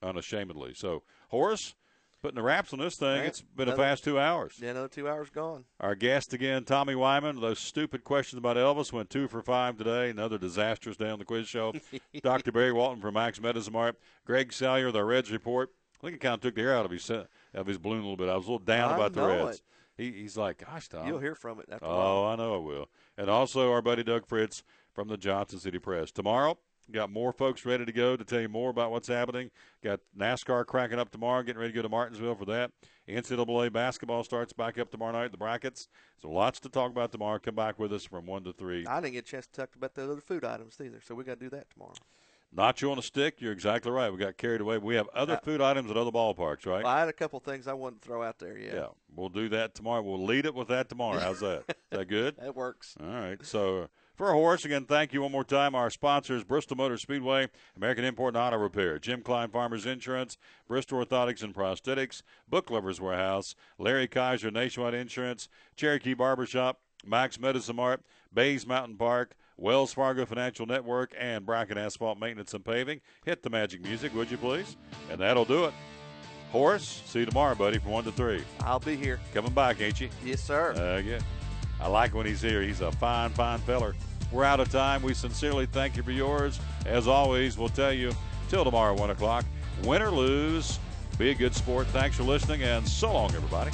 unashamedly. So, Horace, putting the wraps on this thing, man, it's been another, a fast two hours. Yeah, another two hours gone. Our guest again, Tommy Wyman, those stupid questions about Elvis, went two for five today. Another disastrous day on the quiz show. Doctor Barry Walton from Max Medicine Mart. Greg Salyer, the Reds report. I think it kind of took the air out of his, out of his balloon a little bit. I was a little down I about the Reds. He, he's like, gosh, Tom. You'll hear from it after Oh, I know I will. And also our buddy Doug Fritz from the Johnson City Press. Tomorrow, got more folks ready to go to tell you more about what's happening. Got NASCAR cracking up tomorrow, getting ready to go to Martinsville for that. N C double A basketball starts back up tomorrow night, the brackets. So lots to talk about tomorrow. Come back with us from one to three. I didn't get a chance to talk about the other food items either, so we got to do that tomorrow. Nacho on a stick, you're exactly right. We got carried away. We have other food items at other ballparks, right? Well, I had a couple things I wouldn't throw out there yet. Yeah, we'll do that tomorrow. We'll lead it with that tomorrow. How's that? Is that good? That works. All right. So for Horace, again, thank you one more time. Our sponsors, Bristol Motor Speedway, American Import and Auto Repair, Jim Klein Farmers Insurance, Bristol Orthotics and Prosthetics, Book Lovers Warehouse, Larry Kaiser Nationwide Insurance, Cherokee Barbershop, Max Medicine Mart, Bays Mountain Park, Wells Fargo Financial Network, and Bracken Asphalt Maintenance and Paving. Hit the magic music, would you please? And that'll do it. Horace, see you tomorrow, buddy, from one to three. I'll be here. Coming back, ain't you? Yes, sir. Uh, yeah. I like when he's here. He's a fine, fine feller. We're out of time. We sincerely thank you for yours. As always, we'll tell you, till tomorrow, one o'clock, win or lose, be a good sport. Thanks for listening, and so long, everybody.